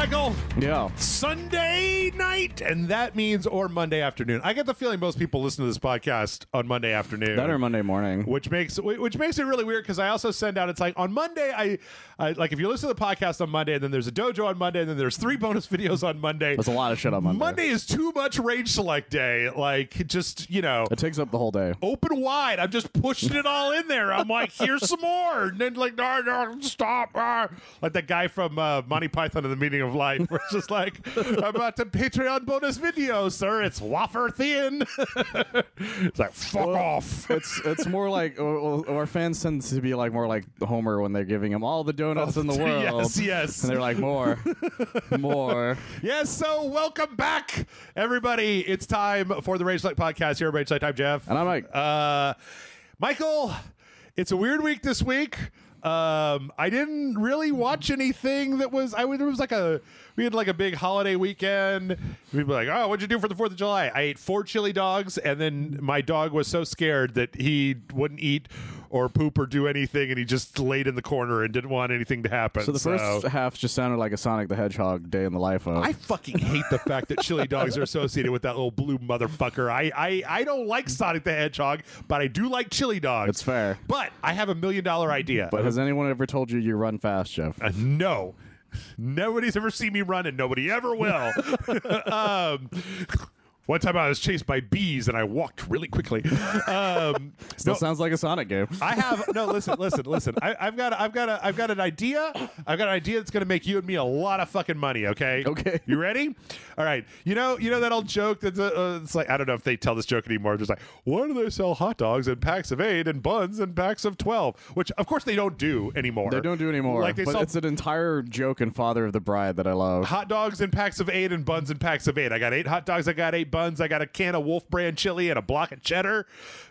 Michael. Yeah. Sunday night, and that means or Monday afternoon. I get the feeling most people listen to this podcast on Monday afternoon. That or Monday morning. Which makes it really weird, because I also send out, it's like on Monday, I like, if you listen to the podcast on Monday, and then there's a dojo on Monday, and then there's 3 bonus videos on Monday. There's a lot of shit on Monday. Monday is too much Rage Select Day. Like, just, you know. It takes up the whole day. Open wide. I'm just pushing it all in there. I'm like, here's some more. And then like, no, stop. Like that guy from Monty Python and the Meaning of Life. We're just like, I'm about to Patreon bonus video, sir. It's wafer thin. It's like, fuck off. It's more like, our fans tend to be like more like Homer when they're giving him all the donuts in the world. Yes, yes. And they're like, more. Yes, so welcome back, everybody. It's time for the Rage Select Podcast here at Rage Select. I'm Jeff. And I'm Mike. Michael, it's a weird week this week. I didn't really watch anything that was, we had like a big holiday weekend. People were like, oh, what'd you do for the 4th of July? I ate 4 chili dogs, and then my dog was so scared that he wouldn't eat or poop or do anything, and he just laid in the corner and didn't want anything to happen. So the first half just sounded like a Sonic the Hedgehog day in the life of. I fucking hate the fact that chili dogs are associated with that little blue motherfucker. I don't like Sonic the Hedgehog, but I do like chili dogs. It's fair. But I have a $1 million idea. But has anyone ever told you you run fast, Jeff? No. Nobody's ever seen me run, and nobody ever will. One time I was chased by bees and I walked really quickly. Still sounds like a Sonic game. I have no. Listen. I've got an idea. I've got an idea that's going to make you and me a lot of fucking money. Okay. You ready? All right. You know that old joke that's it's like, I don't know if they tell this joke anymore. Just like, why do they sell hot dogs in packs of 8 and buns in packs of 12? Which of course they don't do anymore. Like they sell, it's an entire joke in Father of the Bride that I love. Hot dogs in packs of 8 and buns in packs of 8. I got 8 hot dogs. I got 8 buns. I got a can of Wolf Brand chili and a block of cheddar.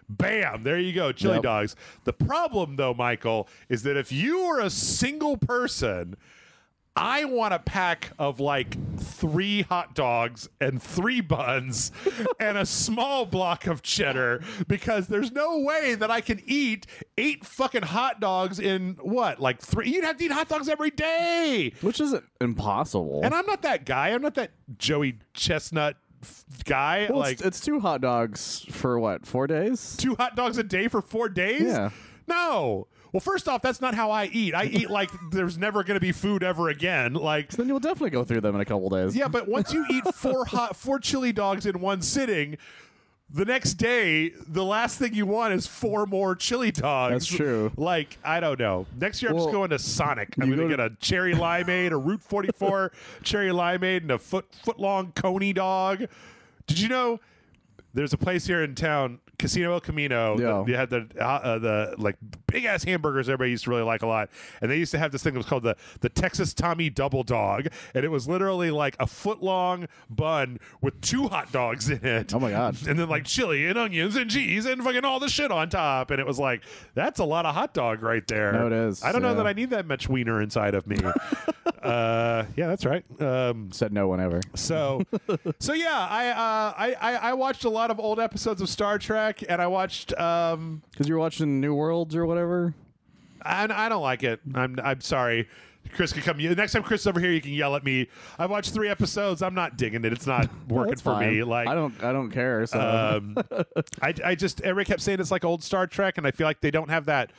Bam, there you go, chili dogs. The problem, though, Michael, is that if you are a single person, I want a pack of like 3 hot dogs and 3 buns and a small block of cheddar, because there's no way that I can eat 8 fucking hot dogs in what, like 3? You'd have to eat hot dogs every day, which is impossible. And I'm not that guy. I'm not that Joey Chestnut guy. Well, like it's 2 hot dogs for what, 4 days? 2 hot dogs a day for 4 days? Yeah. No. Well, first off, that's not how I eat. I eat like there's never going to be food ever again. Like, so then you'll definitely go through them in a couple days. Yeah, but once you eat 4 chili dogs in one sitting, the next day, the last thing you want is 4 more chili dogs. That's true. Like, I don't know. Next year, I'm just going to Sonic. I'm going to get a Cherry Limeade, a Route 44 Cherry Limeade, and a foot-long Coney dog. Did you know there's a place here in town, Casino El Camino, you had the like big-ass hamburgers everybody used to really like a lot, and they used to have this thing that was called the Texas Tommy Double Dog, and it was literally like a foot-long bun with 2 hot dogs in it. Oh, my God. And then like chili and onions and cheese and fucking all the shit on top, and it was like, that's a lot of hot dog right there. No, it is. I don't know that I need that much wiener inside of me. Yeah, that's right. Said no one ever. So yeah, I watched a lot of old episodes of Star Trek, and I watched because you're watching New Worlds or whatever. I don't like it. I'm sorry. Chris can come. Next time Chris is over here, you can yell at me. I watched 3 episodes. I'm not digging it. It's not working for me. Like, I don't care. So. I just, everybody kept saying it's like old Star Trek, and I feel like they don't have that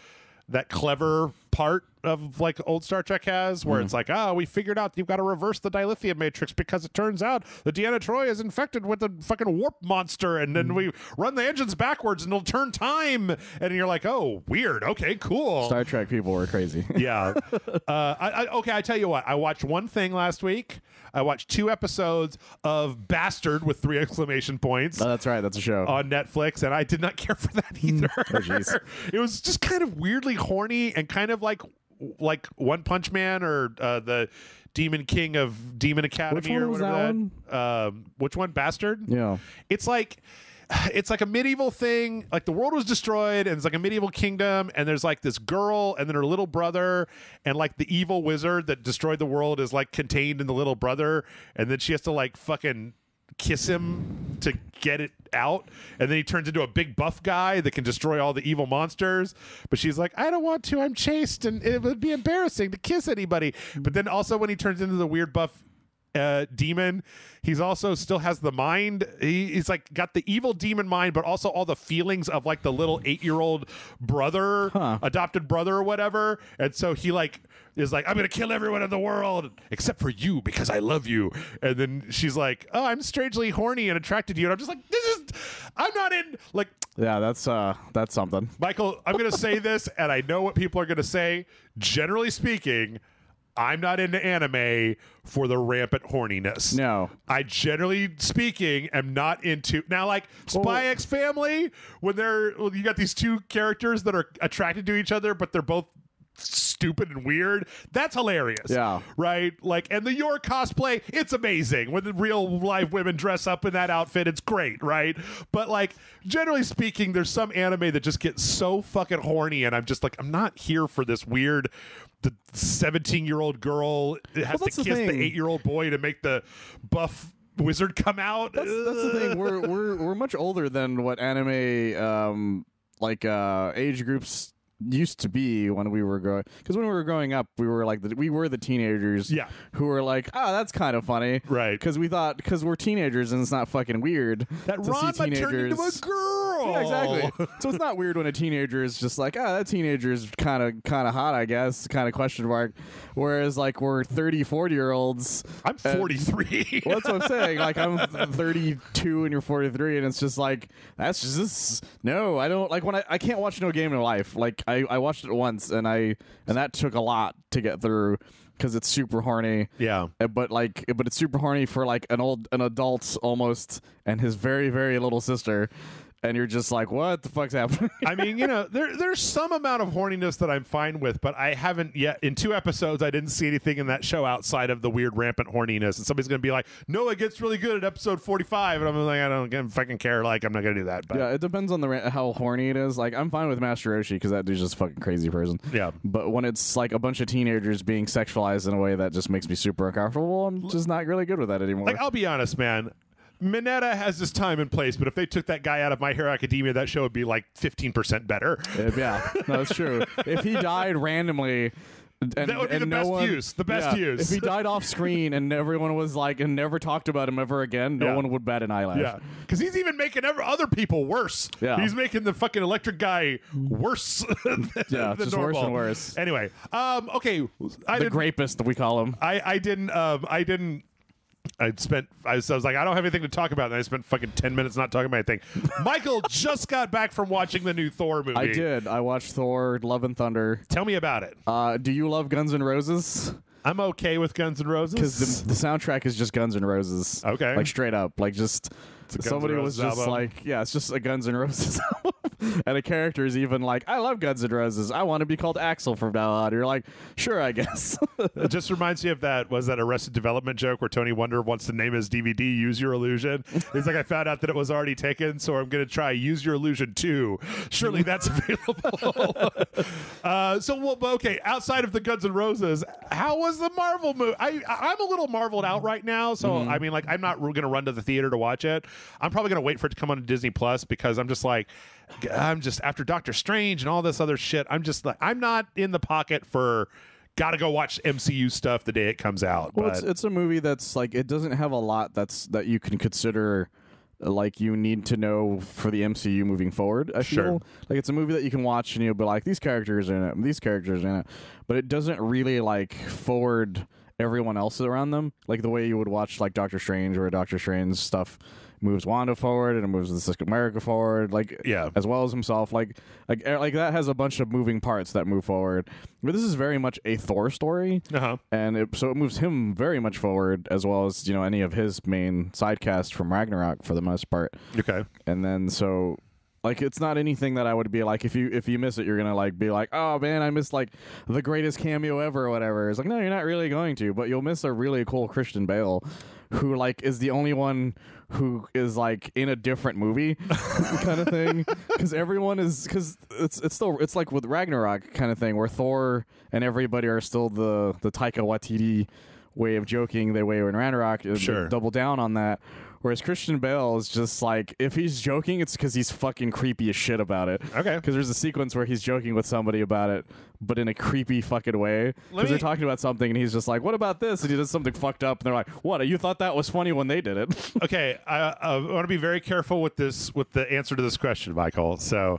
clever part of like old Star Trek has, where it's like, we figured out you've got to reverse the dilithium matrix because it turns out the Deanna Troi is infected with the fucking warp monster, and then we run the engines backwards and it'll turn time, and you're like, oh, weird, okay, cool. Star Trek people were crazy. Yeah. I tell you what, I watched one thing last week. I watched 2 episodes of Bastard with 3 exclamation points. Oh, that's right, that's a show on Netflix, and I did not care for that either. It was just kind of weirdly horny and kind of like One Punch Man or the Demon King of Demon Academy. Which one or whatever was that? Which one? Bastard? Yeah. It's like a medieval thing. Like the world was destroyed, and it's like a medieval kingdom, and there's like this girl and then her little brother, and like the evil wizard that destroyed the world is like contained in the little brother, and then she has to like fucking kiss him to get it out, and then he turns into a big buff guy that can destroy all the evil monsters, but she's like, I don't want to, I'm chaste and it would be embarrassing to kiss anybody. But then also when he turns into the weird buff demon. He's also still has the mind. He's like got the evil demon mind, but also all the feelings of like the little 8-year-old brother, adopted brother or whatever. And so he like is like, I'm gonna kill everyone in the world except for you because I love you. And then she's like, oh, I'm strangely horny and attracted to you. And I'm just like, this is, I'm not in like. Yeah, that's something. Michael, I'm gonna say this, and I know what people are gonna say. Generally speaking, I'm not into anime for the rampant horniness. No. I, generally speaking, am not into... Now, like, Spy X Family, when they're... Well, you got these two characters that are attracted to each other, but they're both stupid and weird. That's hilarious. Yeah. Right? Like, and the York cosplay, it's amazing. When the real live women dress up in that outfit, it's great, right? But, like, generally speaking, there's some anime that just gets so fucking horny, and I'm just like, I'm not here for this weird... The 17-year-old girl has to kiss the 8-year-old boy to make the buff wizard come out. That's the thing. We're much older than what anime age groups used to be when we were growing. Because when we were growing up, we were like the teenagers, yeah, who were like, oh, that's kind of funny, right? Because we thought we're teenagers and it's not fucking weird that Ron might turn into a girl. Yeah, exactly. So it's not weird when a teenager is just like, that teenager is kind of hot, I guess, kind of question mark. Whereas like we're 30, 40-year-olds. I'm 43. Well, that's what I'm saying. Like I'm 32 and you're 43, and it's just like that's just this. No, I don't like when I can't watch No Game in Life. Like I watched it once and that took a lot to get through. Because it's super horny, yeah. But it's super horny for like an adult almost, and his very, very little sister, and you're just like, what the fuck's happening? I mean, you know, there's some amount of horniness that I'm fine with, but I haven't yet. In 2 episodes, I didn't see anything in that show outside of the weird rampant horniness. And somebody's gonna be like, no, it gets really good at episode 45, and I'm like, I don't fucking care. Like, I'm not gonna do that. But. Yeah, it depends on how horny it is. Like, I'm fine with Master Roshi because that dude's just a fucking crazy person. Yeah. But when it's like a bunch of teenagers being sexualized in a way that just makes me super uncomfortable, I'm just not really good with that anymore. Like, I'll be honest, man, Mineta has his time and place, but if they took that guy out of My Hero Academia, that show would be like 15% better. Yeah, no, that's true. If he died randomly, that would be the best use. The best use. If he died off screen and everyone was like, and never talked about him ever again, no one would bat an eyelash. Yeah, because he's even making other people worse. Yeah, he's making the fucking electric guy worse. Just normal. Worse and worse. Anyway, okay, the grapist we call him. I was like, I don't have anything to talk about, and I spent fucking 10 minutes not talking about anything. Michael just got back from watching the new Thor movie. I did. I watched Thor, Love and Thunder. Tell me about it. Do you love Guns N' Roses? I'm okay with Guns N' Roses. Because the soundtrack is just Guns N' Roses. Okay. Like, straight up. Like, just... Somebody was just album. Like, yeah, it's just a Guns N' Roses album. And a character is even like, I love Guns N' Roses. I want to be called Axel from now on. You're like, sure, I guess. It just reminds me of that Arrested Development joke where Tony Wonder wants to name his DVD Use Your Illusion. He's like, I found out that it was already taken, so I'm going to try Use Your Illusion 2. Surely that's available. Okay, outside of the Guns N' Roses, how was the Marvel movie? I'm a little marveled out right now, so I mean, like, I'm not going to run to the theater to watch it. I'm probably going to wait for it to come on Disney Plus because I'm just like, I'm just after Doctor Strange and all this other shit. I'm just like, I'm not in the pocket for gotta go watch MCU stuff the day it comes out. Well, it's a movie that's like, it doesn't have a lot that you can consider like you need to know for the MCU moving forward. I feel like it's a movie that you can watch and you'll be like, these characters are in it, but it doesn't really like forward everyone else around them like the way you would watch like Doctor Strange, or Doctor Strange stuff moves Wanda forward and it moves the Sister America forward, like, yeah, as well as himself, like that has a bunch of moving parts that move forward, but this is very much a Thor story, and so it moves him very much forward, as well as, you know, any of his main side cast from Ragnarok for the most part. Okay. And then so like, it's not anything that I would be like, if you miss it, you're going to like be like, oh man, I missed like the greatest cameo ever or whatever. It's like, no, you're not really going to, but you'll miss a really cool Christian Bale who like is the only one who is like in a different movie kind of thing. Because everyone is, because it's like with Ragnarok kind of thing where Thor and everybody are still the Taika Waititi way of joking the way in Ragnarok. Double down on that. Whereas Christian Bale is just like, if he's joking, it's because he's fucking creepy as shit about it. Okay. Because there's a sequence where he's joking with somebody about it, but in a creepy fucking way. Because they're talking about something, and he's just like, what about this? And he does something fucked up, and they're like, what? You thought that was funny when they did it. Okay, I want to be very careful with this, with the answer to this question, Michael. So,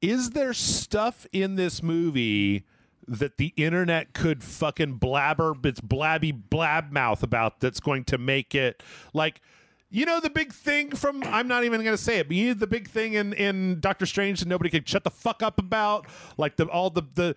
is there stuff in this movie that the internet could fucking blabber its blabby blab mouth about that's going to make it like, you know, the big thing from, I'm not even going to say it, but you know, the big thing in Doctor Strange that nobody could shut the fuck up about, like the all the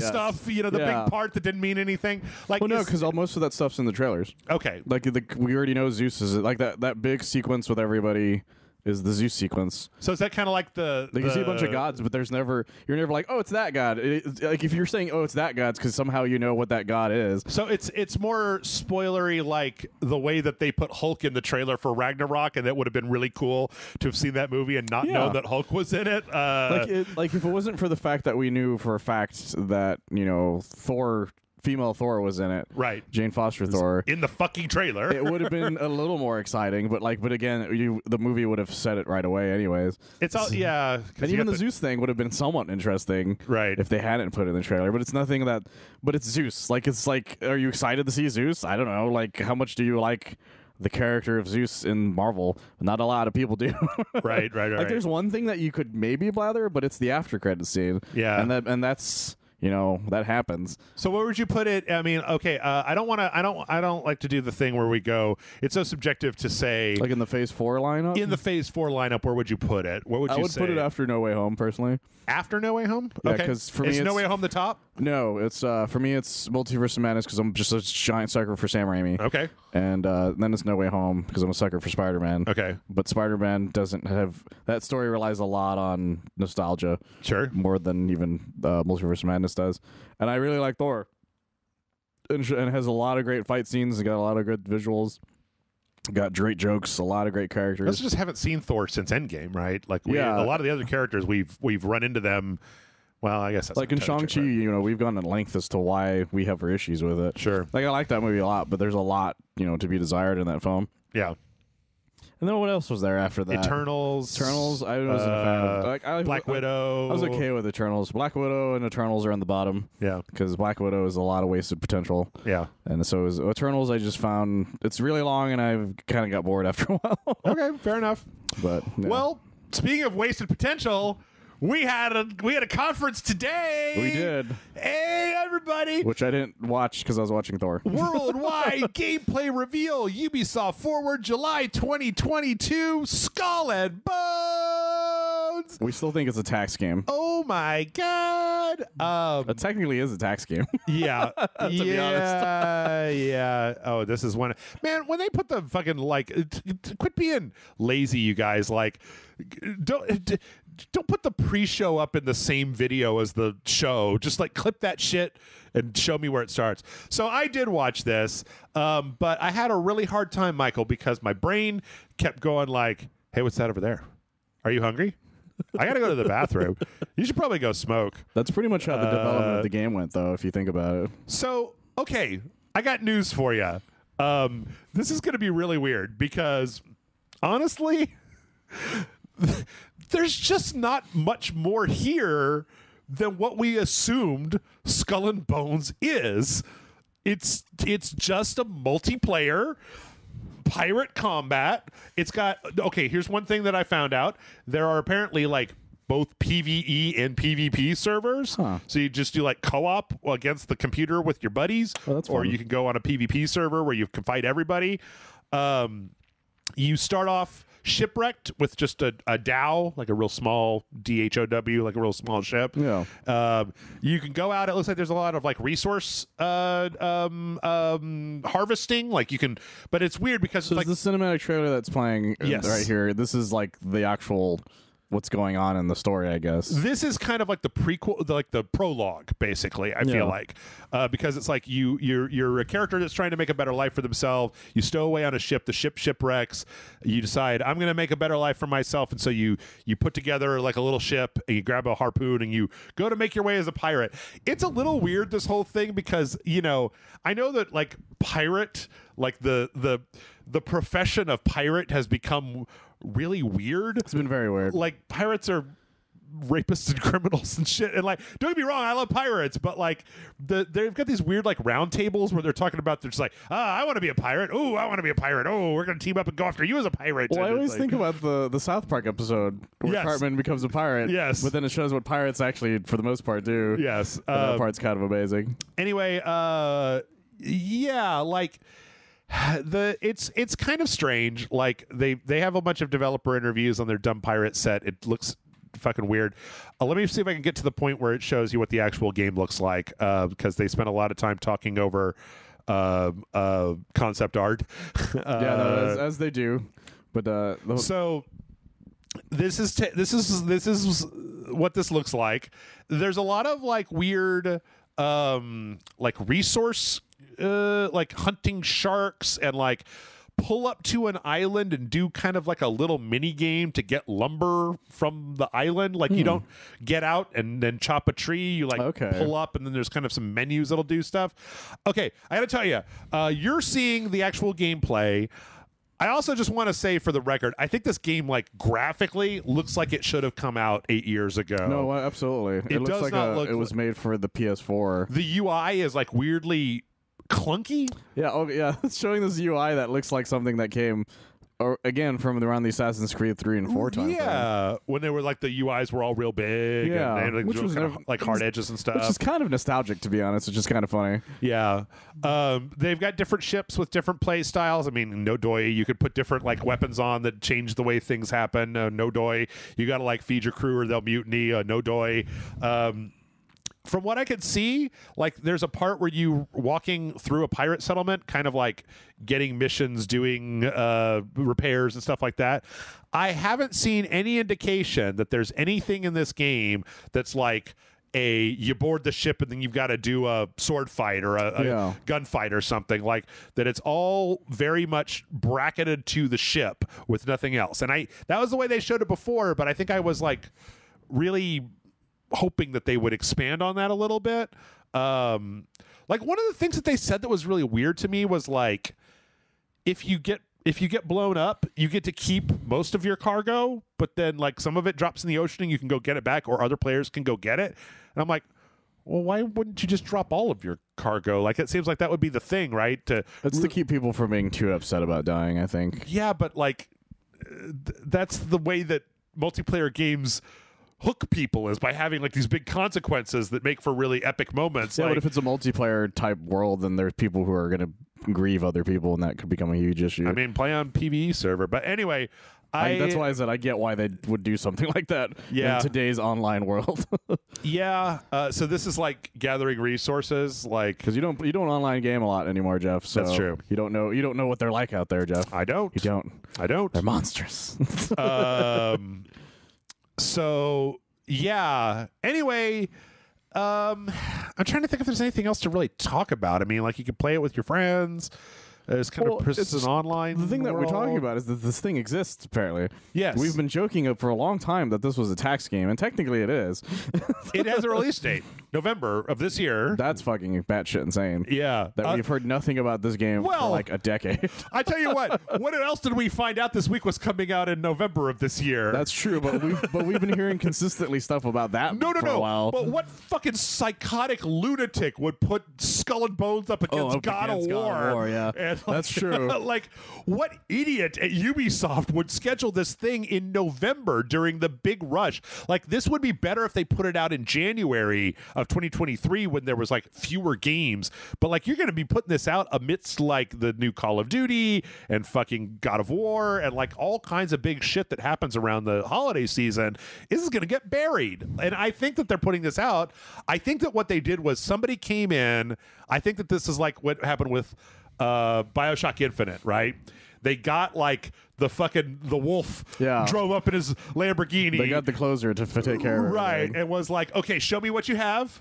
stuff, you know, the big part that didn't mean anything. Like, well, no, because most of that stuff's in the trailers. Okay, like we already know Zeus is like that big sequence with everybody. Is the Zeus sequence? So is that kind of like the you see a bunch of gods, but there's never, you're never like, oh, it's that god. Like if you're saying, oh, it's that god, it's because somehow you know what that god is. So it's more spoilery, like the way that they put Hulk in the trailer for Ragnarok, and it would have been really cool to have seen that movie and not know that Hulk was in it. Like if it wasn't for the fact that we knew for a fact that, you know, Thor. Female Thor was in it, right? Jane Foster Thor in the fucking trailer. It would have been a little more exciting, but again, the movie would have said it right away, anyways. It's all and even the Zeus thing would have been somewhat interesting, right? If they hadn't put it in the trailer, but it's nothing that. But it's Zeus. Like it's like, are you excited to see Zeus? I don't know. Like, how much do you like the character of Zeus in Marvel? Not a lot of people do. Right. Like, there's one thing that you could maybe blather, but it's the after credit scene. Yeah, and that's. You know, that happens. So where would you put it? I mean, okay, I don't like to do the thing where we go, it's so subjective to say. Like in the Phase 4 lineup? In the Phase 4 lineup, where would you put it? What would you say? I would put it after No Way Home, personally. After No Way Home? Yeah, okay. Is No Way Home the top? No, it's for me, it's Multiverse of Madness because I'm just a giant sucker for Sam Raimi. Okay. And then it's No Way Home because I'm a sucker for Spider-Man. Okay. But Spider-Man doesn't have, that story relies a lot on nostalgia. Sure. More than even Multiverse of Madness does. And I really like Thor, and has a lot of great fight scenes, and got a lot of good visuals, got great jokes, a lot of great characters. Let's just haven't seen Thor since Endgame, right? Like a lot of the other characters we've run into them. Well, I guess that's like in Shang-Chi, you know, we've gone in length as to why we have our issues with it. Sure. Like, I like that movie a lot, but there's a lot, you know, to be desired in that film. Yeah. And then what else was there after that? Eternals. I wasn't a fan of. Like, Black Widow. I was okay with Eternals. Black Widow and Eternals are on the bottom. Yeah. Because Black Widow is a lot of wasted potential. Yeah. And so Eternals, I just found it's really long, and I've kind of got bored after a while. Okay, fair enough. But yeah. Well, speaking of wasted potential, we had a conference today. We did. Hey, everybody. Which I didn't watch because I was watching Thor. Worldwide gameplay reveal. Ubisoft Forward, July 2022. Skull and Bones. We still think it's a tax game. Oh, my God. It technically is a tax game. Yeah. to be honest. Yeah. Oh, this is one. Man, when they put the fucking, like, quit being lazy, you guys. Like, don't put the pre-show up in the same video as the show. Just like clip that shit and show me where it starts. So I did watch this, but I had a really hard time, Michael, because my brain kept going like, hey, what's that over there? Are you hungry? I got to go to the bathroom. You should probably go smoke. That's pretty much how the development of the game went, though, if you think about it. So, okay, I got news for you. This is going to be really weird because, honestly, there's just not much more here than what we assumed Skull and Bones is. It's just a multiplayer pirate combat. It's got, okay, here's one thing that I found out. There are apparently like both PvE and PvP servers. Huh. So you just do like co-op against the computer with your buddies, or you can go on a PvP server where you can fight everybody. You start off shipwrecked with just a dhow, like a real small DHOW, like a real small ship. Yeah. You can go out. It looks like there's a lot of like resource harvesting. Like you can, but it's weird because so it's like the cinematic trailer that's playing right here. This is like the actual what's going on in the story, I guess. This is kind of like the prequel, like the prologue, basically, I feel like. Because it's like you're a character that's trying to make a better life for themselves. You stow away on a ship, the ship shipwrecks. You decide, I'm going to make a better life for myself. And so you put together like a little ship, and you grab a harpoon, and you go to make your way as a pirate. It's a little weird, this whole thing, because, you know, I know that like pirate, like the the profession of pirate has become really weird. It's been very weird. Like, pirates are rapists and criminals and shit, and like, don't get me wrong, I love pirates, but like, they've got these weird like round tables where they're talking about, they're just like, I want to be a pirate, oh, I want to be a pirate, oh, we're gonna team up and go after you as a pirate. Well, and I always think about the South Park episode where Cartman becomes a pirate, but then it shows what pirates actually for the most part do. That part's kind of amazing. Anyway, like, it's kind of strange. Like, they have a bunch of developer interviews on their dumb pirate set. It looks fucking weird. Let me see if I can get to the point where it shows you what the actual game looks like, because they spent a lot of time talking over concept art. As they do. But so this is what this looks like. There's a lot of like weird like resource like hunting sharks and like pull up to an island and do kind of like a little mini game to get lumber from the island. Like, you don't get out and then chop a tree. You like pull up, and then there's kind of some menus that'll do stuff. Okay, I gotta tell you, you're seeing the actual gameplay. I also just want to say for the record, I think this game, like, graphically looks like it should have come out 8 years ago. No, absolutely. It looks like it was made for the PS4. The UI is like weirdly clunky. It's showing this UI that looks like something that came again from around the Assassin's Creed 3 and 4 time. When they were like, the UIs were all real big, and like, which was kind of like hard edges and stuff, which is kind of nostalgic, to be honest, which is kind of funny. They've got different ships with different play styles. I mean, no doy, you could put different like weapons on that change the way things happen. No doy, you gotta like feed your crew or they'll mutiny. No doy. From what I could see, like, there's a part where you walking through a pirate settlement, kind of like getting missions, doing repairs and stuff like that. I haven't seen any indication that there's anything in this game that's like you board the ship and then you've got to do a sword fight or a gunfight or something like that. It's all very much bracketed to the ship with nothing else. And that was the way they showed it before, but I think I was like really hoping that they would expand on that a little bit. Like, one of the things that they said that was really weird to me was like, if you get blown up, you get to keep most of your cargo, but then like some of it drops in the ocean and you can go get it back, or other players can go get it. And I'm like, well, why wouldn't you just drop all of your cargo? Like, it seems like that would be the thing, right? That's to keep people from being too upset about dying, I think. Yeah, but like, that's the way that multiplayer games hook people, is by having like these big consequences that make for really epic moments. Yeah, like, but if it's a multiplayer type world, then there's people who are going to grieve other people, and that could become a huge issue. I mean, play on PvE server. But anyway, that's why I said I get why they would do something like that in today's online world. So this is like gathering resources, like, because you don't online game a lot anymore, Jeff. So that's true. You don't know what they're like out there, Jeff. I don't. They're monstrous. So, yeah. Anyway, I'm trying to think if there's anything else to really talk about. I mean, like, you can play it with your friends. There's kind of persistent online. The thing that we're talking about is that this thing exists, apparently. Yes. We've been joking for a long time that this was a tax game, and technically it is. It has a release date, November of this year. That's fucking batshit insane. Yeah. That we've heard nothing about this game for like a decade. I tell you what, what else did we find out this week was coming out in November of this year? That's true, but we've been hearing consistently stuff about that a while. But what fucking psychotic lunatic would put Skull and Bones up against God of War? Yeah. That's true. Like, what idiot at Ubisoft would schedule this thing in November during the big rush? Like, this would be better if they put it out in January of 2023 when there was like fewer games. But like, you're going to be putting this out amidst like the new Call of Duty and fucking God of War and like all kinds of big shit that happens around the holiday season. This is going to get buried. And I think that they're putting this out. I think that what they did was somebody came in. I think that this is like what happened with Bioshock Infinite, right? They got like the wolf drove up in his Lamborghini. They got the closer to take care of it. Right. And was like, okay, show me what you have.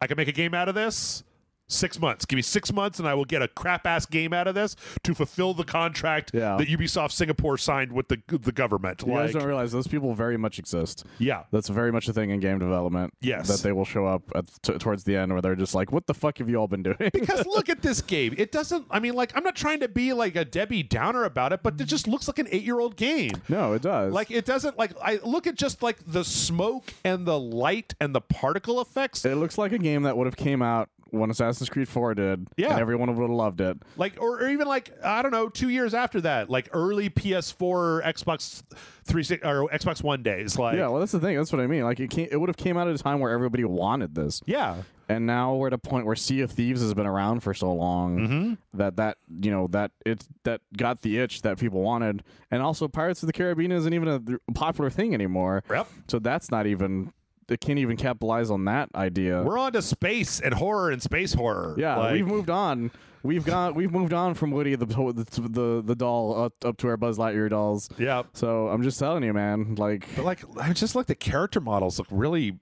I can make a game out of this. 6 months. Give me 6 months, and I will get a crap-ass game out of this to fulfill the contract that Ubisoft Singapore signed with the government. You guys don't realize those people very much exist. Yeah. That's very much a thing in game development. Yes. That they will show up at towards the end where they're just like, what the fuck have you all been doing? Because look at this game. It doesn't... I mean, like, I'm not trying to be, like, a Debbie Downer about it, but it just looks like an 8-year-old game. No, it does. Like, it doesn't... Like, I look at just, like, the smoke and the light and the particle effects. It looks like a game that would have came out when Assassin's Creed 4 did, and everyone would have loved it. Like, or even like, I don't know, 2 years after that, like early PS4 or Xbox 360 or Xbox One days. Like, yeah, well, that's the thing. That's what I mean. Like, it would have came out at a time where everybody wanted this. Yeah. And now we're at a point where Sea of Thieves has been around for so long that got the itch that people wanted. And also, Pirates of the Caribbean isn't even a popular thing anymore. Yep. So that's not even. They can't even capitalize on that idea. We're on to space and horror and space horror. Yeah, like, we've moved on. We've moved on from Woody the doll up to our Buzz Lightyear dolls. Yeah. So I'm just telling you, man. But the character models look really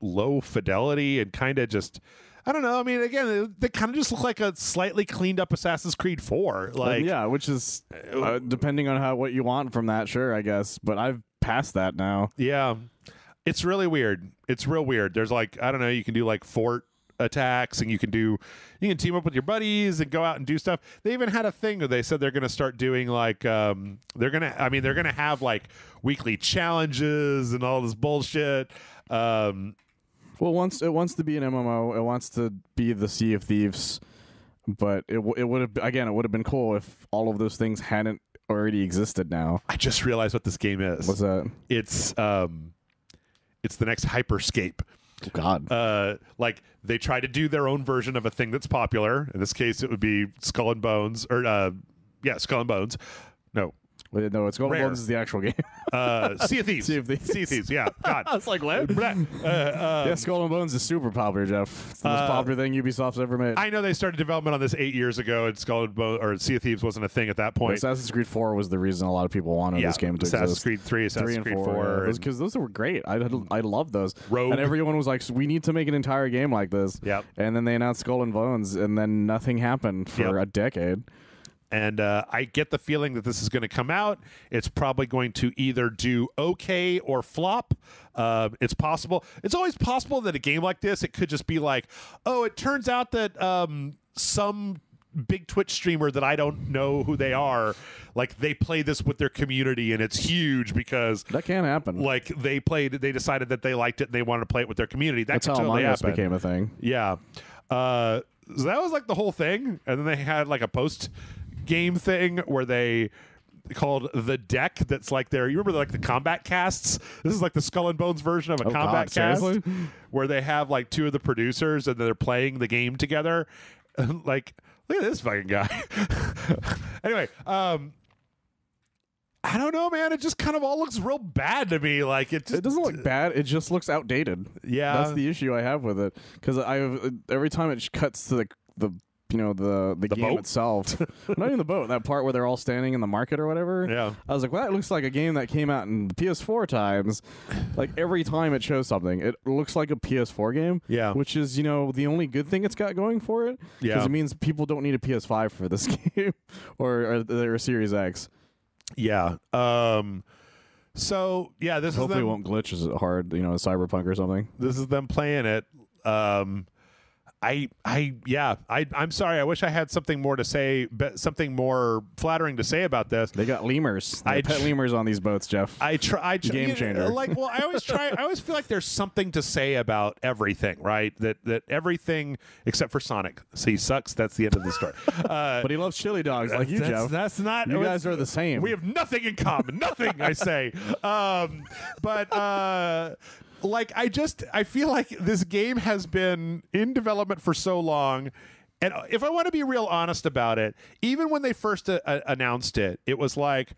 low fidelity and kind of just. I don't know. I mean, again, they kind of just look like a slightly cleaned up Assassin's Creed 4. Like, yeah, which is depending on what you want from that, sure, I guess. But I've passed that now. Yeah. It's really weird. It's real weird. There's like, I don't know, you can do like fort attacks and you can team up with your buddies and go out and do stuff. They even had a thing where they said they're going to start doing like, they're going to have like weekly challenges and all this bullshit. Well, it wants to be an MMO. It wants to be the Sea of Thieves, but it would have, again, it would have been cool if all of those things hadn't already existed now. I just realized what this game is. What's that? It's the next Hyperscape. Oh, God. Like, they try to do their own version of a thing that's popular. In this case, it would be Skull and Bones. Or, Skull and Bones. No. Wait, no, Skull and Bones is the actual game. Sea of Thieves. Sea of Thieves, yeah. God. It's like, what? Yeah, Skull and Bones is super popular, Jeff. It's the most popular thing Ubisoft's ever made. I know they started development on this 8 years ago, and Skull and Bones, or Sea of Thieves wasn't a thing at that point. But Assassin's Creed 4 was the reason a lot of people wanted this game to exist. Assassin's Creed 3 and 4. Because those were great. I loved those. Rogue. And everyone was like, we need to make an entire game like this. Yep. And then they announced Skull and Bones, and then nothing happened for a decade. And I get the feeling that this is going to come out. It's probably going to either do okay or flop. It's possible. It's always possible that a game like this, it could just be like, oh, it turns out that some big Twitch streamer that I don't know who they are, like they play this with their community and it's huge because that can happen. Like they decided that they liked it and they wanted to play it with their community. That's how Among Us became a thing. Yeah. So that was like the whole thing. And then they had like a post game thing where they called the deck that's like their, you remember like the combat casts? This is like the Skull and Bones version of a combat cast. Seriously? Where they have like two of the producers and they're playing the game together. Like, look at this fucking guy. Anyway, I don't know, man. It just kind of all looks real bad to me. Like it doesn't look bad. It just looks outdated. Yeah, that's the issue I have with it. Because every time it cuts to the you know, the game boat? Itself. Not even the boat. That part where they're all standing in the market or whatever. Yeah. I was like, well, that looks like a game that came out in the PS4 times. Like, every time it shows something, it looks like a PS4 game. Yeah. Which is, you know, the only good thing it's got going for it. Yeah. Because it means people don't need a PS5 for this game. or their Series X. Yeah. So, yeah, this hopefully it won't glitch as hard, you know, as Cyberpunk or something. This is them playing it. I'm sorry. I wish I had something more to say, something more flattering to say about this. They got lemurs. They pet lemurs on these boats, Jeff. Game changer. Like, well, I always feel like there's something to say about everything, right? That everything except for Sonic. So he sucks. That's the end of the story. But he loves chili dogs, like you, Jeff. That's not. You guys are the same. We have nothing in common. Nothing, I say. Like, I feel like this game has been in development for so long, and if I want to be real honest about it, even when they first announced it, it was like,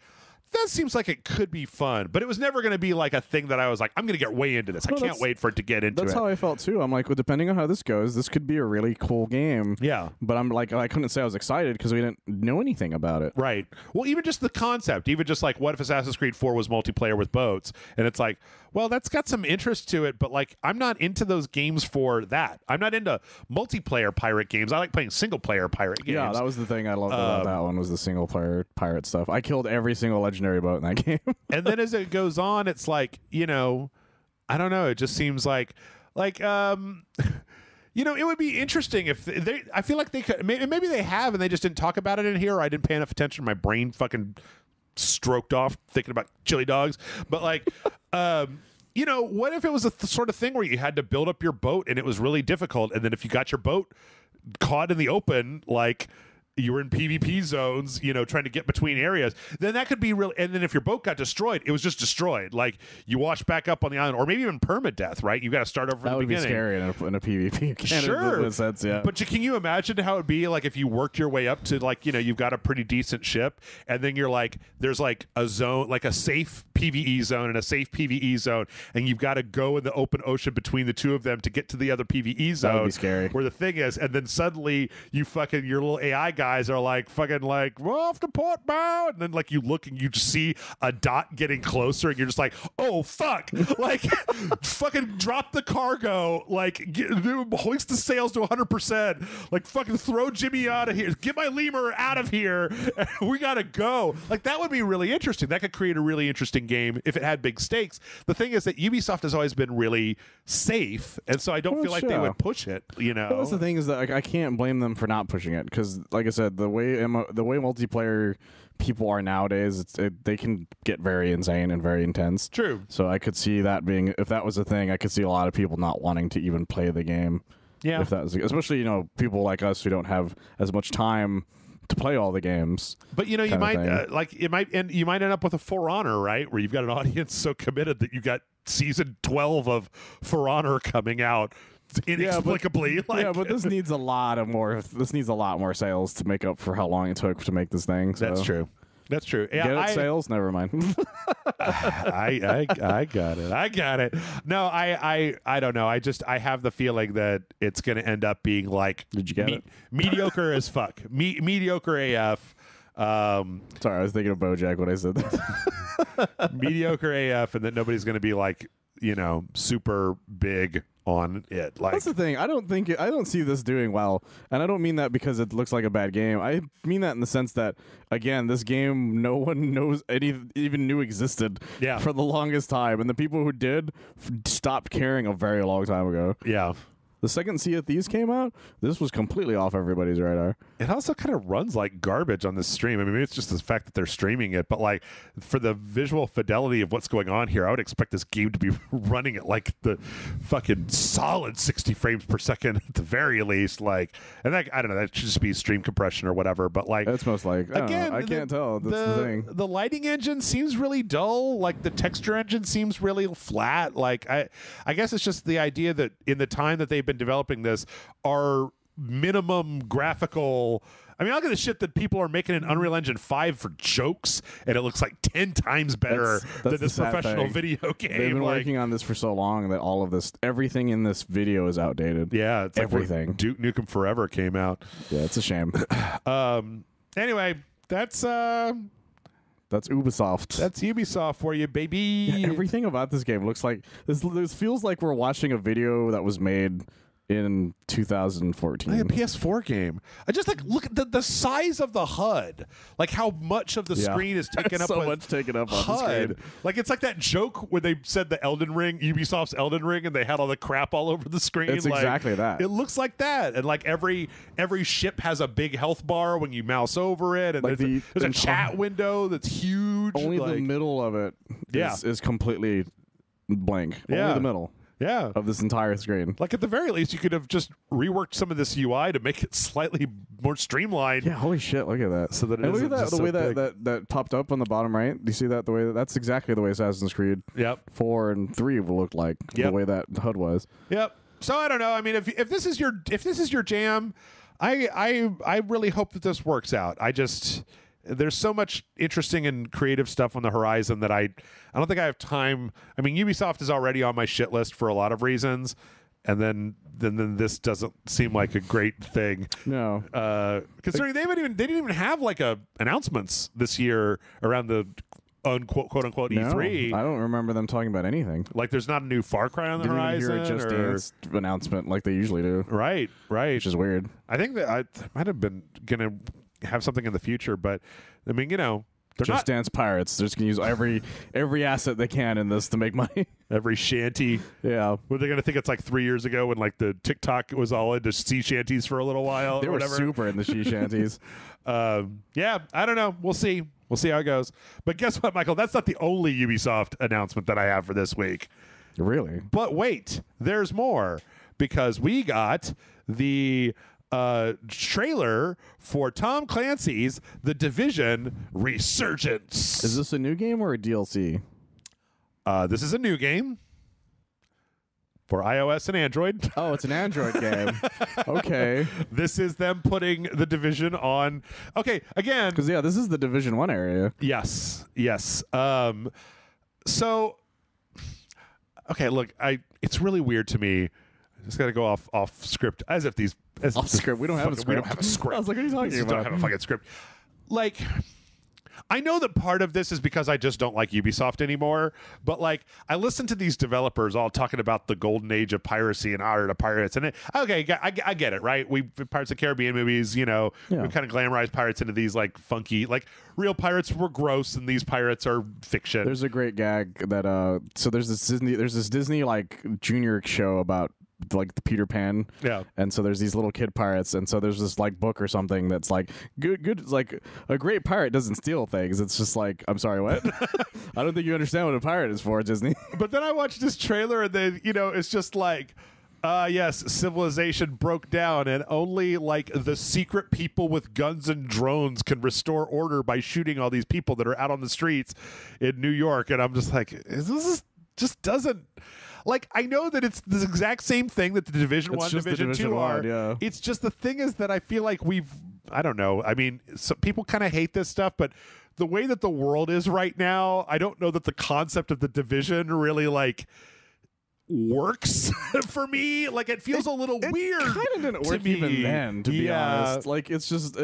that seems like it could be fun, but it was never going to be like a thing that I was like, I'm going to get way into this. I can't wait for it to get into it. That's how I felt too. I'm like, well, depending on how this goes, this could be a really cool game. Yeah. But I'm like, I couldn't say I was excited because we didn't know anything about it. Right. Well, even just the concept, even just like, what if Assassin's Creed 4 was multiplayer with boats? And it's like, well, that's got some interest to it, but like, I'm not into those games for that. I'm not into multiplayer pirate games. I like playing single player pirate games. Yeah, that was the thing I loved about that one, was the single player pirate stuff. I killed every single legendary boat in that game. And then as it goes on, it's like, you know, I don't know. It just seems like, you know, it would be interesting if they I feel like they could, maybe they have, and they just didn't talk about it in here. Or I didn't pay enough attention. My brain fucking stroked off thinking about chili dogs. But like, you know, what if it was a sort of thing where you had to build up your boat and it was really difficult, and then if you got your boat caught in the open, like you were in PvP zones, you know, trying to get between areas, then that could be real. And then if your boat got destroyed, it was just destroyed. Like you wash back up on the island, or maybe even permadeath, right? You got to start over from the beginning. That would be scary in a PvP. Sure. Sense, yeah. But can you imagine how it'd be like if you worked your way up to, like, you know, you've got a pretty decent ship, and then you're like, there's like a zone, like a safe PvE zone and a safe PvE zone, and you've got to go in the open ocean between the two of them to get to the other PvE zone. That would be scary. Where the thing is, and then suddenly you fucking, your little AI guys are like fucking like, we're off to port bow, and then like you look and you just see a dot getting closer, and you're just like, oh fuck, like fucking drop the cargo, like hoist the sails to 100%, like fucking throw Jimmy out of here, get my lemur out of here, we gotta go. Like that would be really interesting. That could create a really interesting game if it had big stakes. The thing is that Ubisoft has always been really safe, and so I don't feel like they would push it, you know. That's the thing, is that like, I can't blame them for not pushing it, because like I said, the way multiplayer people are nowadays, they can get very insane and very intense. True. So I could see that being, if that was a thing, I could see a lot of people not wanting to even play the game. Yeah. If that was, especially, you know, people like us who don't have as much time to play all the games. But you know, you might you might end up with a For Honor, right, where you've got an audience so committed that you got season 12 of For Honor coming out inexplicably. But this needs a lot of more. This needs a lot more sales to make up for how long it took to make this thing. So. That's true. That's true. Yeah, sales? Never mind. I got it. I got it. No, I don't know. I have the feeling that it's going to end up being like, did you get it? Mediocre as fuck. Mediocre AF. Sorry, I was thinking of BoJack when I said that. Mediocre AF, and that nobody's going to be like, you know, super big on it. Like, that's the thing. I don't see this doing well, and I don't mean that because it looks like a bad game. I mean that in the sense that, again, this game no one knows even knew existed for the longest time, and the people who did stopped caring a very long time ago. Yeah. The second Sea of Thieves came out, this was completely off everybody's radar. It also kind of runs like garbage on this stream. I mean, maybe it's just the fact that they're streaming it, but like for the visual fidelity of what's going on here, I would expect this game to be running at like the fucking solid 60 frames per second at the very least. Like, and that, I don't know, that should just be stream compression or whatever. But like, that's most like, again, I can't tell. That's the thing. The lighting engine seems really dull. Like the texture engine seems really flat. Like I guess it's just the idea that in the time that they've been developing this, are minimum graphical. I mean, I'll get the shit that people are making an Unreal Engine 5 for jokes, and it looks like 10 times better than this professional video game. They've been working on this for so long that all of this, everything in this video is outdated. Yeah, it's everything. Like Duke Nukem Forever came out. Yeah, it's a shame. Anyway, that's Ubisoft. That's Ubisoft for you, baby. Yeah, everything about this game looks like this feels like we're watching a video that was made in 2014. Like a PS4 game. I just like look at the size of the HUD. Like how much of the screen is taken up. So much taken up on HUD. The screen. Like it's like that joke when they said the Elden Ring, Ubisoft's Elden Ring, and they had all the crap all over the screen. It's like, exactly that. It looks like that. And like every ship has a big health bar when you mouse over it, and like there's a chat window that's huge. Only like, the middle of it is completely blank. Only the middle. Yeah, of this entire screen. Like at the very least, you could have just reworked some of this UI to make it slightly more streamlined. Yeah, holy shit! Look at that. So that look at that. The way that popped up on the bottom right. Do you see that? The way that's exactly the way Assassin's Creed 4 and 3 looked like. Yep. The way that HUD was. Yep. So I don't know. I mean, if this is your jam, I really hope that this works out. I just. there's so much interesting and creative stuff on the horizon that I don't think I have time. I mean, Ubisoft is already on my shit list for a lot of reasons, and then this doesn't seem like a great thing. No, considering they didn't even have like announcements this year around the quote unquote E3. I don't remember them talking about anything. Like, there's not a new Far Cry on the horizon. Didn't hear a Just Dance announcement like they usually do. Right, which is weird. I think that I might have been gonna have something in the future, but I mean, you know, Just Dance Pirates. They're just gonna use every asset they can in this to make money. Every shanty. Yeah. Were they gonna think it's like 3 years ago when like the TikTok was all into sea shanties for a little while? They were super into sea shanties. Yeah, I don't know. We'll see. We'll see how it goes. But guess what, Michael? That's not the only Ubisoft announcement that I have for this week. Really? But wait, there's more, because we got the trailer for Tom Clancy's The Division Resurgence. Is this a new game or a DLC? This is a new game for iOS and Android. Oh, it's an Android game. Okay. This is them putting The Division on. Okay, again. Because, yeah, this is the Division 1 area. Yes. So, okay, look, it's really weird to me. I just got to go off script, as if these... Off script. We don't have a script. We don't have a script. I was like, what are you talking about? We don't have a fucking script. Like, I know that part of this is because I just don't like Ubisoft anymore, but like, I listen to these developers all talking about the golden age of piracy and honor to pirates, and I get it, right? We Pirates of the Caribbean movies, you know, we kind of glamorize pirates into these like funky, like real pirates were gross and these pirates are fiction. There's a great gag that so there's this Disney like junior show about like the Peter Pan, and so there's these little kid pirates, and so there's this like book or something that's like good like a great pirate doesn't steal things. It's just like, I'm sorry, what? I don't think you understand what a pirate is for, Disney. But then I watched this trailer, and then, you know, it's just like, yes, civilization broke down, and only like the secret people with guns and drones can restore order by shooting all these people that are out on the streets in New York. And I'm just like, this just doesn't... Like, I know that it's the exact same thing that the Division 1, Division 2 are. Yeah. It's just, the thing is that I feel like I don't know. I mean, some people kind of hate this stuff, but the way that the world is right now, I don't know that the concept of the Division really, like, works for me. Like, it feels a little weird. It kind of didn't work even then, to be honest. Like, it's just...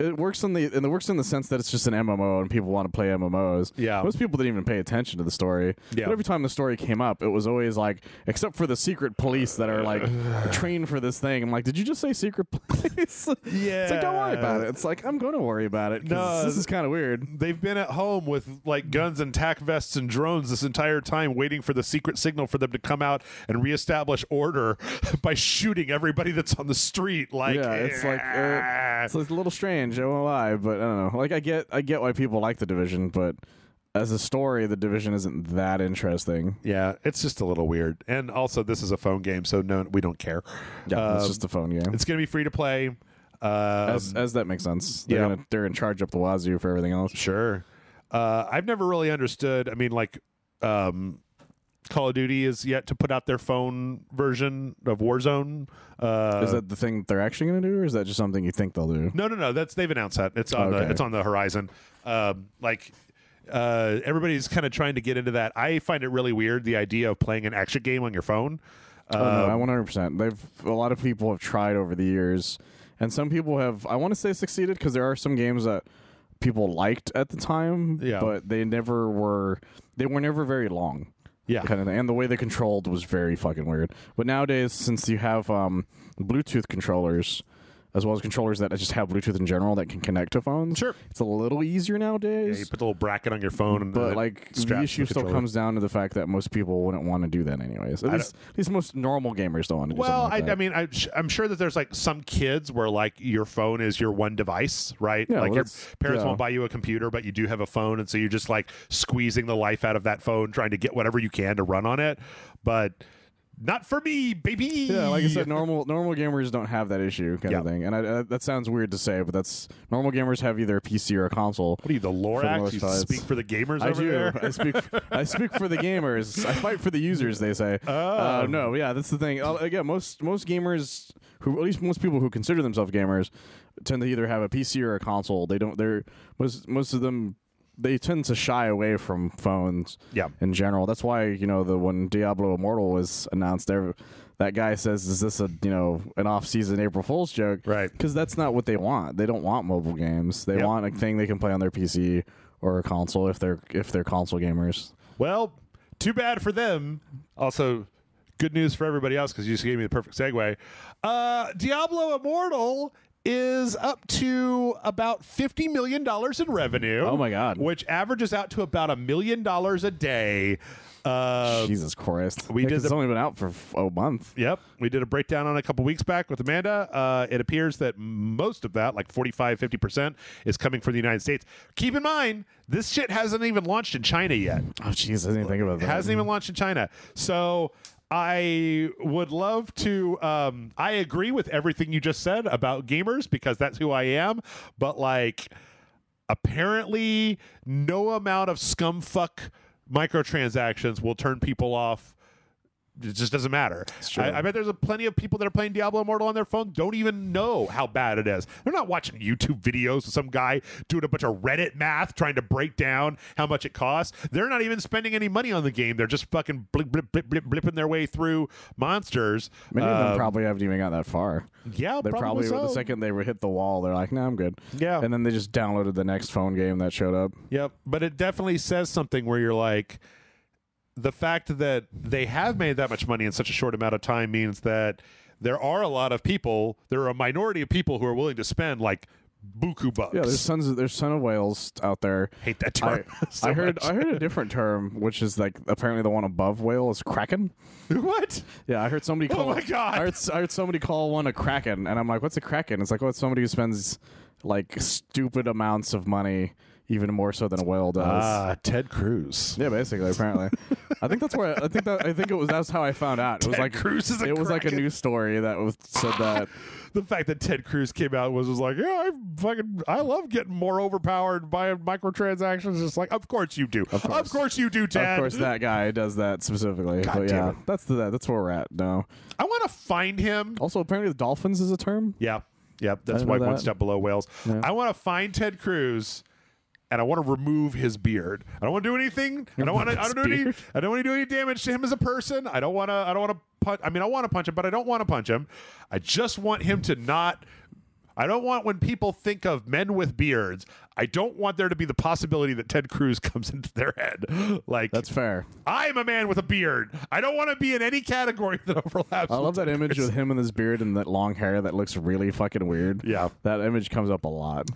It works in the sense that it's just an MMO and people want to play MMOs. Yeah. Most people didn't even pay attention to the story. Yeah. But every time the story came up, it was always like, except for the secret police that are like trained for this thing. I'm like, did you just say secret police? Yeah. It's like, don't worry about it. It's like, I'm going to worry about it. No, this is kind of weird. They've been at home with like guns and tac vests and drones this entire time, waiting for the secret signal for them to come out and reestablish order by shooting everybody that's on the street. Like, yeah, it's like so it's a little strange. I won't lie, but I don't know. Like, I get why people like the Division, but as a story, the Division isn't that interesting. Yeah, it's just a little weird. And also, this is a phone game, so no, we don't care. Yeah, it's just a phone game. It's gonna be free to play. As that makes sense. They're they're in charge up the wazoo for everything else. Sure. I've never really understood. I mean, like, Call of Duty is yet to put out their phone version of Warzone. Is that the thing that they're actually going to do, or is that just something you think they'll do? No. They've announced that it's on it's on the horizon. Everybody's kind of trying to get into that. I find it really weird, the idea of playing an action game on your phone. No, 100%. A lot of people have tried over the years, and some people have, I want to say, succeeded, because there are some games that people liked at the time, but they were never very long. Yeah, kind of thing. And the way they controlled was very fucking weird. But nowadays, since you have Bluetooth controllers, as well as controllers that just have Bluetooth in general that can connect to phones, sure, it's a little easier nowadays. Yeah, you put the little bracket on your phone, and but like, the issue still comes down to the fact that most people wouldn't want to do that anyways. At least most normal gamers don't want to do something like that. I mean, I'm sure that there's like some kids where like your phone is your one device, right? Yeah, like your parents won't buy you a computer, but you do have a phone, and so you're just like squeezing the life out of that phone, trying to get whatever you can to run on it. But not for me, baby. Yeah, like I said, normal gamers don't have that issue kind of thing. And that sounds weird to say, but that's, normal gamers have either a PC or a console. What are you, the Lorax? You speak for the gamers over there? I speak for the gamers. I fight for the users, they say. No, yeah, that's the thing. Again, most gamers who, at least most people who consider themselves gamers, tend to either have a PC or a console. They don't. They're most of them. They tend to shy away from phones. Yeah. In general, that's why when Diablo Immortal was announced, that guy says, "Is this an off-season April Fool's joke?" Right. Because that's not what they want. They don't want mobile games. They want a thing they can play on their PC or a console if they're console gamers. Well, too bad for them. Also, good news for everybody else because you just gave me the perfect segue. Diablo Immortal is up to about $50 million in revenue. Oh, my God. Which averages out to about $1 million a day. Jesus Christ. It's only been out for a month. Yep. We did a breakdown on it a couple weeks back with Amanda. It appears that most of that, like 45-50%, is coming from the United States. Keep in mind, this shit hasn't even launched in China yet. Oh, jeez. I didn't think about that. It hasn't even launched in China. So I would love to. I agree with everything you just said about gamers because that's who I am. But, apparently no amount of scumfuck microtransactions will turn people off. It just doesn't matter. I bet there's plenty of people that are playing Diablo Immortal on their phone don't even know how bad it is. They're not watching YouTube videos of some guy doing a bunch of Reddit math trying to break down how much it costs. They're not even spending any money on the game. They're just fucking blipping their way through monsters. Many of them probably haven't even got that far. Yeah, they probably so. The second they hit the wall, they're like, "No, I'm good." Yeah, and then they just downloaded the next phone game that showed up. Yep, but it definitely says something where you're like, the fact that they have made that much money in such a short amount of time means that there are a lot of people, there are a minority of people who are willing to spend buku bucks. Yeah, there's ton of whales out there. Hate that term. I heard a different term, which is apparently the one above whale is kraken. What? Yeah, I heard somebody call. Oh my God! I heard somebody call one a kraken, and I'm like, "What's a kraken?" It's it's somebody who spends stupid amounts of money. Even more so than a whale does. Ted Cruz. Yeah, basically. Apparently, that's how I found out. It was Cruz is a kraken. Was like a news story that said that. The fact that Ted Cruz came out was like, yeah, I love getting more overpowered by microtransactions. It's like, of course you do. Of course you do, Ted. Of course that guy does that specifically. God but damn yeah, it. That's where we're at now. I want to find him. Also, apparently, the dolphins is a term. Yeah, yeah. That's why one step below whales. Yeah. I want to find Ted Cruz. And I want to remove his beard. I don't want to do anything. I don't want to do any damage to him as a person. I want to punch him, but I don't want to punch him. I just want him to not. I don't want when people think of men with beards. I don't want there to be the possibility that Ted Cruz comes into their head. That's fair. I'm a man with a beard. I don't want to be in any category that overlaps. I love that image with him and his beard and that long hair that looks really fucking weird. Yeah, that image comes up a lot.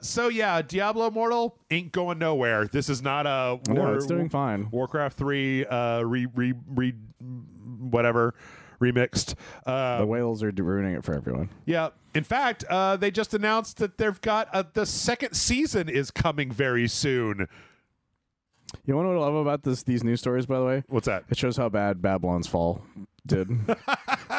So yeah, Diablo Immortal ain't going nowhere. This is not a it's doing fine. Warcraft 3 whatever remixed. The whales are ruining it for everyone. Yeah. In fact, they just announced that they've got the second season is coming very soon. You know what I love about these news stories, by the way? What's that? It shows how bad Babylon's Fall did.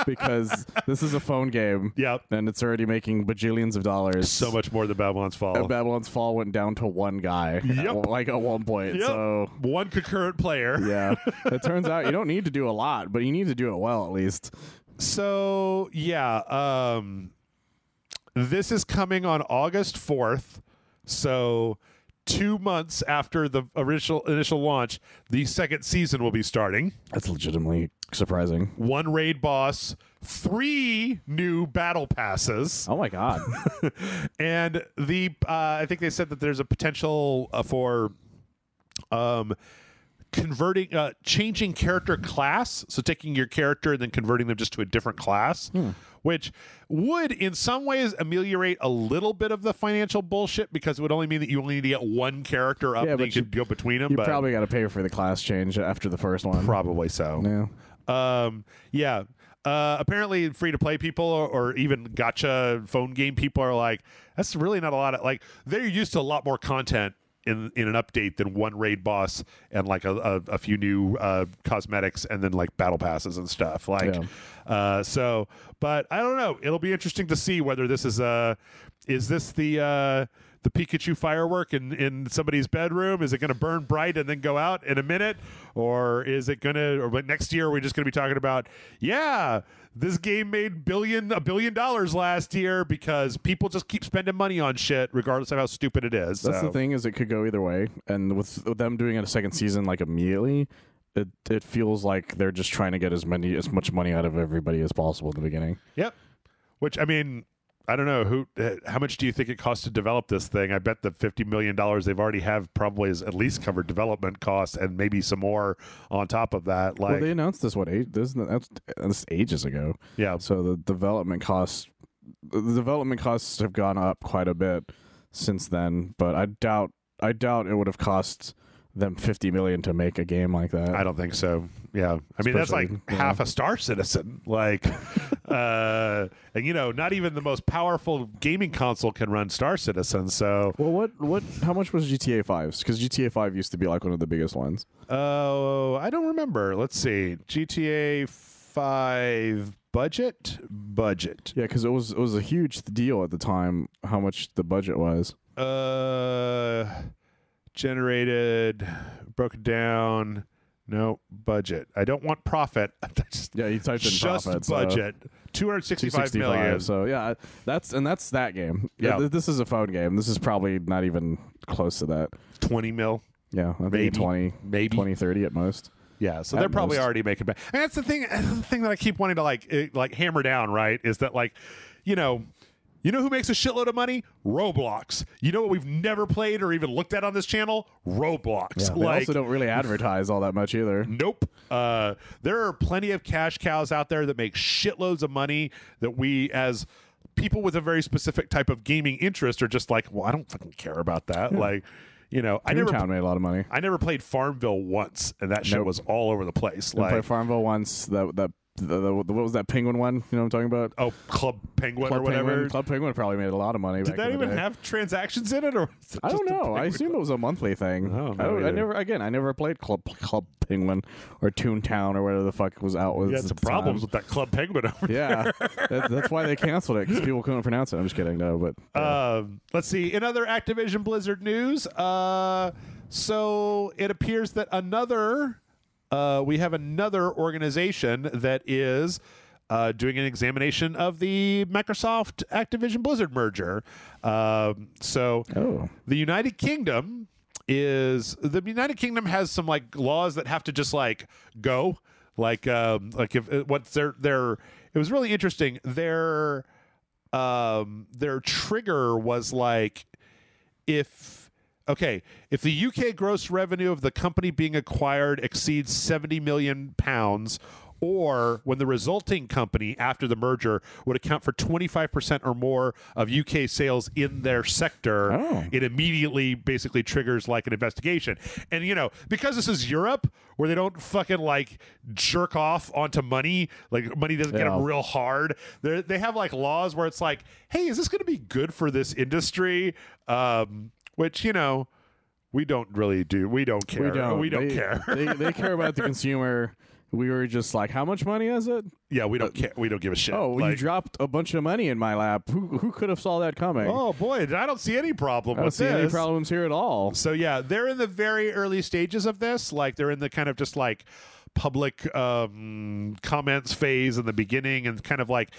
Because this is a phone game. Yep. And it's already making bajillions of dollars. So much more than Babylon's Fall. And Babylon's Fall went down to one guy. Yep. At one point. Yep. So one concurrent player. Yeah. It turns out you don't need to do a lot, but you need to do it well at least. So yeah. This is coming on August 4th. So 2 months after the initial launch, the second season will be starting. That's legitimately surprising. One raid boss, 3 new battle passes. Oh my God. And I think they said that there's a potential for converting, changing character class. So taking your character and then converting them just to a different class. Hmm. Which would, in some ways, ameliorate a little bit of the financial bullshit because it would only mean that you only need to get one character up and you could go between them. You probably got to pay for the class change after the first one. Probably so. Yeah. Apparently, free-to-play people or even gacha phone game people are like, that's really not a lot of... they're used to a lot more content in an update than one raid boss and a few new cosmetics and then battle passes and stuff but I don't know, it'll be interesting to see whether this is this the the Pikachu firework in somebody's bedroom? Is it going to burn bright and then go out in a minute? Or is it going to, or next year, we're just going to be talking about, yeah, this game made $1 billion last year because people just keep spending money on shit regardless of how stupid it is. That's the thing, is it could go either way. And with them doing it a second season, like immediately, it feels like they're just trying to get as much money out of everybody as possible at the beginning. Yep. Which, I mean, I don't know how much do you think it costs to develop this thing? I bet the $50 million they've already have probably is at least covered development costs and maybe some more on top of that. Like, well, they announced this that's ages ago. Yeah. So the development costs have gone up quite a bit since then, but I doubt it would have cost them $50 million to make a game like that. I don't think so. Yeah. I mean, that's like half a Star Citizen. Like, and you know, not even the most powerful gaming console can run Star Citizen. So, well, how much was GTA 5's? Because GTA 5 used to be like one of the biggest ones. Oh, I don't remember. Let's see. GTA 5 budget. Yeah, because it was a huge deal at the time. How much the budget was? Generated, broken down. No budget. I don't want profit. Yeah, you typed in just profit. Just budget. So. 265 million. So yeah, that's that game. Yeah, this is a phone game. This is probably not even close to that. 20 mil. Yeah, I think 20, maybe 20, 30 at most. Yeah, so they're probably already making back. And that's the thing. That I keep wanting to like hammer down. Right, is that like, you know who makes a shitload of money? Roblox. You know what we've never played or even looked at on this channel? Roblox. Yeah, they also don't really advertise all that much either. Nope. There are plenty of cash cows out there that make shitloads of money that we as people with a very specific type of gaming interest are just like, well, I don't fucking care about that. Yeah. Like, you know, Toontown made a lot of money. I never played Farmville once, and that shit was all over the place. I played Farmville once. What was that penguin one? You know what I'm talking about? Oh, Club Penguin or whatever. Club Penguin probably made a lot of money. Did that even have transactions in it, or was it, I don't know? I assume it was a monthly thing. I never played Club Penguin or Toontown or whatever the fuck was out. Yeah, some problems with that Club Penguin over there. Yeah, that's why they canceled it, because people couldn't pronounce it. I'm just kidding, no. But let's see. In other Activision Blizzard news, so it appears that we have another organization that is doing an examination of the Microsoft Activision Blizzard merger. The United Kingdom has some like laws that have to just like go like if what's their it was really interesting. Their trigger was like if the UK gross revenue of the company being acquired exceeds £70 million, or when the resulting company after the merger would account for 25% or more of UK sales in their sector, it immediately basically triggers like an investigation. And, you know, because this is Europe, where they don't fucking like jerk off onto money, like money doesn't get them real hard, they have like laws where it's like, hey, is this going to be good for this industry? Which, you know, we don't really do. We don't care. We don't care. They care about the consumer. We were just like, how much money is it? Yeah, we don't care. We don't give a shit. Oh, you dropped a bunch of money in my lap. Who could have saw that coming? Oh, boy, I don't see any problem with this. I don't see any problems here at all. So, yeah, they're in the very early stages of this. Like, they're in the kind of just like public comments phase in the beginning, and kind of like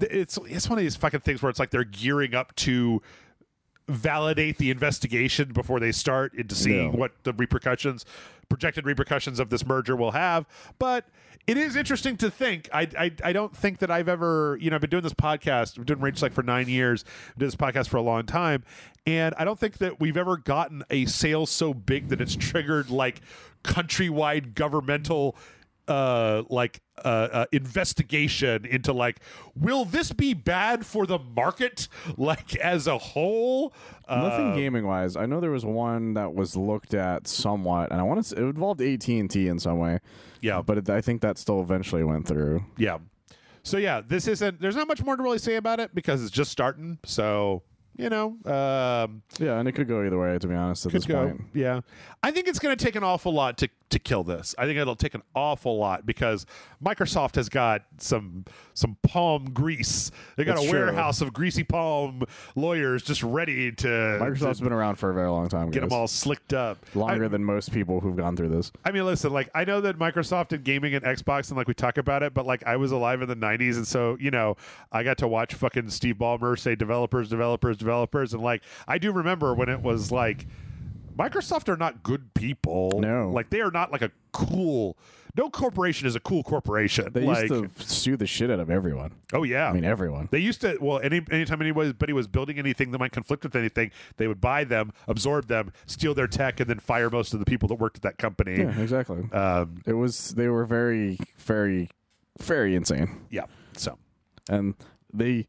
it's one of these fucking things where it's like they're gearing up to validate the investigation before they start into seeing what the projected repercussions of this merger will have. But it is interesting to think. I don't think that I've ever, I've been doing this podcast, I've been doing Range Select for 9 years, I've been doing this podcast for a long time, and I don't think that we've ever gotten a sale so big that it's triggered like countrywide governmental investigation into like, will this be bad for the market like as a whole? Nothing gaming wise. I know there was one that was looked at somewhat, and I want to say it involved AT&T in some way. Yeah, but I think that still eventually went through. Yeah. So yeah, there's not much more to really say about it because it's just starting. So you know. Yeah, and it could go either way, to be honest, at this point. Yeah. I think it's going to take an awful lot to kill this. I think it'll take an awful lot because Microsoft has got some palm grease. They got a warehouse of greasy palm lawyers just ready to... Microsoft's been around for a very long time, guys. Get them all slicked up. Longer than most people who've gone through this. I mean, listen, like, I know that Microsoft did gaming and Xbox and, like, we talk about it, but, like, I was alive in the 90s, and so, you know, I got to watch fucking Steve Ballmer say developers, and, like, I do remember when it was, like, Microsoft are not good people. No. Like, they are not, like, a cool... No corporation is a cool corporation. They used to sue the shit out of everyone. Oh, yeah. I mean, everyone. They used to... Well, anytime anybody was building anything that might conflict with anything, they would buy them, absorb them, steal their tech, and then fire most of the people that worked at that company. Yeah, exactly. It was... They were very, very, very insane. Yeah. So... And... They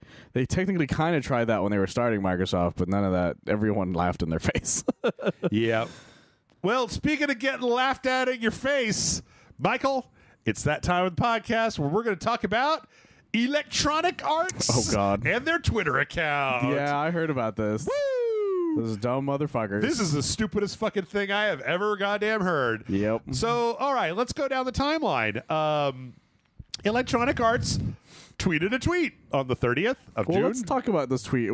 technically kind of tried that when they were starting Microsoft, but none of that. Everyone laughed in their face. Yeah. Well, speaking of getting laughed at in your face, Michael, it's that time of the podcast where we're going to talk about Electronic Arts. Oh, God. And their Twitter account. Yeah, I heard about this. Woo! Those dumb motherfuckers. This is the stupidest fucking thing I have ever goddamn heard. Yep. So, all right, let's go down the timeline. Electronic Arts tweeted a tweet on the 30th of June. Well, let's talk about this tweet.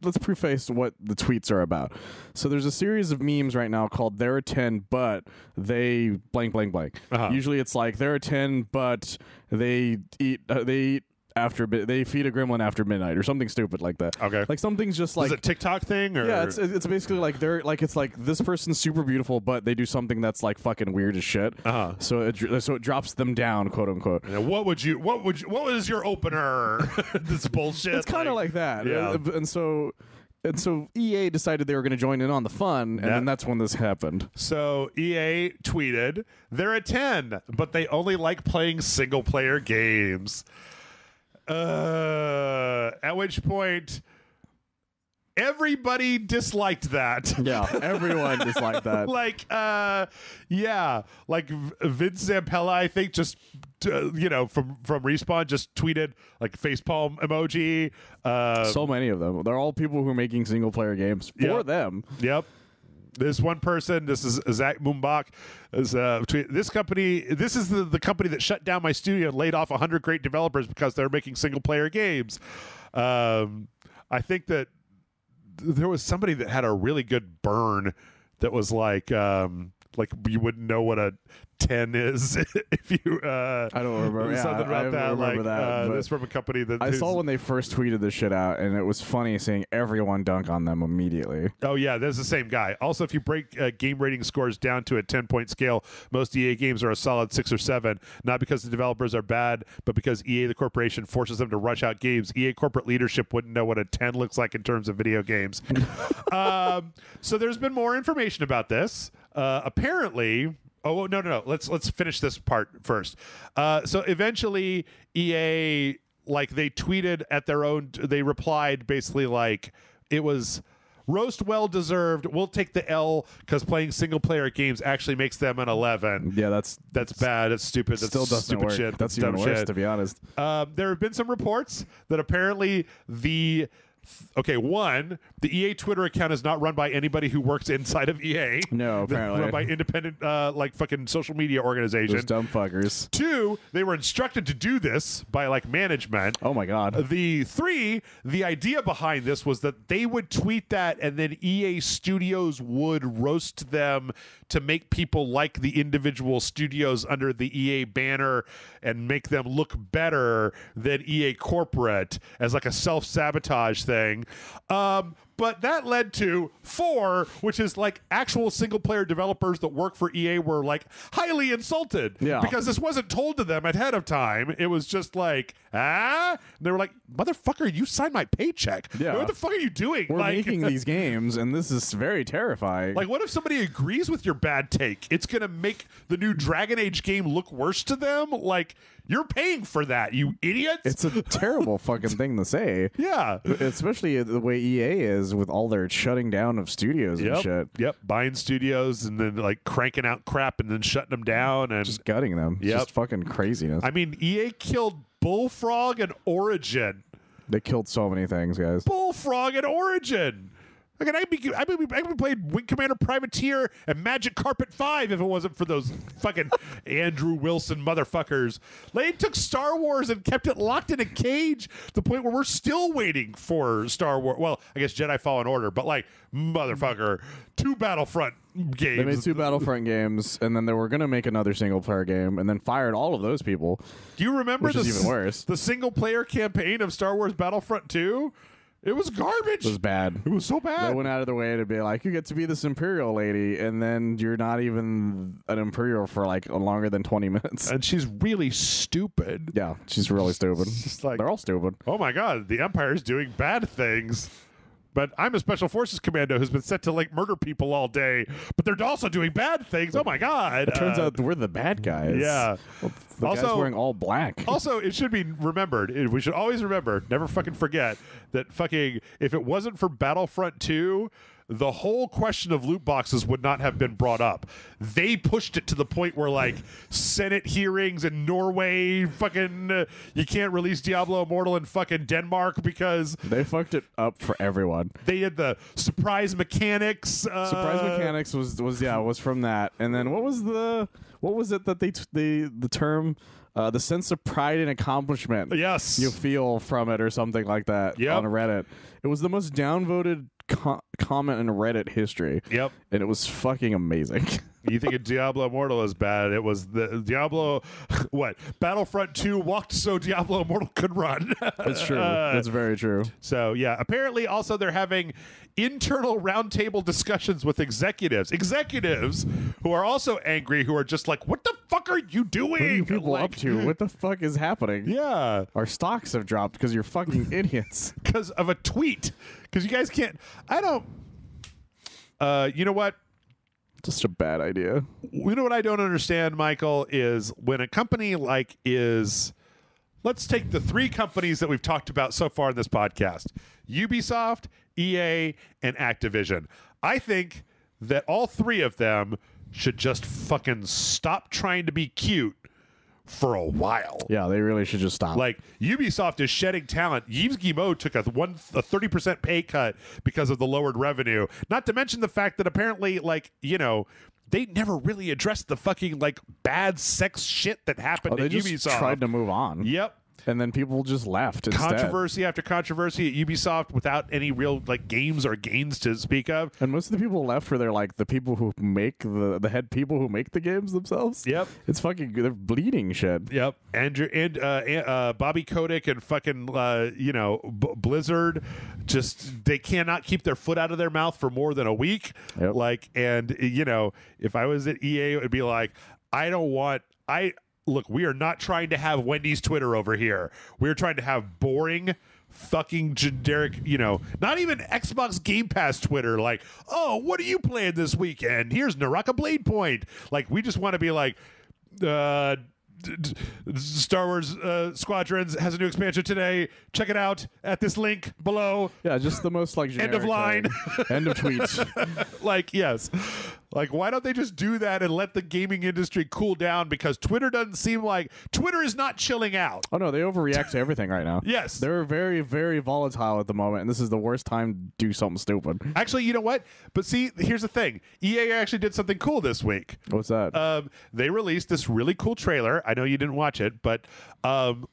Let's preface what the tweets are about. So there's a series of memes right now called "There Are 10, but they blank blank blank." Uh-huh. Usually it's like "There are 10, but they eat after they feed a gremlin after midnight" or something stupid like that. Okay, like something's just like, is it a TikTok thing? Or? Yeah, it's basically like they're like, it's like this person's super beautiful, but they do something that's like fucking weird as shit. Uh-huh. So it drops them down, quote unquote. Yeah, what was your opener? This bullshit. It's kind of like that. Yeah. And so EA decided they were going to join in on the fun, and then that's when this happened. So EA tweeted, "They're a 10, but they only like playing single player games." At which point everybody disliked that. Yeah, everyone disliked that. Like, yeah, like Vince Zampella, I think, just you know, from Respawn, just tweeted like facepalm emoji. So many of them. They're all people who are making single player games for them. Yep. This one person, this is Zach Mumbach, is this company. This is the company that shut down my studio and laid off 100 great developers because they're making single player games. I think that there was somebody that had a really good burn that was like you wouldn't know what a 10 is if you. I don't remember something about that. Remember like that, this from a company that I saw when they first tweeted this shit out, and it was funny seeing everyone dunk on them immediately. Oh yeah, that's the same guy. Also, if you break game rating scores down to a 10-point scale, most EA games are a solid 6 or 7. Not because the developers are bad, but because EA, the corporation, forces them to rush out games. EA corporate leadership wouldn't know what a 10 looks like in terms of video games. So there's been more information about this. Apparently, oh no! Let's finish this part first. So eventually, EA they tweeted at their own. They replied basically like it was roast well deserved. We'll take the L because playing single player games actually makes them an 11. Yeah, that's bad. It's stupid. That's still doesn't work. Shit. That's even worse, to be honest. There have been some reports that apparently the. Okay, one, the EA Twitter account is not run by anybody who works inside of EA. No, apparently. They're run by independent, fucking social media organization. Those dumb fuckers. Two, they were instructed to do this by, management. Oh, my God. Three, the idea behind this was that they would tweet that and then EA Studios would roast them to make people like the individual studios under the EA banner and make them look better than EA Corporate as, a self-sabotage thing. But that led to 4, which is actual single player developers that work for EA were highly insulted because this wasn't told to them ahead of time. It was just and they were like, motherfucker, you signed my paycheck. Yeah. What the fuck are you doing? We're making these games, and this is very terrifying. What if somebody agrees with your bad take? It's going to make the new Dragon Age game look worse to them. You're paying for that, you idiots. It's a terrible fucking thing to say. Yeah. Especially the way EA is with all their shutting down of studios and shit. Yep. Buying studios and then cranking out crap and then shutting them down. And just gutting them. It's just fucking craziness. I mean, EA killed Bullfrog and Origin. They killed so many things, guys. Bullfrog and Origin. Like, I could be playing Wing Commander Privateer and Magic Carpet 5 if it wasn't for those fucking Andrew Wilson motherfuckers. Lane took Star Wars and kept it locked in a cage to the point where we're still waiting for Star Wars. Well, I guess Jedi Fallen Order, but like, motherfucker, two Battlefront games. They made two Battlefront games, and then they were going to make another single-player game, and then fired all of those people. Do you remember the single-player campaign of Star Wars Battlefront 2? It was garbage. It was bad. It was so bad. They went out of their way to be like, you get to be this Imperial lady, and then you're not even an Imperial for like longer than 20 minutes. And she's really stupid. Yeah, she's really stupid. Like, they're all stupid. Oh my God, the Empire's doing bad things. But I'm a Special Forces Commando who's been set to like murder people all day, but they're also doing bad things. Oh my God. It turns out we're the bad guys. Yeah. Well, the also, guy's wearing all black. Also, it should be remembered, we should always remember, never fucking forget, that fucking, if it wasn't for Battlefront 2, the whole question of loot boxes would not have been brought up. They pushed it to the point where, like, Senate hearings in Norway, fucking, you can't release Diablo Immortal in fucking Denmark because... They fucked it up for everyone. They had the surprise mechanics. Surprise mechanics was from that. And then what was it that the term... the sense of pride and accomplishment you feel from it or something like that on Reddit. It was the most downvoted comment in Reddit history. Yep. And it was fucking amazing. You think a Diablo Immortal is bad. It was the Diablo, what? Battlefront 2 walked so Diablo Immortal could run. That's true. That's very true. So, yeah. Apparently, also, they're having internal roundtable discussions with executives. Executives who are also angry, who are just like, what the fuck are you doing? What are you people like, up to? What the fuck is happening? Yeah. Our stocks have dropped because you're fucking idiots. Because of a tweet. Because you guys can't... I don't... you know what? Just a bad idea. You know what I don't understand, Michael, is when a company like is... Let's take the three companies that we've talked about so far in this podcast. Ubisoft, EA, and Activision. I think that all three of them should just fucking stop trying to be cute for a while. Yeah, they really should just stop. Like, Ubisoft is shedding talent. Yves Guillemot took a 30% pay cut because of the lowered revenue. Not to mention the fact that apparently, like, you know, they never really addressed the fucking, like, bad sex shit that happened at Ubisoft. They just tried to move on. Yep. And then people just left instead. Controversy after controversy at Ubisoft without any real like games or gains to speak of. And most of the people left for their like the people who make the head people who make the games themselves. Yep, it's fucking they're bleeding shit. Yep, Andrew and Bobby Kotick and fucking Blizzard just they cannot keep their foot out of their mouth for more than a week. Yep. Like and you know if I was at EA it would be like I don't want I. Look, we are not trying to have Wendy's Twitter over here. We're trying to have boring, fucking generic, you know, not even Xbox Game Pass Twitter. Like, oh, what are you playing this weekend? Here's Naraka Blade Point. Like, we just want to be like, Star Wars Squadrons has a new expansion today. Check it out at this link below. Yeah, just the most like generic end of line, end of tweets. Like, yes. Like, why don't they just do that and let the gaming industry cool down? Because Twitter doesn't seem like... Twitter is not chilling out. Oh, no. They overreact to everything right now. Yes. They're very, very volatile at the moment, and this is the worst time to do something stupid. Actually, you know what? But see, here's the thing. EA actually did something cool this week. What's that? They released this really cool trailer. I know you didn't watch it, but of...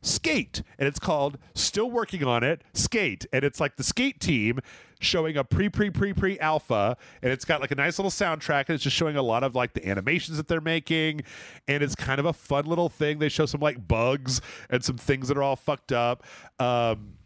Skate, and it's called Still Working on It, Skate, and it's like the Skate team showing a pre alpha, and it's got like a nice little soundtrack, and it's just showing a lot of like the animations that they're making, and it's kind of a fun little thing. They show some like bugs and some things that are all fucked up, and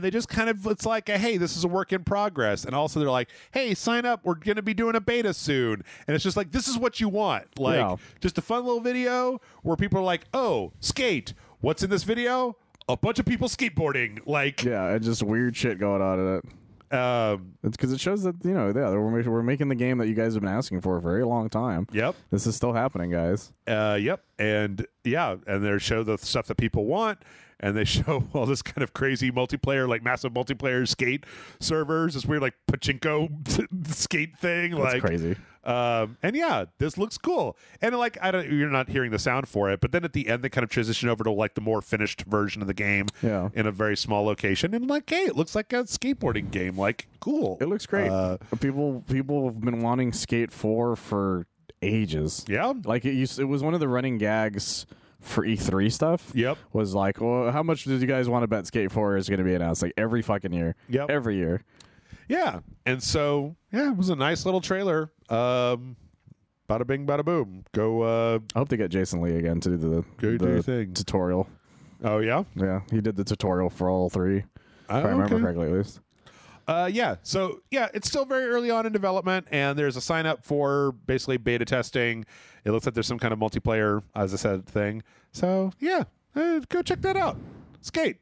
they just kind of, it's like, hey, this is a work in progress. And also they're like, hey, sign up. We're going to be doing a beta soon. And it's just like, this is what you want. Like, just a fun little video where people are like, oh, skate. What's in this video? A bunch of people skateboarding. Like, yeah, and just weird shit going on in it. It's because it shows that, you know, we're making the game that you guys have been asking for a very long time. Yep. This is still happening, guys. Yep. And, yeah, and they show the stuff that people want. and they show all this kind of crazy multiplayer, like massive multiplayer skate servers, this weird like pachinko skate thing. That's like crazy. And yeah, this looks cool. And like, I don't, you're not hearing the sound for it, but then at the end they kind of transition over to like the more finished version of the game in a very small location. And like, hey, it looks like a skateboarding game. Like, cool. It looks great. People have been wanting Skate 4 for ages. Yeah, like it was one of the running gags for E3 stuff. Yep, was like, well, how much did you guys want to bet Skate 4 is going to be announced? Like every fucking year. Yep, every year. Yeah, and so yeah, it was a nice little trailer. Bada bing, bada boom. Go. I hope they get Jason Lee again to do the thing. Tutorial. Oh yeah, yeah. He did the tutorial for all three. If I remember correctly, at least. Yeah. So yeah, it's still very early on in development, and there's a sign up for basically beta testing. It looks like there's some kind of multiplayer, as I said, thing. So yeah, go check that out. Skate.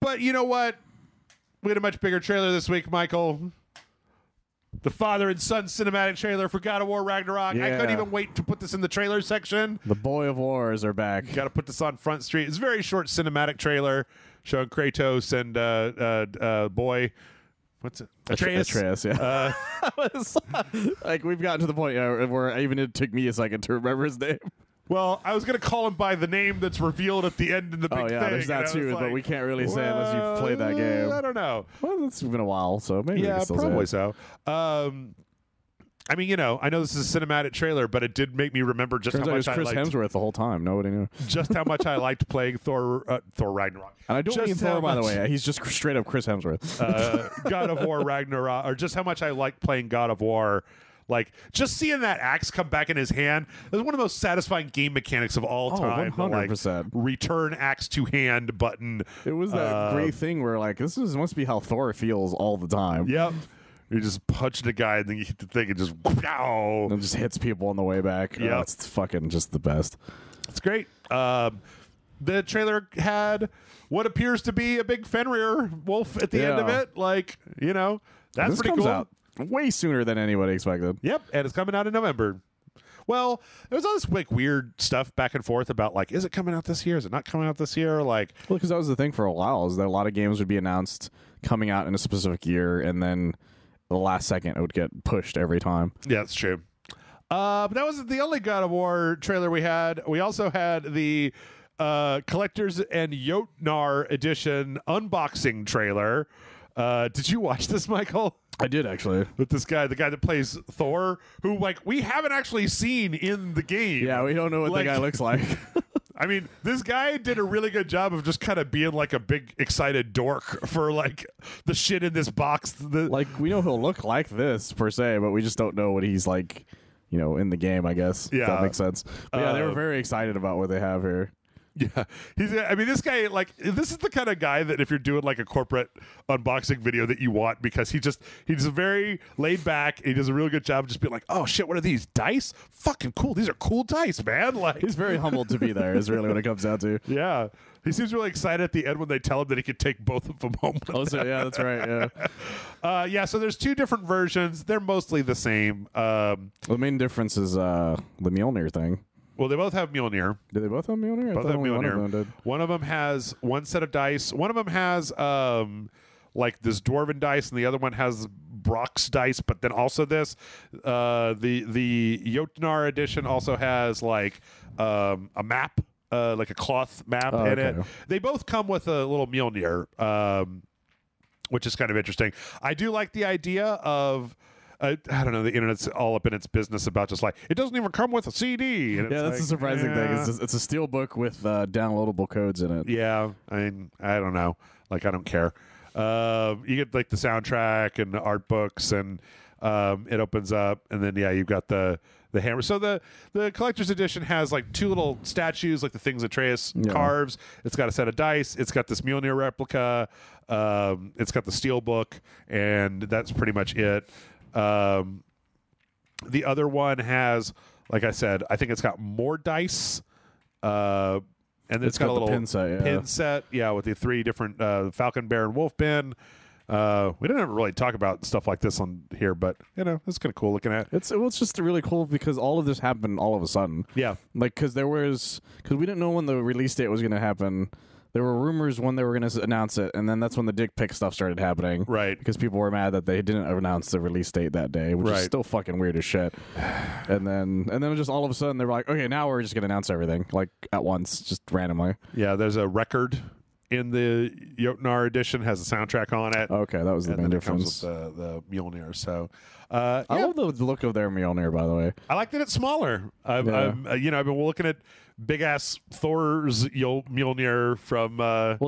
But you know what? We had a much bigger trailer this week, Michael. The father and son cinematic trailer for God of War Ragnarok. Yeah. I couldn't even wait to put this in the trailer section. The boy of wars are back. Got to put this on Front Street. It's a very short cinematic trailer showing Kratos and boy. What's it? Atreus, yeah. Like, we've gotten to the point where even it took me a second to remember his name. Well, I was going to call him by the name that's revealed at the end in the big thing. Oh, yeah, there's that too, like, but we can't really say unless you've played that game. I don't know. Well, it's been a while, so maybe we can still probably say it. I mean, you know, I know this is a cinematic trailer, but it did make me remember just how much I liked... Chris Hemsworth the whole time. Nobody knew. Just how much I liked playing Thor Ragnarok. And I don't mean Thor, by the way. He's just straight up Chris Hemsworth. God of War Ragnarok, or just how much I liked playing God of War. Like, just seeing that axe come back in his hand, that's one of the most satisfying game mechanics of all time. 100%. Like, return axe to hand button. It was that great thing where, like, must be how Thor feels all the time. Yep. You just punch the guy, and then you hit the thing, and just wow. And it just hits people on the way back. Yeah. It's fucking just the best. It's great. The trailer had what appears to be a big Fenrir wolf at the end of it. Like, you know, that's this pretty cool. Out way sooner than anybody expected. Yep, and it's coming out in November. Well, there was all this like weird stuff back and forth about like, is it coming out this year? Is it not coming out this year? Like, well, because that was the thing for a while, is that a lot of games would be announced coming out in a specific year, and then the last second it would get pushed every time. Yeah, that's true. But that wasn't the only God of War trailer we had. We also had the Collector's and Jotnar Edition unboxing trailer. Did you watch this, Michael? I did, actually. With this guy, the guy that plays Thor, who, like, we haven't actually seen in the game. Yeah, we don't know what the guy looks like. I mean, this guy did a really good job of just kind of being, like, a big, excited dork for, like, the shit in this box. Like, we know he'll look like this, per se, but we just don't know what he's like, you know, in the game, I guess. Yeah. If that makes sense. But, yeah, they were very excited about what they have here. Yeah, I mean, this guy, like, this is the kind of guy that if you're doing like a corporate unboxing video that you want, because he's very laid back. And he does a really good job of just being like, oh shit, what are these dice? Fucking cool. These are cool dice, man. Like, he's very humbled to be there. Is really what it comes down to. Yeah, he seems really excited at the end when they tell him that he could take both of them home. Also, yeah, that's right. Yeah, yeah. So there's two different versions. They're mostly the same. The main difference is the Mjolnir thing. Well, they both have Mjolnir. Do they both have Mjolnir? Both have Mjolnir. One of them has one set of dice. One of them has like this dwarven dice, and the other one has Brock's dice. But then also this, the Jotnar edition also has like a map, like a cloth map in it. They both come with a little Mjolnir, which is kind of interesting. I do like the idea of. I don't know. The internet's all up in its business about just like it doesn't even come with a CD. And yeah, that's like, a surprising thing. It's a steel book with downloadable codes in it. Yeah, I mean, I don't know. Like, I don't care. You get like the soundtrack and the art books, and it opens up, and then yeah, you've got the hammer. So the collector's edition has like two little statues, like the things Atreus carves. It's got a set of dice. It's got this Mjolnir replica. It's got the steel book, and that's pretty much it. The other one has, like I said, I think it's got more dice, and it's got a little pin set, yeah, with the three different Falcon, Bear, and Wolf bin. We didn't ever really talk about stuff like this on here, but you know, it's kind of cool looking at. It's just really cool because all of this happened all of a sudden. Yeah, like because we didn't know when the release date was going to happen. There were rumors when they were going to announce it, and then that's when the dick pic stuff started happening. Right. Because people were mad that they didn't announce the release date that day, which is still fucking weird as shit. And then just all of a sudden, they were like, okay, now we're just going to announce everything, like, at once, just randomly. Yeah, there's a record in the Jotnar edition, has a soundtrack on it. Okay, that was the main difference. And then it comes with the Mjolnir, so... I love the look of their Mjolnir, by the way. I like that it's smaller. I've been looking at big ass Thor's Mjolnir from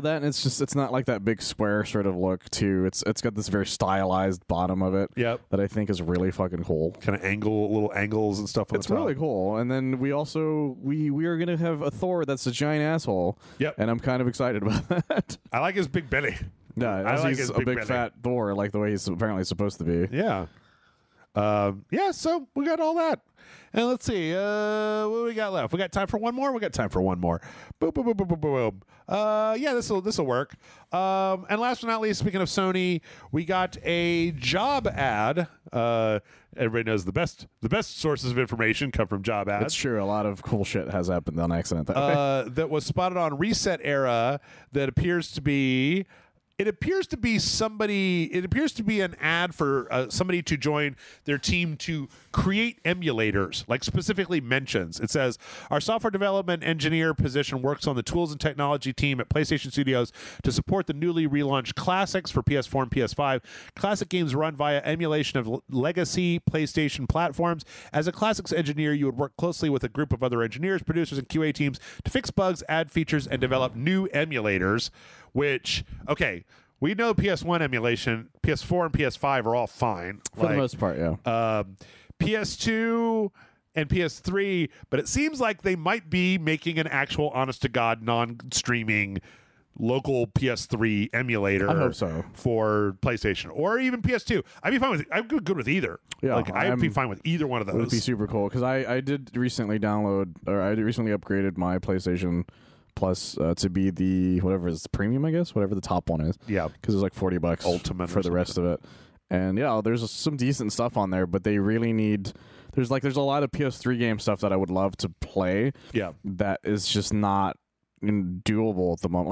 it's not like that big square sort of look too. It's got this very stylized bottom of it. Yep. That I think is really fucking cool. Kind of little angles and stuff on the top. It's really cool. And then we are gonna have a Thor that's a giant asshole. Yep. And I'm kind of excited about that. I like his big belly. No, I like he's a big fat Thor, like the way he's apparently supposed to be. Yeah. So we got all that. And let's see, what do we got left? We got time for one more? We got time for one more. Boop, boop, boop, boop, boop, boop. This'll work. And last but not least, speaking of Sony, we got a job ad. Everybody knows the best sources of information come from job ads. It's true. A lot of cool shit has happened on accident that way. That was spotted on Reset Era that appears to be an ad for somebody to join their team to create emulators, like specifically mentions. It says, our software development engineer position works on the tools and technology team at PlayStation Studios to support the newly relaunched classics for PS4 and PS5. Classic games run via emulation of legacy PlayStation platforms. As a classics engineer, you would work closely with a group of other engineers, producers, and QA teams to fix bugs, add features, and develop new emulators. Which, okay, we know PS1 emulation, PS4 and PS5 are all fine. For the most part, yeah. PS2 and PS3, but it seems like they might be making an actual honest-to-God, non-streaming local PS3 emulator. I hope so. For PlayStation or even PS2. I'd be fine with it. I'm good with either. Yeah, I'd be fine with either one of those. It would be super cool, because I recently upgraded my PlayStation Plus to be the premium, I guess, whatever the top one is. Yeah, because it's like $40 Ultimate for the rest of it. And yeah, there's some decent stuff on there, but they really need. There's a lot of PS3 game stuff that I would love to play. Yeah, that is just not doable at the moment.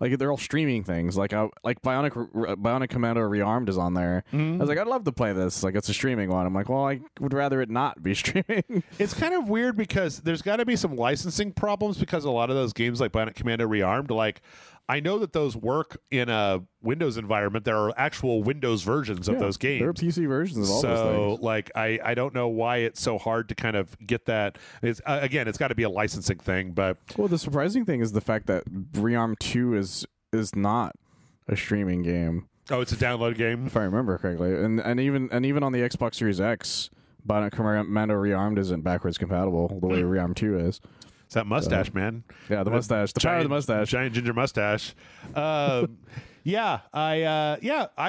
Like they're all streaming things. Like Bionic Commando Rearmed is on there. Mm-hmm. I was like, I'd love to play this. Like, it's a streaming one. I'm like, well, I would rather it not be streaming. It's kind of weird because there's got to be some licensing problems, because a lot of those games like Bionic Commando Rearmed, like, I know that those work in a Windows environment. There are actual Windows versions of those games. There are PC versions of all those things. So, like, I don't know why it's so hard to kind of get that. It's got to be a licensing thing. But well, the surprising thing is the fact that Rearm 2 is not a streaming game. Oh, it's a download game, if I remember correctly. And even on the Xbox Series X, Bionic Commando Rearmed isn't backwards compatible the way Rearm 2 is. It's that mustache, man. Yeah, the mustache. The power of the mustache. Giant ginger mustache. I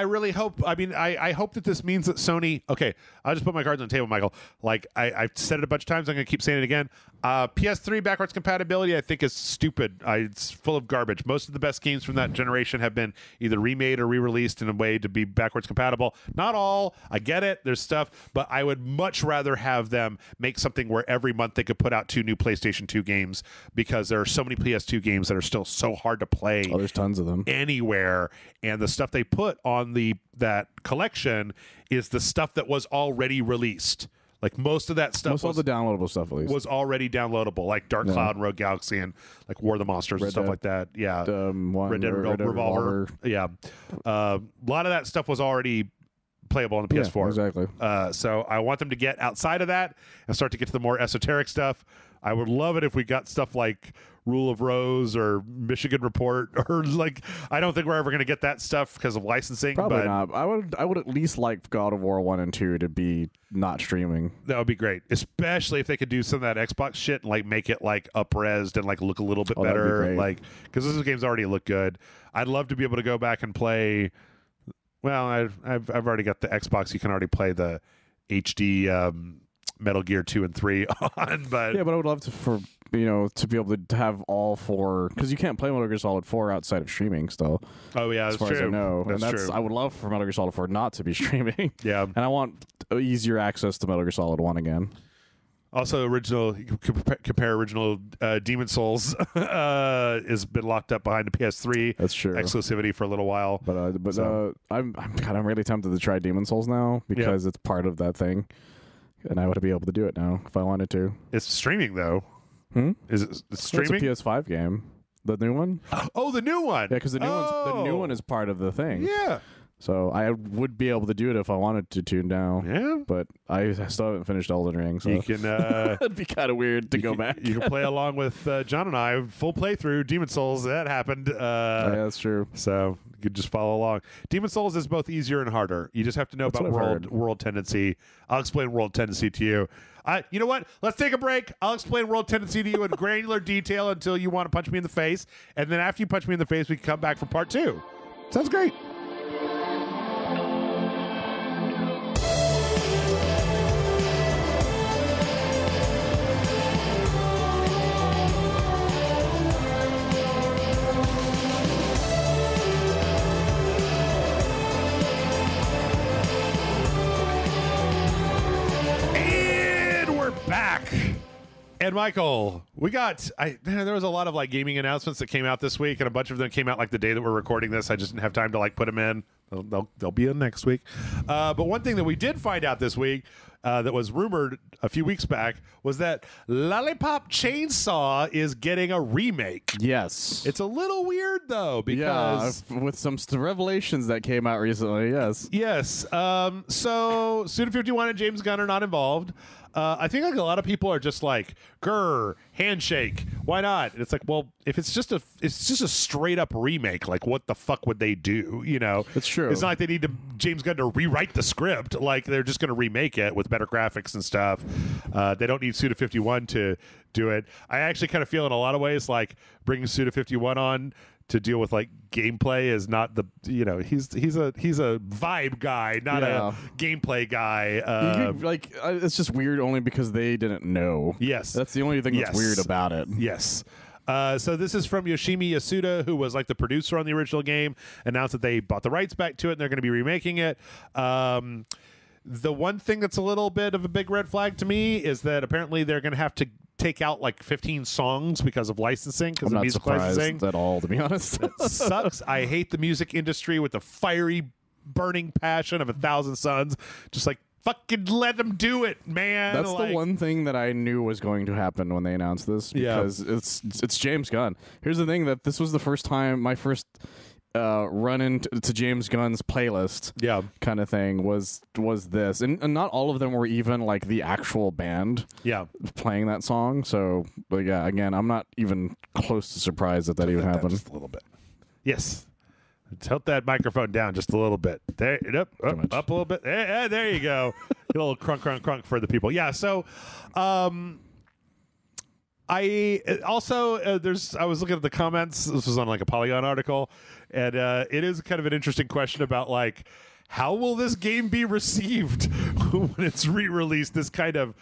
really hope. I mean, I hope that this means that Sony. Okay, I'll just put my cards on the table, Michael. Like, I've said it a bunch of times. I'm going to keep saying it again. PS3 backwards compatibility, I think, is stupid. It's full of garbage. Most of the best games from that generation have been either remade or re-released in a way to be backwards compatible. Not all. I get it. There's stuff. But I would much rather have them make something where every month they could put out two new PlayStation 2 games, because there are so many PS2 games that are still so hard to play. Oh, there's tons of them. Anywhere. And the stuff they put on that collection is the stuff that was already released. Like, most of that stuff, all the downloadable stuff, at least, was already downloadable. Like Dark Cloud, and Rogue Galaxy, and like War of the Monsters, and stuff like that. Yeah, Red Dead Revolver. Yeah, a lot of that stuff was already playable on the PS4. Yeah, exactly. So I want them to get outside of that and start to get to the more esoteric stuff. I would love it if we got stuff like Rule of Rose or Michigan Report, or like, I don't think we're ever going to get that stuff because of licensing. Probably not. I would at least like God of War 1 and 2 to be not streaming. That would be great, especially if they could do some of that Xbox shit and like make it like up-resed and like look a little bit better, like, because those games already look good. I'd love to be able to go back and play. Well, I've already got the Xbox. You can already play the HD Metal Gear 2 and 3 on, but I would love to for you know, to be able to have all four, because you can't play Metal Gear Solid 4 outside of streaming still. Oh yeah, that's true. As far as I know. That's true. I would love for Metal Gear Solid 4 not to be streaming. Yeah. And I want easier access to Metal Gear Solid 1 again. Also, original, you compare original Demon Souls has been locked up behind the PS3 that's true. Exclusivity for a little while. But so. I'm really tempted to try Demon Souls now because it's part of that thing, and I would be able to do it now if I wanted to. It's streaming though. Hmm? Is it streaming? It's a PS5 game. The new one. Oh, the new one. Yeah, because the new one is part of the thing. Yeah. So I would be able to do it if I wanted to now. Yeah, but I still haven't finished Elden Ring. So you can. It'd be kind of weird to go back. You can play along with John and I full playthrough Demon Souls. That happened. Yeah, that's true. So you could just follow along. Demon Souls is both easier and harder. You just have to know about world tendency. I'll explain world tendency to you. You know what? Let's take a break. I'll explain world tendency to you in granular detail until you want to punch me in the face, and then after you punch me in the face, we can come back for part two. Sounds great. And Michael, we got there was a lot of like gaming announcements that came out this week, and a bunch of them came out like the day that we're recording this. I just didn't have time to like put them in. They'll be in next week. But one thing that we did find out this week that was rumored a few weeks back was that Lollipop Chainsaw is getting a remake. Yes. It's a little weird though because with some revelations that came out recently. Yes. Yes. So Suda51 and James Gunn are not involved. I think like a lot of people are just like, grr, handshake, why not? And it's like, well, if it's just a straight up remake, like what the fuck would they do? You know, it's true. It's not like they need James Gunn to rewrite the script. Like they're just going to remake it with better graphics and stuff. They don't need Suda51 to do it. I actually kind of feel in a lot of ways like bringing Suda51 on to deal with like gameplay is not the, you know, he's a vibe guy, not a gameplay guy. It's just weird only because they didn't know. Yes, that's the only thing that's weird about it. Yes. So this is from Yoshimi Yasuda, who was like the producer on the original game, announced that they bought the rights back to it and they're going to be remaking it. The one thing that's a little bit of a big red flag to me is that apparently they're going to have to take out like 15 songs because of licensing, because of music licensing. At all, to be honest. It sucks. I hate the music industry with the fiery burning passion of 1,000 suns. Just like fucking let them do it, man. That's like the one thing that I knew was going to happen when they announced this, because it's James Gunn. Here's the thing, that this was the first time my first run into James Gunn's playlist kind of thing was this, and not all of them were even like the actual band playing that song. So but yeah, again, I'm not even close to surprised that even happened. Just a little bit. Yes, tilt that microphone down just a little bit there. Up a little bit there you go. A little crunk for the people. Yeah, so I also I was looking at the comments. This was on like a Polygon article, and it is kind of an interesting question about like how will this game be received when it's re-released. This kind of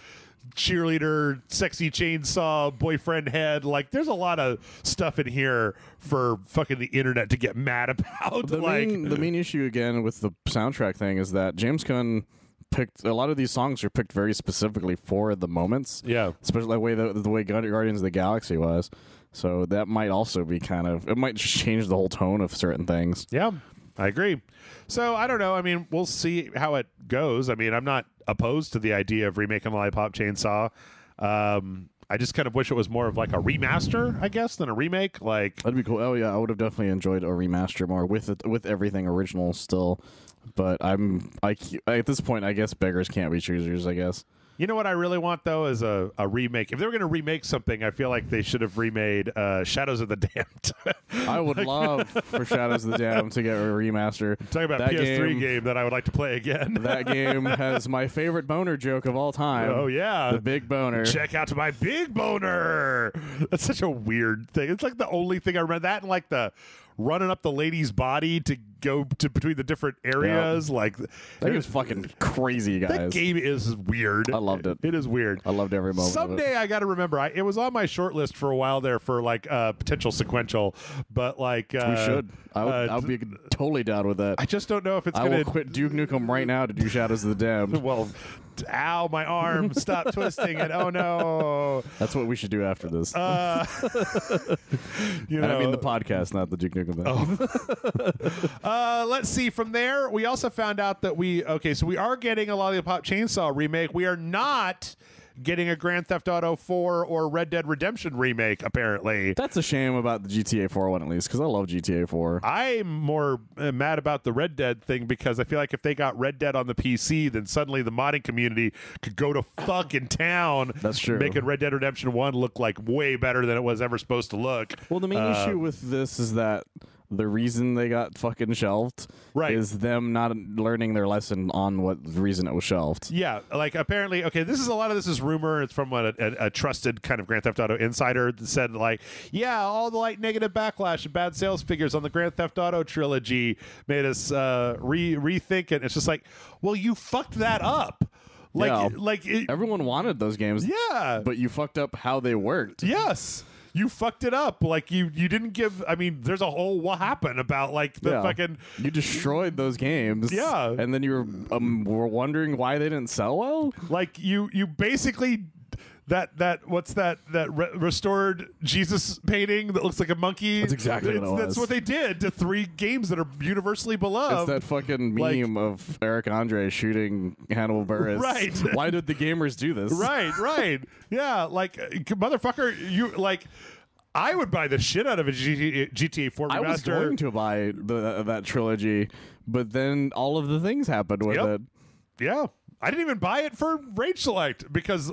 cheerleader, sexy chainsaw, boyfriend head, like there's a lot of stuff in here for fucking the internet to get mad about. The main issue again with the soundtrack thing is that James Gunn picked a lot of these songs are picked very specifically for the moments. Yeah, especially the way Guardians of the Galaxy was. So that might also be kind of, it might just change the whole tone of certain things. Yeah, I agree. So I don't know. I mean, we'll see how it goes. I mean, I'm not opposed to the idea of remaking Lollipop Chainsaw. I just kind of wish it was more of like a remaster, I guess, than a remake. Like that'd be cool. Oh yeah, I would have definitely enjoyed a remaster more with everything original still. But at this point, I guess beggars can't be choosers, I guess. You know what I really want, though, is a remake. If they were going to remake something, I feel like they should have remade Shadows of the Damned. I would love for Shadows of the Damned to get a remaster. I'm talking about that PS3 game that I would like to play again. That game has my favorite boner joke of all time. Oh, yeah. The big boner. Check out my big boner. That's such a weird thing. It's like the only thing I remember. That and like the running up the lady's body to go to between the different areas. Yeah. Like, that was fucking crazy, guys. That game is weird. I loved it. It is weird. I loved every moment. Someday I got to remember. It was on my short list for a while there for like potential sequential, but like we should. I'll be totally down with that. I just don't know if it's gonna quit Duke Nukem right now to do Shadows of the Damned. Well, ow, my arm, stop twisting it. Oh no, that's what we should do after this. You know, I mean the podcast, not the Duke Nukem. Oh. Let's see. From there, we also found out that we are getting a Lollipop Chainsaw remake. We are not getting a Grand Theft Auto 4 or Red Dead Redemption remake, apparently. That's a shame about the GTA 4 one, at least, because I love GTA 4. I'm more mad about the Red Dead thing, because I feel like if they got Red Dead on the PC, then suddenly the modding community could go to fucking town. That's true. Making Red Dead Redemption 1 look like way better than it was ever supposed to look. Well, the main issue with this is that the reason they got fucking shelved is them not learning their lesson on what reason it was shelved. Yeah, like apparently, this is a lot of this is rumor. It's from a trusted kind of Grand Theft Auto insider that said like, yeah, all the like negative backlash and bad sales figures on the Grand Theft Auto trilogy made us rethink it. It's just like, well, you fucked that up. Like, everyone wanted those games. Yeah, but you fucked up how they worked. Yes. You fucked it up. Like, you didn't give... I mean, there's a whole what happened about, like, the fucking... You destroyed those games. Yeah. And then you were wondering why they didn't sell well? Like, you basically... That restored Jesus painting that looks like a monkey. That's exactly what it was. That's what they did to three games that are universally beloved. It's that fucking meme of Eric Andre shooting Hannibal Buress. Right. Why did the gamers do this? Right. Yeah, like, motherfucker, you, like... I would buy the shit out of a GTA 4 remaster. I was going to buy that trilogy, but then all of the things happened with it. Yeah. I didn't even buy it for Rage Select because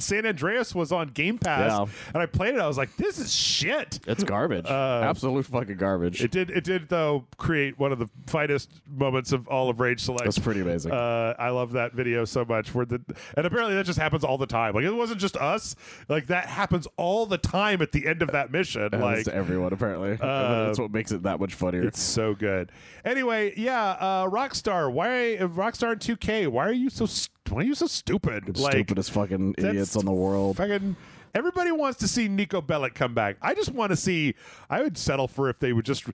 San Andreas was on Game Pass, and I played it. I was like, "This is shit. It's garbage. Absolute fucking garbage." It did though create one of the finest moments of all of Rage Select. That's pretty amazing. I love that video so much. And apparently that just happens all the time. Like it wasn't just us. Like that happens all the time at the end of that mission. It happens to everyone apparently. That's what makes it that much funnier. It's so good. Anyway, yeah. Rockstar. Rockstar and 2K? Why are you so stupid? Like, stupidest fucking idiots on the world. Fucking everybody wants to see Nico Bellic come back. I just want to see. I would settle for if they would just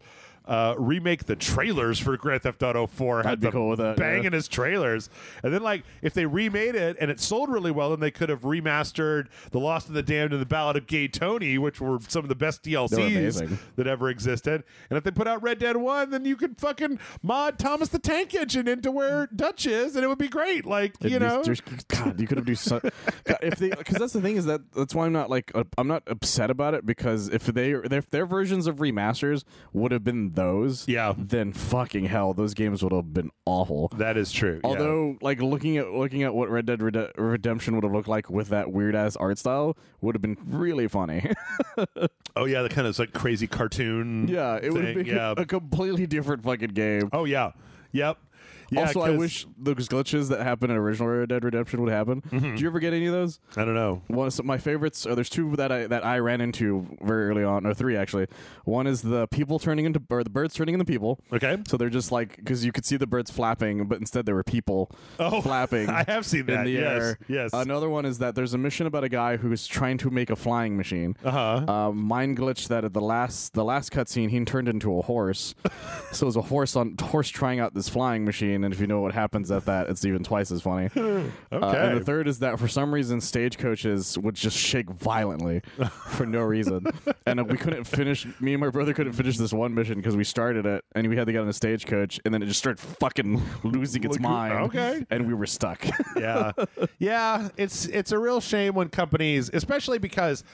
remake the trailers for Grand Theft Auto 4. I'd be cool with that. Banging his trailers, and then like if they remade it and it sold really well, then they could have remastered The Lost and the Damned and The Ballad of Gay Tony, which were some of the best DLCs that ever existed. And if they put out Red Dead 1, then you could fucking mod Thomas the Tank Engine into where Dutch is, and it would be great. Like you know, God, you could have do so. Because that's the thing is that's why I'm not like I'm not upset about it because if their versions of remasters would have been those, then fucking hell, those games would have been awful. That is true. Although, like looking at what Red Dead Redemption would have looked like with that weird ass art style would have been really funny. Oh yeah, the kind of like crazy cartoon. Yeah, it would have been a completely different fucking game. Oh yeah, yep. Yeah, also, I wish those glitches that happened in original Red Dead Redemption would happen. Mm-hmm. Did you ever get any of those? I don't know. My favorites are there's two that I ran into very early on, or three actually. One is the birds turning into people. Okay. So they're just like because you could see the birds flapping, but instead there were people flapping. I have seen that in the air. Yes. Another one is that there's a mission about a guy who's trying to make a flying machine. Mine glitched that at the last cutscene he turned into a horse. So it was a horse trying out this flying machine. And if you know what happens at that, it's even twice as funny. Okay. And the third is that for some reason stagecoaches would just shake violently for no reason, and we couldn't finish. Me and my brother couldn't finish this one mission because we started it and we had to get on a stagecoach, and then it just started fucking losing its mind. Okay. And we were stuck. Yeah. It's a real shame when companies, especially because.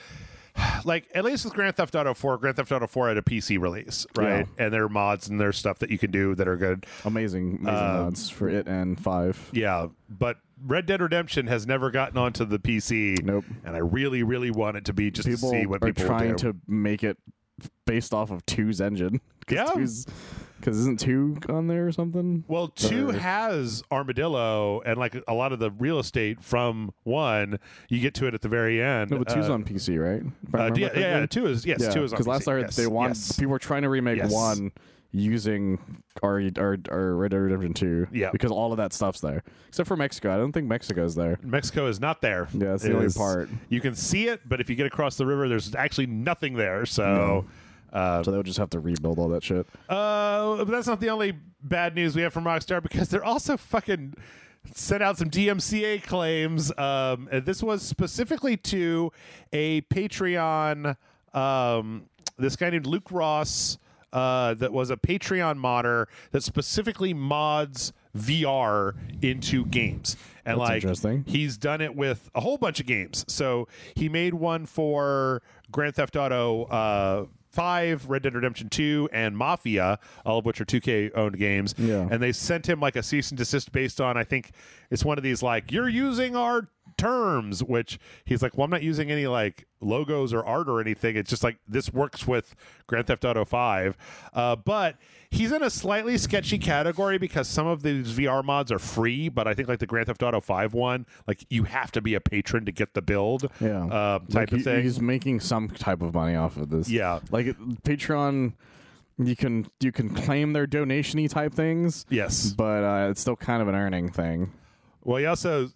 Like, at least with Grand Theft Auto 4, Grand Theft Auto 4 had a PC release, right? Yeah. And there are mods and there's stuff that you can do that are good. Amazing mods for it and 5. Yeah, but Red Dead Redemption has never gotten onto the PC. Nope. And I really, really want it to be just to see what people are trying to make it based off of 2's engine. Yeah. 2's Because isn't 2 on there or something? Well, 2 has Armadillo and like a lot of the real estate from 1. You get to it at the very end. No, but 2's on PC, right? Yeah, 2 is, yes, yeah. 2 is on PC. Because last I heard people were trying to remake 1 using our Red Dead Redemption 2. Yeah. Because all of that stuff's there. Except for Mexico. I don't think Mexico's there. Mexico is not there. Yeah, that's the only part. You can see it, but if you get across the river, there's actually nothing there, so... No. So they'll just have to rebuild all that shit. But that's not the only bad news we have from Rockstar, because they're also fucking sent out some DMCA claims. And this was specifically to a Patreon, this guy named Luke Ross, that was a Patreon modder that specifically mods VR into games. And that's like he's done it with a whole bunch of games. So he made one for Grand Theft Auto 5, Red Dead Redemption 2, and Mafia, all of which are 2K-owned games. Yeah. And they sent him like a cease and desist based on, I think it's one of these like, you're using our terms, which he's like, well, I'm not using any like logos or art or anything. It's just like, this works with Grand Theft Auto 5. But he's in a slightly sketchy category because some of these VR mods are free, but I think like the Grand Theft Auto 5 one, like you have to be a patron to get the build. Yeah. Type of thing. He's making some type of money off of this. Yeah. Like Patreon, you can claim their donation-y type things. Yes. But it's still kind of an earning thing. Well, he also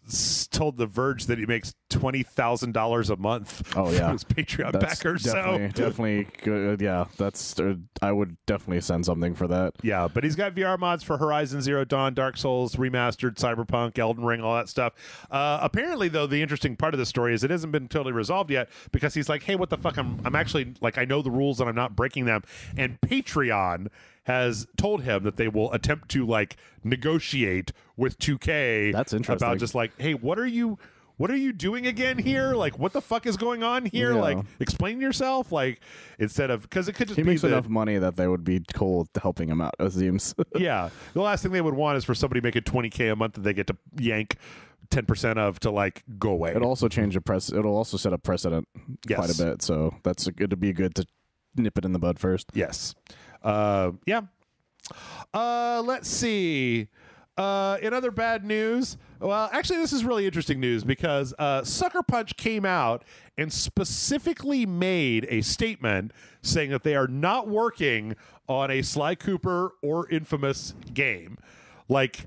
told The Verge that he makes $20,000 a month from his Patreon backers. Definitely good. Yeah, I would definitely send something for that. Yeah, but he's got VR mods for Horizon Zero Dawn, Dark Souls Remastered, Cyberpunk, Elden Ring, all that stuff. Apparently, though, the interesting part of the story is it hasn't been totally resolved yet, because he's like, hey, what the fuck? I'm actually, like, I know the rules and I'm not breaking them. And Patreon has told him that they will attempt to like negotiate with 2K about just like, hey, what are you doing again here? Like, what the fuck is going on here? Yeah. Like, explain yourself. Like, instead of, because it could just he be makes enough money that they would be cool helping him out, it seems. Yeah, the last thing they would want is for somebody making $20K a month that they get to yank 10% of to like go away. It'll also it'll also set up precedent quite a bit. So that's good to be good to nip it in the bud first. Yes. Let's see. In other bad news, well, actually, this is really interesting news because Sucker Punch came out and specifically made a statement saying that they are not working on a Sly Cooper or Infamous game. Like,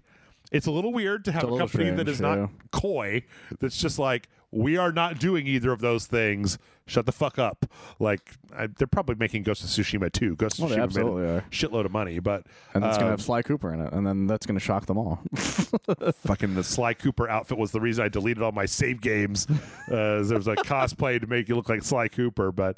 it's a little weird to have a company that is not coy, that's just like, we are not doing either of those things. Shut the fuck up. Like, they're probably making Ghost of Tsushima too. Ghost of Tsushima made a shitload of money, but and it's gonna have Sly Cooper in it, and then that's gonna shock them all. Fucking the Sly Cooper outfit was the reason I deleted all my save games. There was a cosplay to make you look like Sly Cooper, but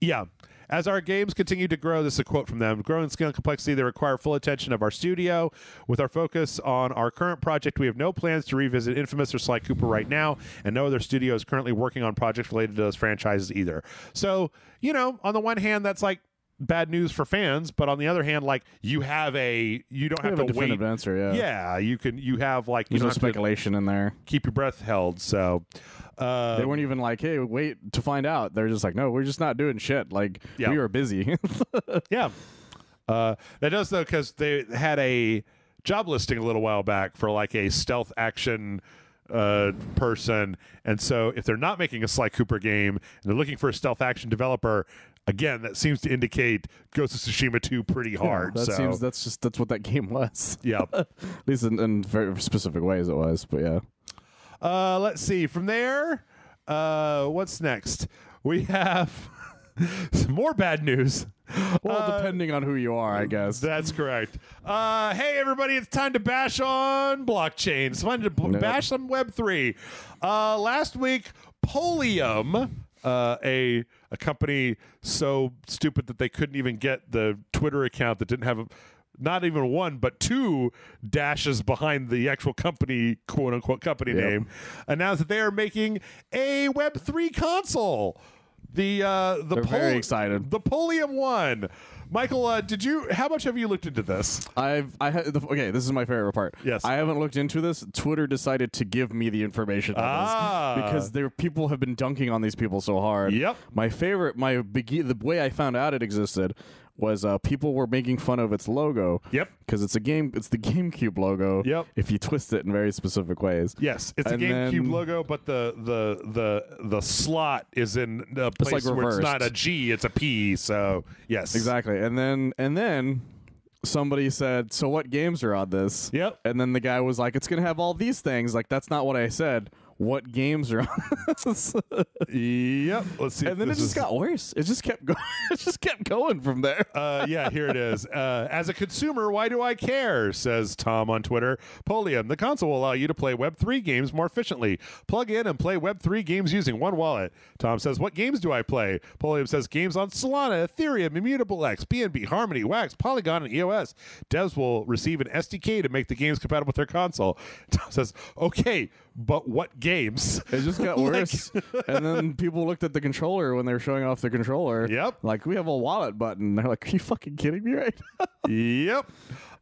yeah. As our games continue to grow, this is a quote from them, grow in scale and complexity, they require full attention of our studio. With our focus on our current project, we have no plans to revisit Infamous or Sly Cooper right now, and no other studio is currently working on projects related to those franchises either. So, you know, on the one hand, that's like bad news for fans, but on the other hand, like you don't have to wait. Definitive answer, there's no speculation in there. Keep your breath held, so... they weren't even like, hey, wait to find out. They're just like, no, we're just not doing shit. Like, we were busy. Yeah. That does, though, because they had a job listing a little while back for, like, a stealth action person. And so if they're not making a Sly Cooper game and they're looking for a stealth action developer, again, that seems to indicate Ghost of Tsushima 2 pretty hard. Yeah, that's what that game was. Yeah. At least in very specific ways it was, but yeah. Let's see. From there, what's next? We have some more bad news. Well, depending on who you are, I guess. That's correct. Hey, everybody, it's time to bash on blockchain. It's time to bash on Web3. Last week, Polium, a company so stupid that they couldn't even get the Twitter account that didn't have not even one, but 2 dashes behind the actual company, quote unquote, company name, announced that they are making a Web3 console. They're very excited. The Polium One. Michael, did you? How much have you looked into this? Okay, this is my favorite part. Yes, I haven't looked into this. Twitter decided to give me the information on this because people have been dunking on these people so hard. Yep. My favorite, the way I found out it existed was people were making fun of its logo. Yep. Because it's a game. It's the GameCube logo. Yep. If you twist it in very specific ways. Yes, it's a GameCube logo, but the slot is in a place where it's not a G, it's a P. So yes, exactly. And then somebody said, "So what games are on this?" Yep. And then the guy was like, "It's gonna have all these things." Like, that's not what I said. What games are on this? Yep. Let's see. And then it just got worse. It just kept going. It just kept going from there. Yeah, here it is. As a consumer, why do I care? Says Tom on Twitter. Polium, the console will allow you to play Web3 games more efficiently. Plug in and play Web3 games using one wallet. Tom says, what games do I play? Polium says, games on Solana, Ethereum, Immutable X, BNB, Harmony, Wax, Polygon, and EOS. Devs will receive an SDK to make the games compatible with their console. Tom says, okay, but what games? It just got worse. And then people looked at the controller when they were showing off the controller. Yep. Like, we have a wallet button. They're like, are you fucking kidding me right now? Yep.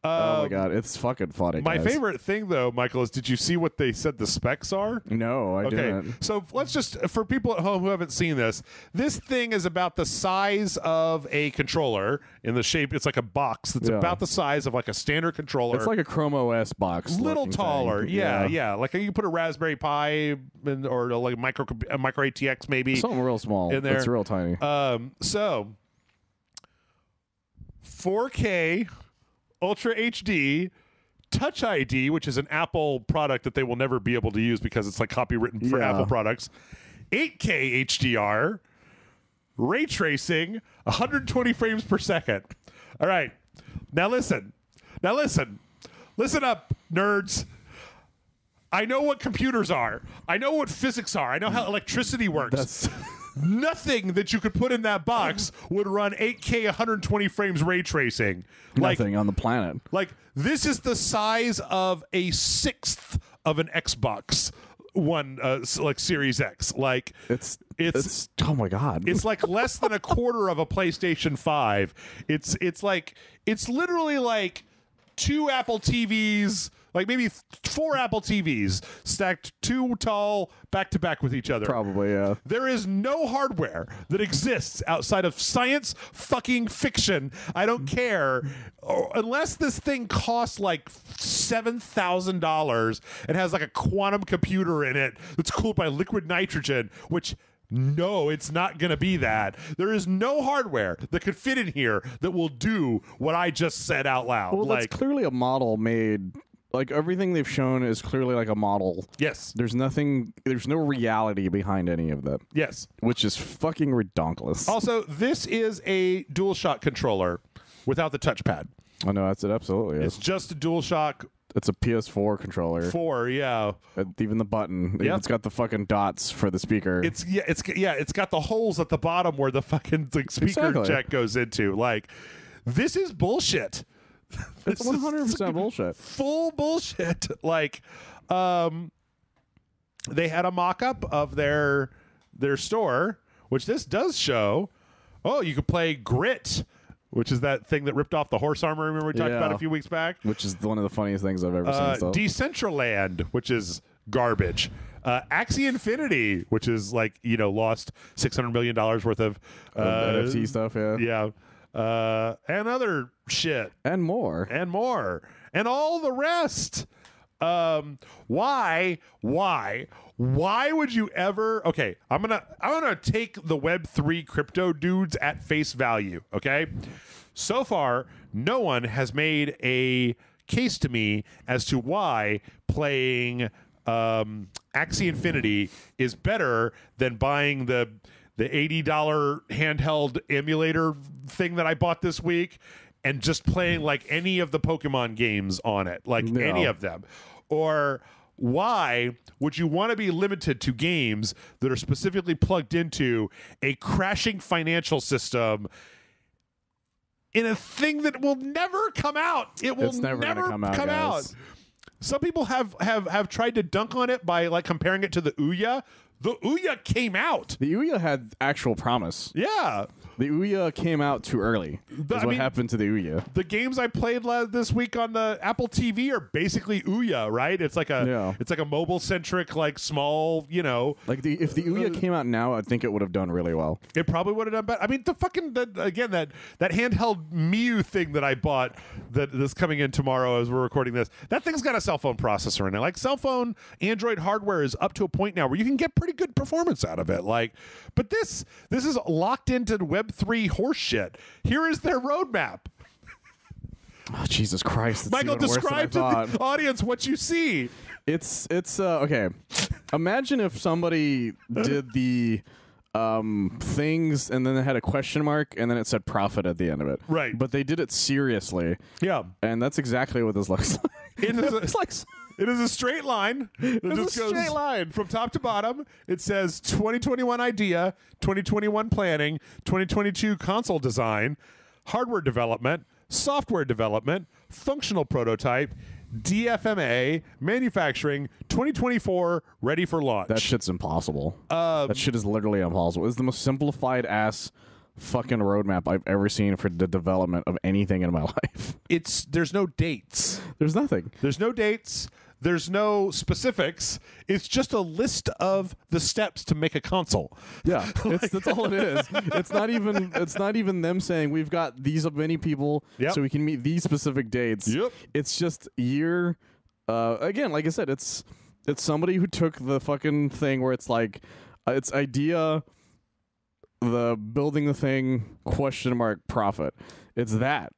Oh my god, it's fucking funny. My favorite thing though, Michael, is did you see what they said the specs are? No, I didn't. So let's just, for people at home who haven't seen this, this thing is about the size of a controller in the shape. It's like a box that's about the size of like a standard controller. It's like a Chrome OS box. Little taller. Thing. Yeah. Like you can put a Raspberry Pi or like a micro ATX maybe. Something real small. In there. It's real tiny. So 4K. Ultra HD, Touch ID, which is an Apple product that they will never be able to use because it's like copywritten for Apple products, 8K HDR, ray tracing, 120 frames per second. All right. Now listen. Listen up, nerds. I know what computers are. I know what physics are. I know how electricity works. Nothing that you could put in that box would run 8K 120 frames ray tracing. Nothing on the planet. Like, this is the size of a sixth of an Xbox One, like Series X. Like, it's oh my god, it's like less than a quarter of a PlayStation 5. It's literally like two Apple TVs. Like maybe four Apple TVs stacked too tall back to back with each other. Probably, yeah. There is no hardware that exists outside of science fucking fiction. I don't care. Unless this thing costs like $7,000 and has like a quantum computer in it that's cooled by liquid nitrogen, which... No, it's not going to be that. There is no hardware that could fit in here that will do what I just said out loud. Well, that's clearly a model made... Like, everything they've shown is clearly like a model. Yes. There's no reality behind any of that. Yes. Which is fucking redonkulous. Also, this is a DualShock controller without the touchpad. Oh, no, that's it. Absolutely. It's just a DualShock. It's a PS4 controller. Even the button. Yeah. It's got the fucking dots for the speaker. It's got the holes at the bottom where the fucking speaker jack goes into. Like, this is bullshit. It's 100% bullshit. Full bullshit. Like, they had a mock-up of their store, which this does show. Oh, you could play Grit, which is that thing that ripped off the horse armor. Remember we talked about a few weeks back? Which is one of the funniest things I've ever seen. So. Decentraland, which is garbage. Axie Infinity, which is like, lost $600 million worth of NFT stuff. Yeah. And other shit and more and all the rest. Why would you ever? Okay, I'm gonna take the Web3 crypto dudes at face value. Okay, so far no one has made a case to me as to why playing Axie Infinity is better than buying the $80 handheld emulator thing that I bought this week and just playing like any of the Pokemon games on it, any of them. Or why would you want to be limited to games that are specifically plugged into a crashing financial system in a thing that will never come out? It's never gonna come out. Some people have tried to dunk on it by like comparing it to the Ouya. The Ouya came out. The Ouya had actual promise. Yeah. The Ouya came out too early. What happened to the Ouya. The games I played this week on the Apple TV are basically Ouya, right? It's like a it's like a mobile centric, like small, you know. Like if the Ouya came out now, I think it would have done really well. It probably would have done better. I mean, the fucking again that handheld Miu thing that I bought that's coming in tomorrow as we're recording this. That thing's got a cell phone processor in it. Like cell phone Android hardware is up to a point now where you can get pretty good performance out of it. Like, but this is locked into Web3 horseshit. Here is their roadmap. Oh, Jesus Christ. Michael, describe to the audience what you see. It's okay. Imagine if somebody did the things and then they had a question mark and then it said profit at the end of it. Right. But they did it seriously. Yeah. And that's exactly what this looks like. It's like... It is a straight line. It just goes from top to bottom. It says 2021 idea, 2021 planning, 2022 console design, hardware development, software development, functional prototype, DFMA, manufacturing, 2024, ready for launch. That shit's impossible. That shit is literally impossible. It's the most simplified ass fucking roadmap I've ever seen for the development of anything in my life. There's no dates. There's nothing. There's no dates. There's no specifics. It's just a list of the steps to make a console. Yeah, that's all it is. It's not even them saying we've got these many people, so we can meet these specific dates. Yep. It's just year. Again, like I said, it's somebody who took the fucking thing where it's like it's idea, the building the thing question mark profit. It's that.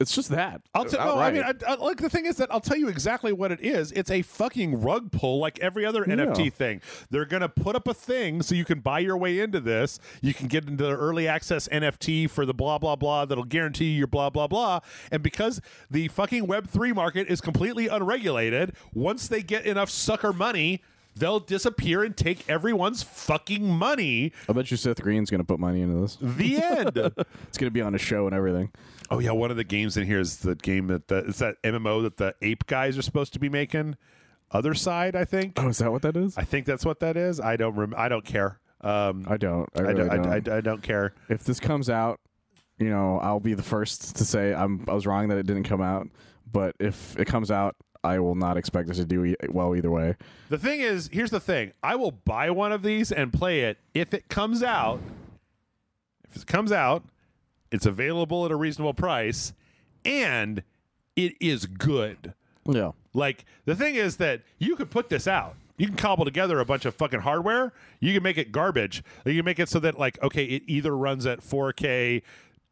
It's just that. I mean, the thing is that I'll tell you exactly what it is. It's a fucking rug pull like every other NFT thing. They're going to put up a thing so you can buy your way into this. You can get into the early access NFT for the blah, blah, blah that'll guarantee your blah, blah, blah. And because the fucking Web3 market is completely unregulated, once they get enough sucker money, they'll disappear and take everyone's fucking money. I bet you Seth Green's going to put money into this. The end. It's going to be on a show and everything. Oh, yeah. One of the games in here is the game it's that MMO that the ape guys are supposed to be making. Other Side, I think. Oh, is that what that is? I think that's what that is. I don't care. I don't care. If this comes out, you know, I'll be the first to say I was wrong that it didn't come out. But if it comes out, I will not expect it to do well either way. The thing is, here's the thing. I will buy one of these and play it if it comes out. If it comes out, it's available at a reasonable price, and it is good. Yeah. Like, the thing is that you could put this out. You can cobble together a bunch of fucking hardware. You can make it garbage. You can make it so that, like, okay, it either runs at 4K...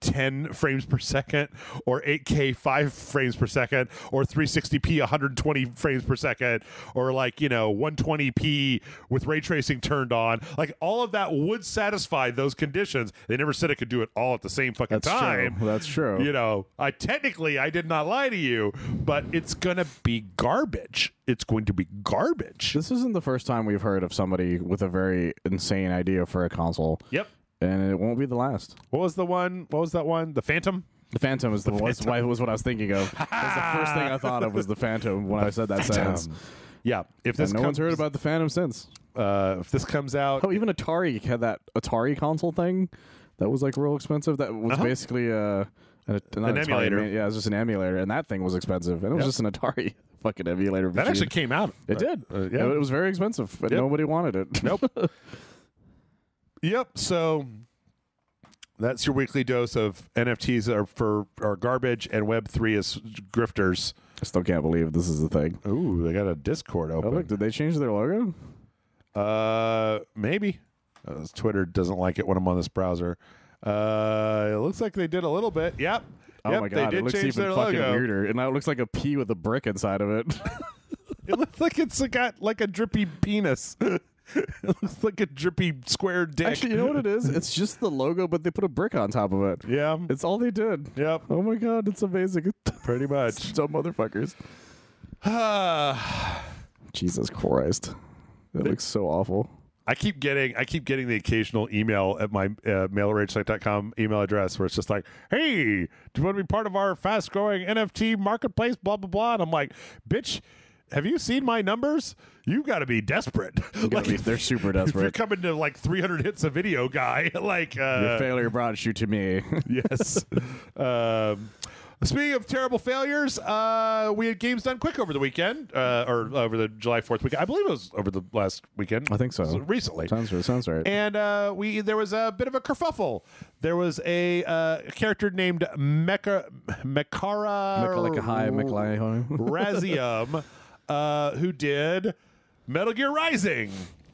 10 frames per second or 8K 5 frames per second or 360p 120 frames per second or, like, you know, 120p with ray tracing turned on. Like, all of that would satisfy those conditions. They never said it could do it all at the same fucking time. True. That's true. You know, I did not lie to you, but it's gonna be garbage. It's going to be garbage. This isn't the first time we've heard of somebody with a very insane idea for a console. Yep. And it won't be the last. What was that one? The Phantom? The Phantom is was what I was thinking of. That's the first thing I thought of was the Phantom when I said that sentence. Yeah. No one's heard about the Phantom since. If this comes out... Oh, even Atari had that Atari console thing that was, like, real expensive. That was basically an emulator. Atari, yeah, it was just an emulator. And that thing was expensive. And it was just an Atari fucking emulator machine. That actually came out. It did. It was very expensive. But nobody wanted it. Nope. Yep, so that's your weekly dose of NFTs are garbage and Web3 is grifters. I still can't believe this is a thing. Ooh, they got a Discord open. Oh, look, did they change their logo? Maybe. Twitter doesn't like it when I'm on this browser. It looks like they did a little bit. Yep. Oh my God, it looks even fucking weirder. And now it looks like a P with a brick inside of it. It looks like it's got, like, a drippy penis. It looks like a drippy square dick. Actually, you know what it is? It's just the logo, but they put a brick on top of it. Yeah. It's all they did. Yep. Oh, my God. It's amazing. Pretty much. So motherfuckers. Jesus Christ. That looks so awful. I keep getting the occasional email at my mail@ragesite.com email address where it's just like, hey, do you want to be part of our fast-growing NFT marketplace, blah, blah, blah? And I'm like, bitch. have you seen my numbers? You've got to be desperate. Like, they're super desperate. If you're coming to like 300 hits a video guy, like... your failure brought you to me. Yes. Speaking of terrible failures, we had Games Done Quick over the weekend, or over the July 4th weekend. I believe it was over the last weekend. I think so. Recently. Sounds right. And there was a bit of a kerfuffle. There was a character named Mekara Razium, who did Metal Gear Rising.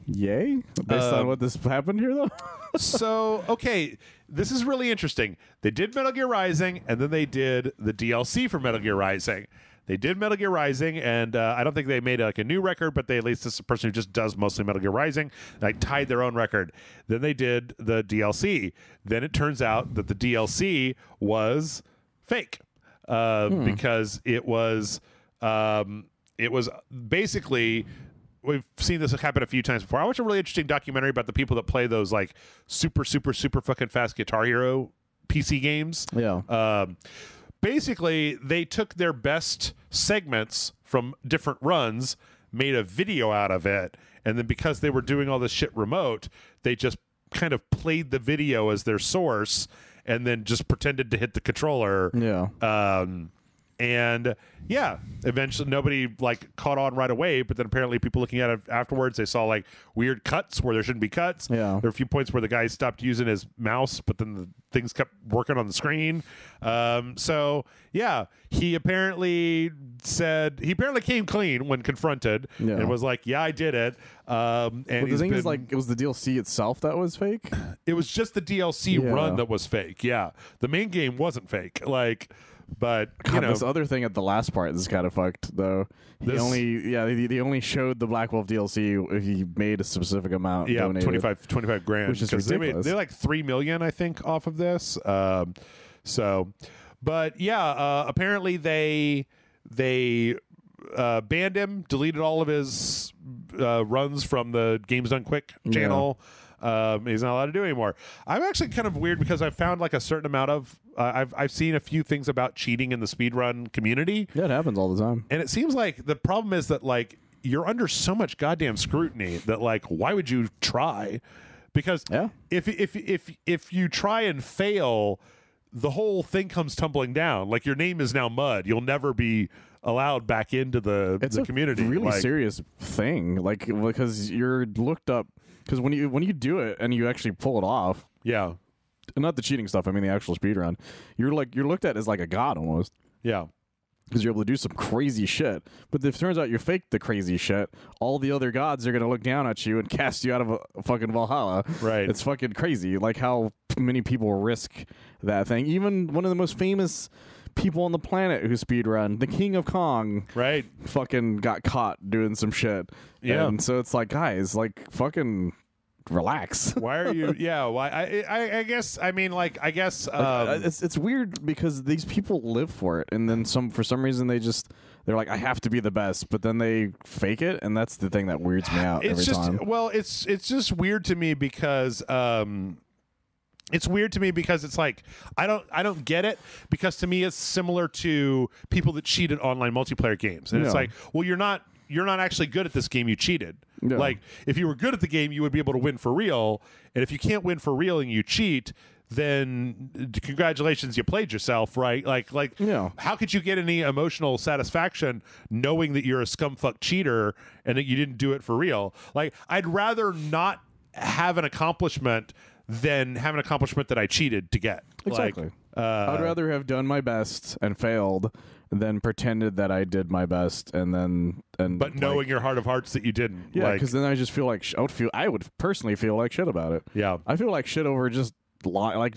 Yay. Based on what this happened here, though? So, okay, this is really interesting. They did Metal Gear Rising, and then they did the DLC for Metal Gear Rising. They did Metal Gear Rising, and I don't think they made like a new record, but they, at least this is a person who just does mostly Metal Gear Rising, like tied their own record. Then they did the DLC. Then it turns out that the DLC was fake because it was basically... We've seen this happen a few times before. I watched a really interesting documentary about the people that play those like super, super, super fucking fast Guitar Hero PC games. Yeah. Basically, they took their best segments from different runs, made a video out of it, and then because they were doing all this shit remote, they just kind of played the video as their source and then just pretended to hit the controller. Yeah. And yeah, eventually nobody like caught on right away, but then apparently people looking at it afterwards, they saw like weird cuts where there shouldn't be cuts. Yeah. There were a few points where the guy stopped using his mouse, but then the things kept working on the screen. So yeah, he apparently came clean when confronted and was like, yeah, I did it. And the thing is, like, it was the DLC itself that was fake. It was just the DLC run that was fake. Yeah. The main game wasn't fake. Like, but you know, this other thing at the last part is kind of fucked though. They only showed the Black Wolf DLC if you made a specific amount. Yeah, donated. 25 grand, which is ridiculous. They're like 3 million, I think, off of this. Apparently they banned him, deleted all of his runs from the Games Done Quick channel. Yeah. He's not allowed to do anymore. I'm actually kind of weird because I've found like a certain amount of I've seen a few things about cheating in the speedrun community. Yeah, it happens all the time. And it seems like the problem is that like you're under so much goddamn scrutiny that like why would you try? Because if you try and fail, the whole thing comes tumbling down. Like your name is now mud. You'll never be allowed back into the community. It's a really serious thing. Like because you're looked up. Because when you do it and you actually pull it off, not the cheating stuff. I mean the actual speedrun. You're looked at as like a god almost. Yeah, because you're able to do some crazy shit. But if it turns out you faked the crazy shit, all the other gods are gonna look down at you and cast you out of a fucking Valhalla. Right. It's fucking crazy. Like how many people risk that thing. Even one of the most famous people on the planet who speedrun, the King of Kong, right? Fucking got caught doing some shit. Yeah, and so it's like, guys, like fucking relax. Why are you? Yeah, why? I guess. It's weird because these people live for it, and then for some reason they just. They're like, I have to be the best, but then they fake it, and that's the thing that weirds me out. Every time. Well, it's just weird to me because. It's weird to me because it's like I don't get it because to me it's similar to people that cheat at online multiplayer games and it's like, well, you're not actually good at this game, you cheated. No. Like if you were good at the game you would be able to win for real, and if you can't win for real and you cheat, then congratulations, you played yourself, right? How could you get any emotional satisfaction knowing that you're a scumfuck cheater and that you didn't do it for real? Like I'd rather not have an accomplishment than have an accomplishment that I cheated to get. Exactly. Like, I'd rather have done my best and failed than pretended that I did my best but knowing your heart of hearts that you didn't. Yeah, because then I just feel like I would personally feel like shit about it. Yeah, I feel like shit over just like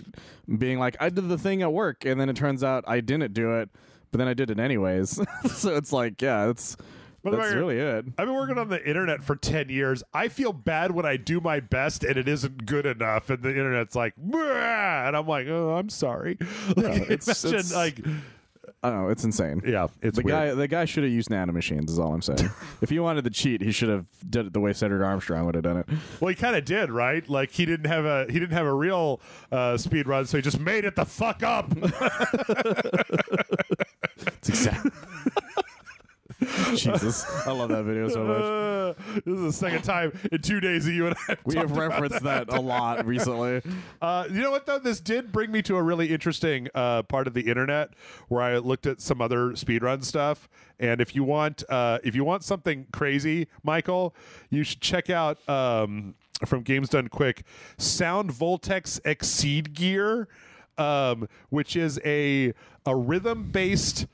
being like I did the thing at work and then it turns out I didn't do it, but then I did it anyways. So it's like that's really it. I've been working on the internet for 10 years. I feel bad when I do my best and it isn't good enough. And the internet's like, bleh! And I'm like, oh, I'm sorry. Yeah, like, it's like, I don't know. It's insane. Yeah. It's the weird. The guy should have used nanomachines is all I'm saying. If he wanted to cheat, he should have did it the way Senator Armstrong would have done it. Well, he kind of did, right? Like he didn't have a real speed run. So he just made it the fuck up. It's exactly. Jesus, I love that video so much. This is the second time in 2 days that you and I have referenced that a lot recently. You know what, though? This did bring me to a really interesting part of the internet where I looked at some other speedrun stuff. And if you want something crazy, Michael, you should check out from Games Done Quick, Sound Voltex Exceed Gear, which is a rhythm-based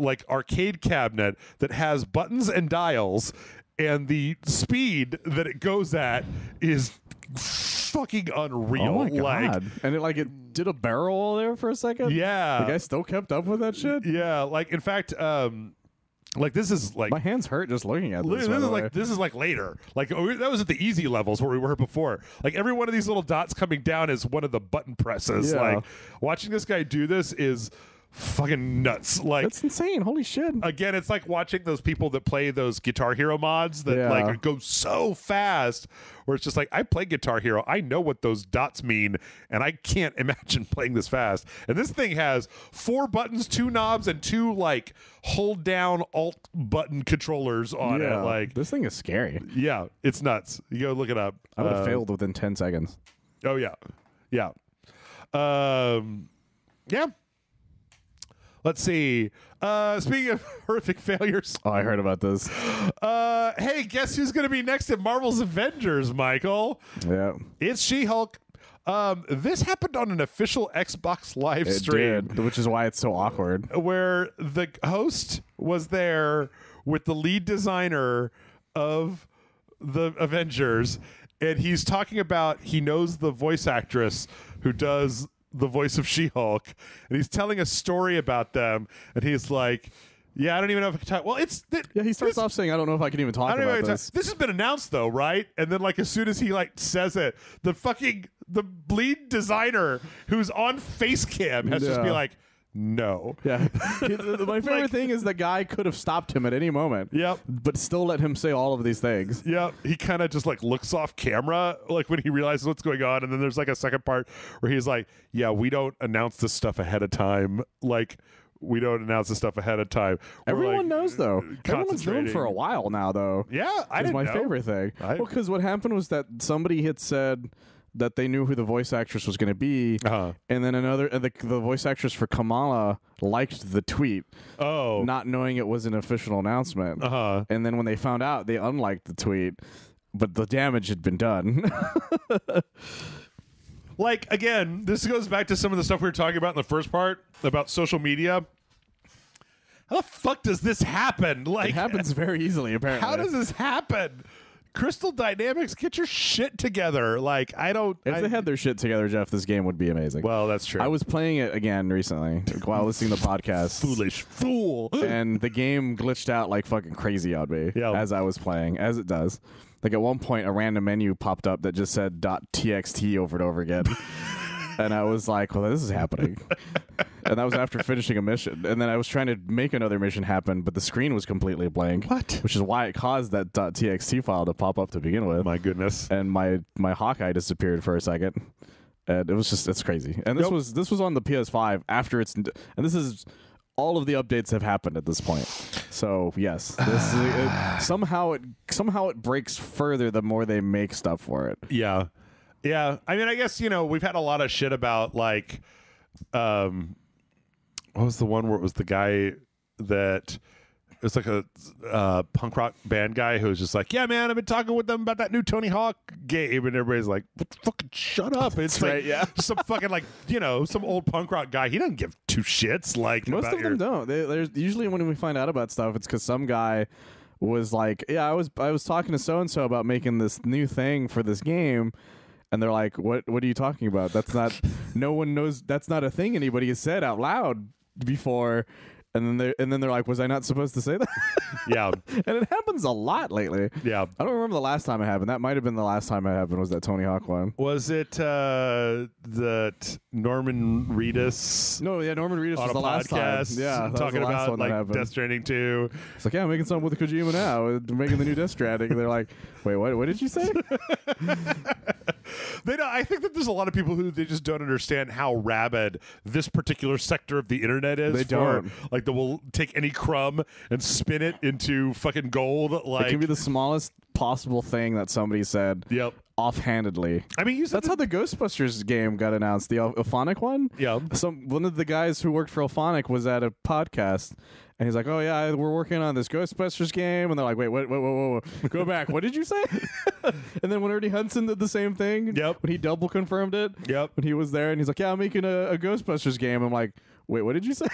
like arcade cabinet that has buttons and dials, and the speed that it goes at is fucking unreal. Oh my God. Like, and it did a barrel there for a second. Yeah, like I still kept up with that shit. Yeah, like in fact, like this is like my hands hurt just looking at this. This is like later. Like that was at the easy levels where we were before. Like every one of these little dots coming down is one of the button presses. Yeah. Like watching this guy do this is fucking nuts. Like that's insane. Holy shit. Again, it's like watching those people that play those Guitar Hero mods that like go so fast where it's just like, I play Guitar Hero, I know what those dots mean, and I can't imagine playing this fast. And this thing has 4 buttons, 2 knobs, and 2 like hold down alt button controllers on it. Like this thing is scary. Yeah, it's nuts. You go look it up. I would have failed within 10 seconds. Oh yeah. Yeah. Yeah. Let's see. Speaking of horrific failures. Oh, I heard about this. Hey, guess who's going to be next at Marvel's Avengers, Michael? Yeah. It's She-Hulk. This happened on an official Xbox live stream. Did, which is why it's so awkward. Where the host was there with the lead designer of the Avengers, and he's talking about he knows the voice actress who does the voice of She-Hulk, and he's telling a story about them, and he's like, yeah, I don't even know if I can talk. Well, he starts off saying, I don't know if I can even talk about this. This has been announced, though, right? And then, like, as soon as he, like, says it, the lead designer who's on face cam has to just be like, no. Yeah. My favorite thing is the guy could have stopped him at any moment. Yep. But still let him say all of these things. Yep. He kind of just like looks off camera, like when he realizes what's going on. And then there's like a second part where he's like, yeah, we don't announce this stuff ahead of time. Like, we don't announce this stuff ahead of time. Everyone knows, though. Everyone's known for a while now, though. Yeah, I didn't know. It's my favorite thing. Well, because what happened was that somebody had said that they knew who the voice actress was going to be, and then the voice actress for Kamala liked the tweet, not knowing it was an official announcement, and then when they found out, they unliked the tweet, but the damage had been done. Like, again, this goes back to some of the stuff we were talking about in the first part about social media. How the fuck does this happen? Like, it happens very easily, apparently. How does this happen? Crystal Dynamics, get your shit together. Like, if they had their shit together, Jeff, this game would be amazing. Well, that's true. I was playing it again recently while listening to the podcast. Foolish fool. And the game glitched out like fucking crazy on me as I was playing, as it does. Like, at one point, a random menu popped up that just said .txt over and over again. And I was like, well, this is happening. And that was after finishing a mission. And then I was trying to make another mission happen, but the screen was completely blank. What? Which is why it caused that .txt file to pop up to begin with. My goodness. And my Hawkeye disappeared for a second. And it was just, it's crazy. And this was on the PS5 after it's... And this is... All of the updates have happened at this point. So, yes. This is, somehow it breaks further the more they make stuff for it. Yeah. Yeah, I mean, I guess, you know, we've had a lot of shit about, like, what was the one where it was the guy that, it was like a punk rock band guy who was just like, yeah, man, I've been talking with them about that new Tony Hawk game, and everybody's like, fucking shut up. It's like, right, yeah. Some fucking, like, you know, some old punk rock guy, he doesn't give two shits. Like, most of them don't. There's usually when we find out about stuff, it's because some guy was like, yeah, I was talking to so-and-so about making this new thing for this game. And they're like, what are you talking about? That's not, no one knows, that's not a thing anybody has said out loud before. And then they're like, was I not supposed to say that? Yeah. And it happens a lot lately. Yeah. I don't remember the last time it happened. That might have been the last time it happened, was that Tony Hawk one. Was it that Norman Reedus? No, yeah, Norman Reedus was the last time. Yeah, talking about, like, Death Stranding 2. It's like, yeah, I'm making something with Kojima now. Making the new Death Stranding. And they're like, wait, what did you say? I think that there's a lot of people who they just don't understand how rabid this particular sector of the internet is. They don't. Like, they will take any crumb and spin it into fucking gold. Like, it can be the smallest possible thing that somebody said. Yep. Offhandedly. I mean, that's how the Ghostbusters game got announced, the Ilphonic one. Yeah. One of the guys who worked for Ilphonic was at a podcast, and he's like, "Oh yeah, we're working on this Ghostbusters game," and they're like, "Wait, wait, go back. What did you say?" And then when Ernie Hudson did the same thing, yep, when he double confirmed it, yep, when he was there, and he's like, "Yeah, I'm making a Ghostbusters game." I'm like, "Wait, what did you say?"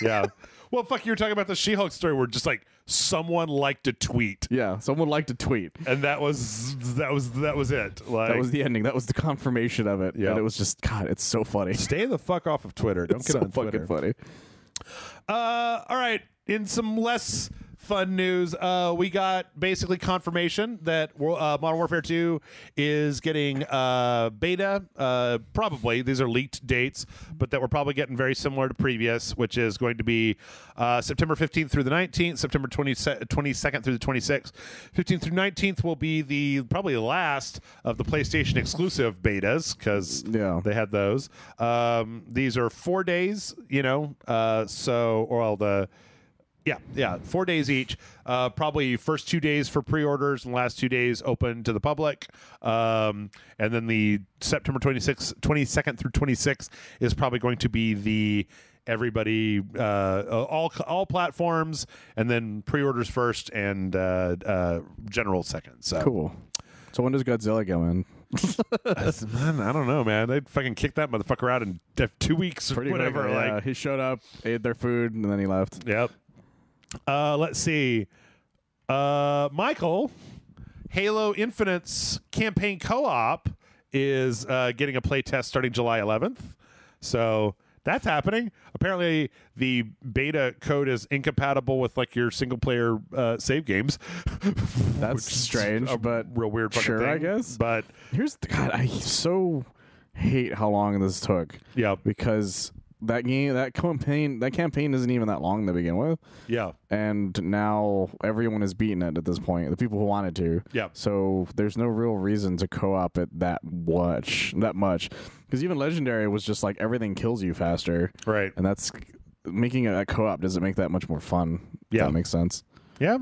Yeah. Well, fuck, you were talking about the She-Hulk story where just like someone liked to tweet. Yeah, someone liked to tweet. And that was it. Like, that was the ending. That was the confirmation of it. Yeah. And it was just, God, it's so funny. Stay the fuck off of Twitter. Don't get on Twitter. It's so fucking funny. All right. In some less fun news, we got basically confirmation that Modern Warfare 2 is getting beta. Probably these are leaked dates, but that we're probably getting very similar to previous, which is going to be September 15th through the 19th, September 22nd through the 26th. 15th through 19th will be the probably last of the PlayStation exclusive betas, because they had those. These are 4 days, so all the. Yeah, 4 days each. Probably first 2 days for pre-orders and last 2 days open to the public. And then the September 22nd through 26th is probably going to be the everybody, all platforms, and then pre-orders first and general second. So. Cool. So when does Godzilla go in? Man, I don't know, man. They fucking kicked that motherfucker out in 2 weeks or whatever. Quick, yeah. Like, he showed up, ate their food, and then he left. Yep. Let's see. Michael, Halo Infinite's campaign co-op is getting a playtest starting July 11th. So that's happening. Apparently, the beta code is incompatible with like your single-player save games. That's strange, but real weird. Fucking sure, thing. I guess. But here's the, God, I so hate how long this took. Yeah, because. That game, that campaign isn't even that long to begin with. Yeah. And now everyone has beaten it at this point, the people who wanted to. Yeah. So there's no real reason to co-op it that much. Because even Legendary was just like, everything kills you faster. Right. And that's, making it a co-op doesn't make that much more fun. Yeah. If that makes sense. Yeah.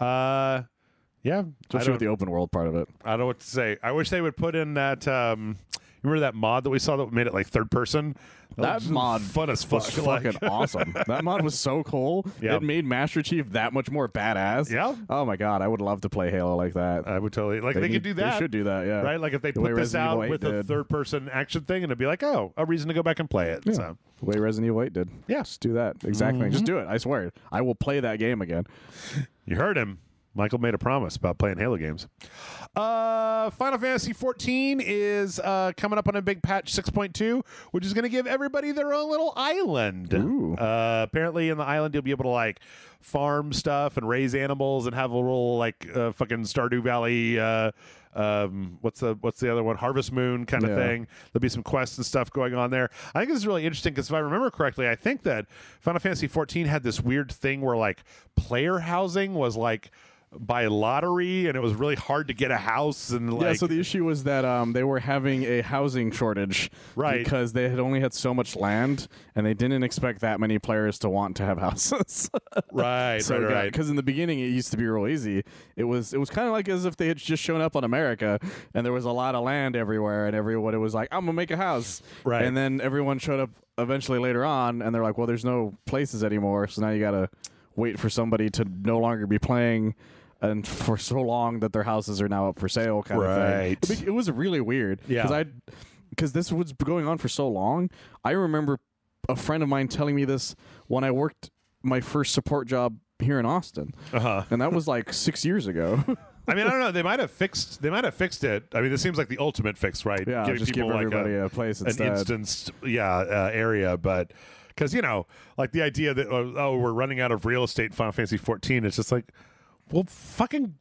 Yeah. Especially with the open world part of it. I don't know what to say. I wish they would put in that, remember that mod that we saw that made it like third person? That mod fun as fuck. Was fucking awesome. That mod was so cool. Yep. It made Master Chief that much more badass. Yeah. Oh my God, I would love to play Halo like that. I would totally like. They could do that. They should do that. Yeah. Right. Like if they put this out with a third-person action thing, and it'd be like, oh, a reason to go back and play it. Yeah. So. The way Resident Evil 8 did. Yeah. Just do that exactly. Mm-hmm. Just do it. I swear, I will play that game again. You heard him. Michael made a promise about playing Halo games. Final Fantasy 14 is coming up on a big patch 6.2, which is going to give everybody their own little island. Apparently in the island, you'll be able to like farm stuff and raise animals and have a little like fucking Stardew Valley what's the other one, Harvest Moon kind of thing. There'll be some quests and stuff going on there. I think this is really interesting because if I remember correctly, I think that Final Fantasy 14 had this weird thing where like player housing was like by lottery, and it was really hard to get a house. And like, yeah, so the issue was that they were having a housing shortage, right? Because they had only had so much land, and they didn't expect that many players to want to have houses, right? So right. Because in the beginning, it used to be real easy. It was kind of like as if they had just shown up on America, and there was a lot of land everywhere, and everyone was like, "I'm gonna make a house," right? And then everyone showed up eventually later on, and they're like, "Well, there's no places anymore, so now you gotta wait for somebody to no longer be playing." And for so long that their houses are now up for sale, kind of thing. It was really weird. Yeah. Because this was going on for so long. I remember a friend of mine telling me this when I worked my first support job here in Austin. Uh-huh. And that was like 6 years ago. I mean, I don't know. They might have fixed it. I mean, this seems like the ultimate fix, right? Yeah, giving just people give everybody like a place instead. An instance, area, but. Because, like the idea that, oh, we're running out of real estate in Final Fantasy 14, it's just like, well, fucking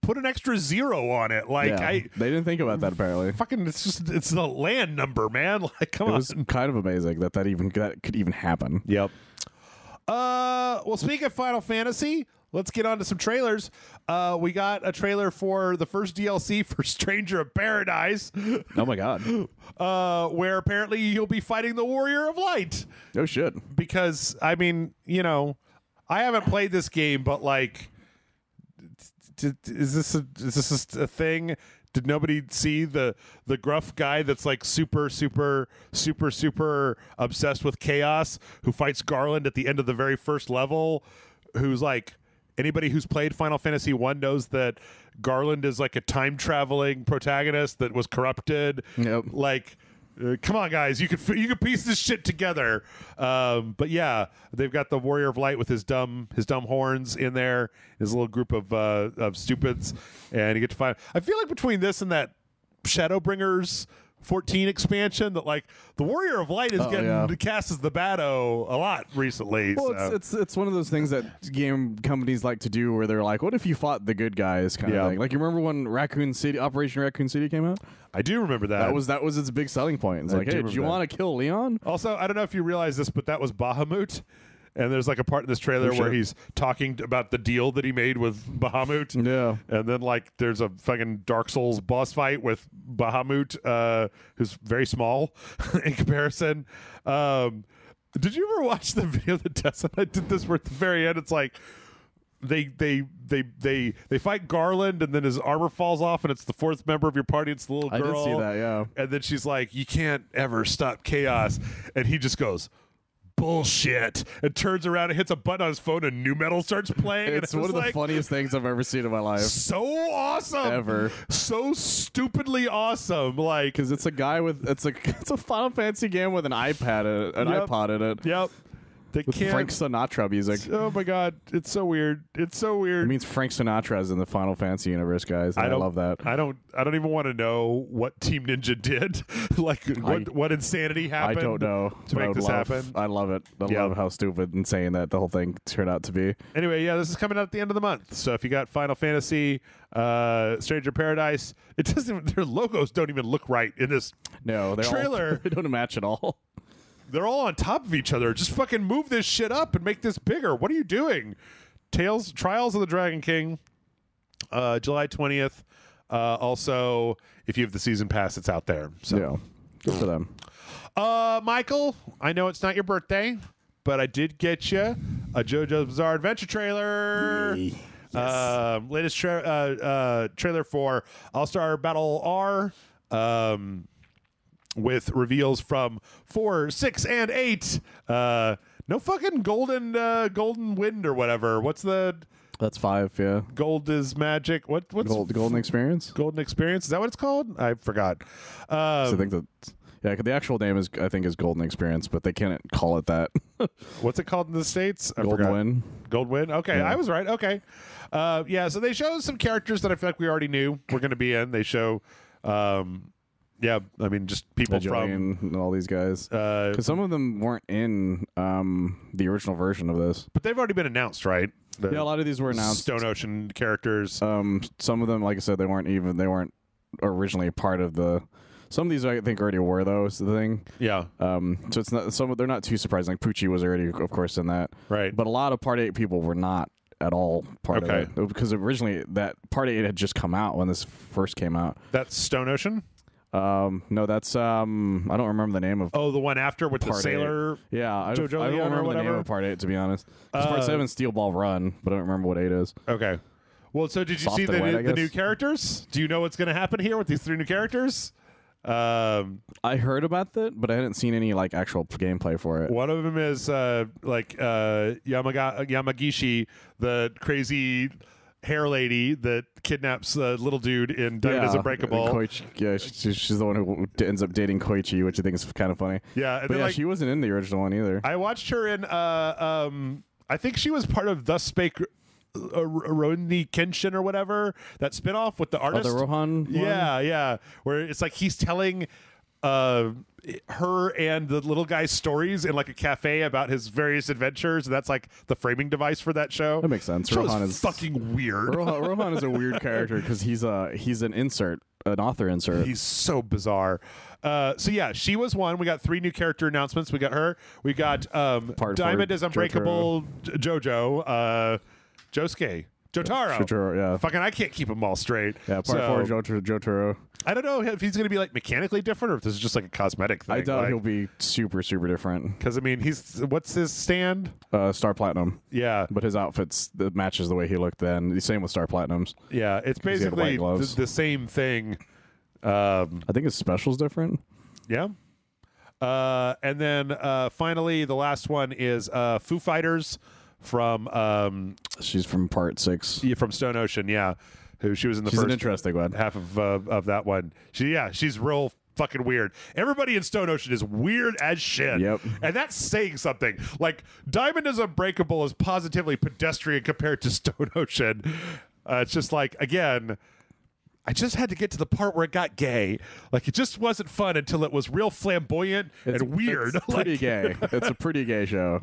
put an extra zero on it. Like, yeah, they didn't think about that apparently. Fucking, it's the land number, man. Like, come on. It was kind of amazing that even that could even happen. Yep. Well, speaking of Final Fantasy, let's get on to some trailers. We got a trailer for the first DLC for Stranger of Paradise. Oh, my God. Where apparently you'll be fighting the Warrior of Light. Oh, shit. Because, I mean, you know, I haven't played this game, but, like, is this a thing? Did nobody see the gruff guy that's like super obsessed with chaos, who fights Garland at the end of the very first level, who's like, anybody who's played Final Fantasy 1 knows that Garland is like a time traveling protagonist that was corrupted. Yep. Like, come on, guys, you can piece this shit together. But yeah, they've got the Warrior of Light with his dumb horns in there, his little group of stupids, and you get to find. I feel like between this and that Shadowbringers 14 expansion, that like the Warrior of Light is cast as the Bado a lot recently. Well, so. It's one of those things that game companies like to do, where they're like, what if you fought the good guys kind of thing. Like, you remember when Operation Raccoon City came out? I do remember that. That was its big selling point. It's like, hey, do you want to kill Leon? Also, I don't know if you realize this, but that was Bahamut. And there's like a part in this trailer where he's talking about the deal that he made with Bahamut. Yeah. And then like there's a fucking Dark Souls boss fight with Bahamut, who's very small in comparison. Did you ever watch the video that Tess and I did this, where at the very end it's like they fight Garland, and then his armor falls off, and it's the fourth member of your party. It's the little girl. I did see that, yeah. And then she's like, "You can't ever stop chaos," and he just goes, "Bullshit," and turns around and hits a button on his phone and new metal starts playing. It's one of the funniest things I've ever seen in my life. So awesome. Ever. So stupidly awesome. Like, because it's a guy with it's a Final Fantasy game with an iPod in it. Yep. With Frank Sinatra music. Oh my God, it's so weird. It's so weird. It means Frank Sinatra is in the Final Fantasy universe, guys. I love that. I don't even want to know what Team Ninja did. Like, what insanity happened. I don't know to make this happen. I love it. I love how stupid and insane that the whole thing turned out to be. Anyway, yeah, this is coming out at the end of the month. So if you got Final Fantasy, Stranger Paradise, it doesn't. Their logos don't even look right in this. No, they're trailer. They don't match at all. They're all on top of each other. Just fucking move this shit up and make this bigger. What are you doing? Trials of the Dragon King, July 20th. Also, if you have the season pass, it's out there. So yeah. Good for them. Michael, I know it's not your birthday, but I did get you a JoJo's Bizarre Adventure trailer. Yes. Latest trailer for All-Star Battle R. With reveals from 4, 6, and 8. No fucking golden wind or whatever. What's the? That's 5. Yeah. Gold is magic. What's golden experience? Golden experience, is that what it's called? I forgot. So I think that the actual name is Golden Experience, but they can't call it that. What's it called in the States? Gold Win. Gold Win. Okay, yeah. I was right. Okay. So they show some characters that I feel like we already knew were going to be in. They show. Yeah, I mean, just people and all these guys. Because some of them weren't in the original version of this. But they've already been announced, right? Yeah, a lot of these were announced. Stone Ocean characters. Some of them, like I said, they weren't originally part of the. Some of these, I think, already were, though, is the thing. Yeah. So it's not. They're not too surprising. Like Pucci was already, of course, in that. Right. But a lot of Part 8 people were not at all part of it, because originally that Part 8 had just come out when this first came out. That's Stone Ocean. No, that's I don't remember the name of. Oh, the one after with the sailor. Yeah, I don't remember the name of Part 8, to be honest. Part 7, Steel Ball Run, but I don't remember what 8 is. Okay. Well, so did you see the new characters? Do you know what's going to happen here with these 3 new characters? I heard about that, but I hadn't seen any like actual gameplay for it. One of them is Yamagishi, the crazy hair lady that kidnaps the little dude in Diamond Is Unbreakable. Koichi, yeah, she's the one who ends up dating Koichi, which I think is kind of funny. Yeah, and but she wasn't in the original one either. I watched her in. I think she was part of Thus Spake Rurouni Kenshin or whatever, that spinoff with the artist. The Rohan one? Yeah, where it's like he's telling her and the little guy's stories in like a cafe about his various adventures, and that's like the framing device for that show. That makes sense. Rohan is fucking weird. Rohan is a weird character because he's an author insert. He's so bizarre. So yeah, she was one. We got 3 new character announcements. We got her. We got Diamond is Unbreakable JoJo. Josuke. Jotaro. Yeah. Fucking, I can't keep them all straight. Yeah, part four, Jotaro. I don't know if he's going to be, like, mechanically different or if this is just, like, a cosmetic thing. I doubt he'll be super, super different. Because, I mean, he's... What's his stand? Star Platinum. Yeah. But his outfits matches the way he looked then. The same with Star Platinums. Yeah, it's basically the same thing. I think his special's different. Yeah. And then, finally, the last one is Foo Fighters. From she's from part 6. Yeah, from Stone Ocean, yeah. She was in the first an interesting one. Half of that one. She's real fucking weird. Everybody in Stone Ocean is weird as shit. Yep. And that's saying something. Like, Diamond is Unbreakable is positively pedestrian compared to Stone Ocean. It's just like, again, I just had to get to the part where it got gay. Like, it just wasn't fun until it was real flamboyant and weird. It's pretty gay. It's a pretty gay show.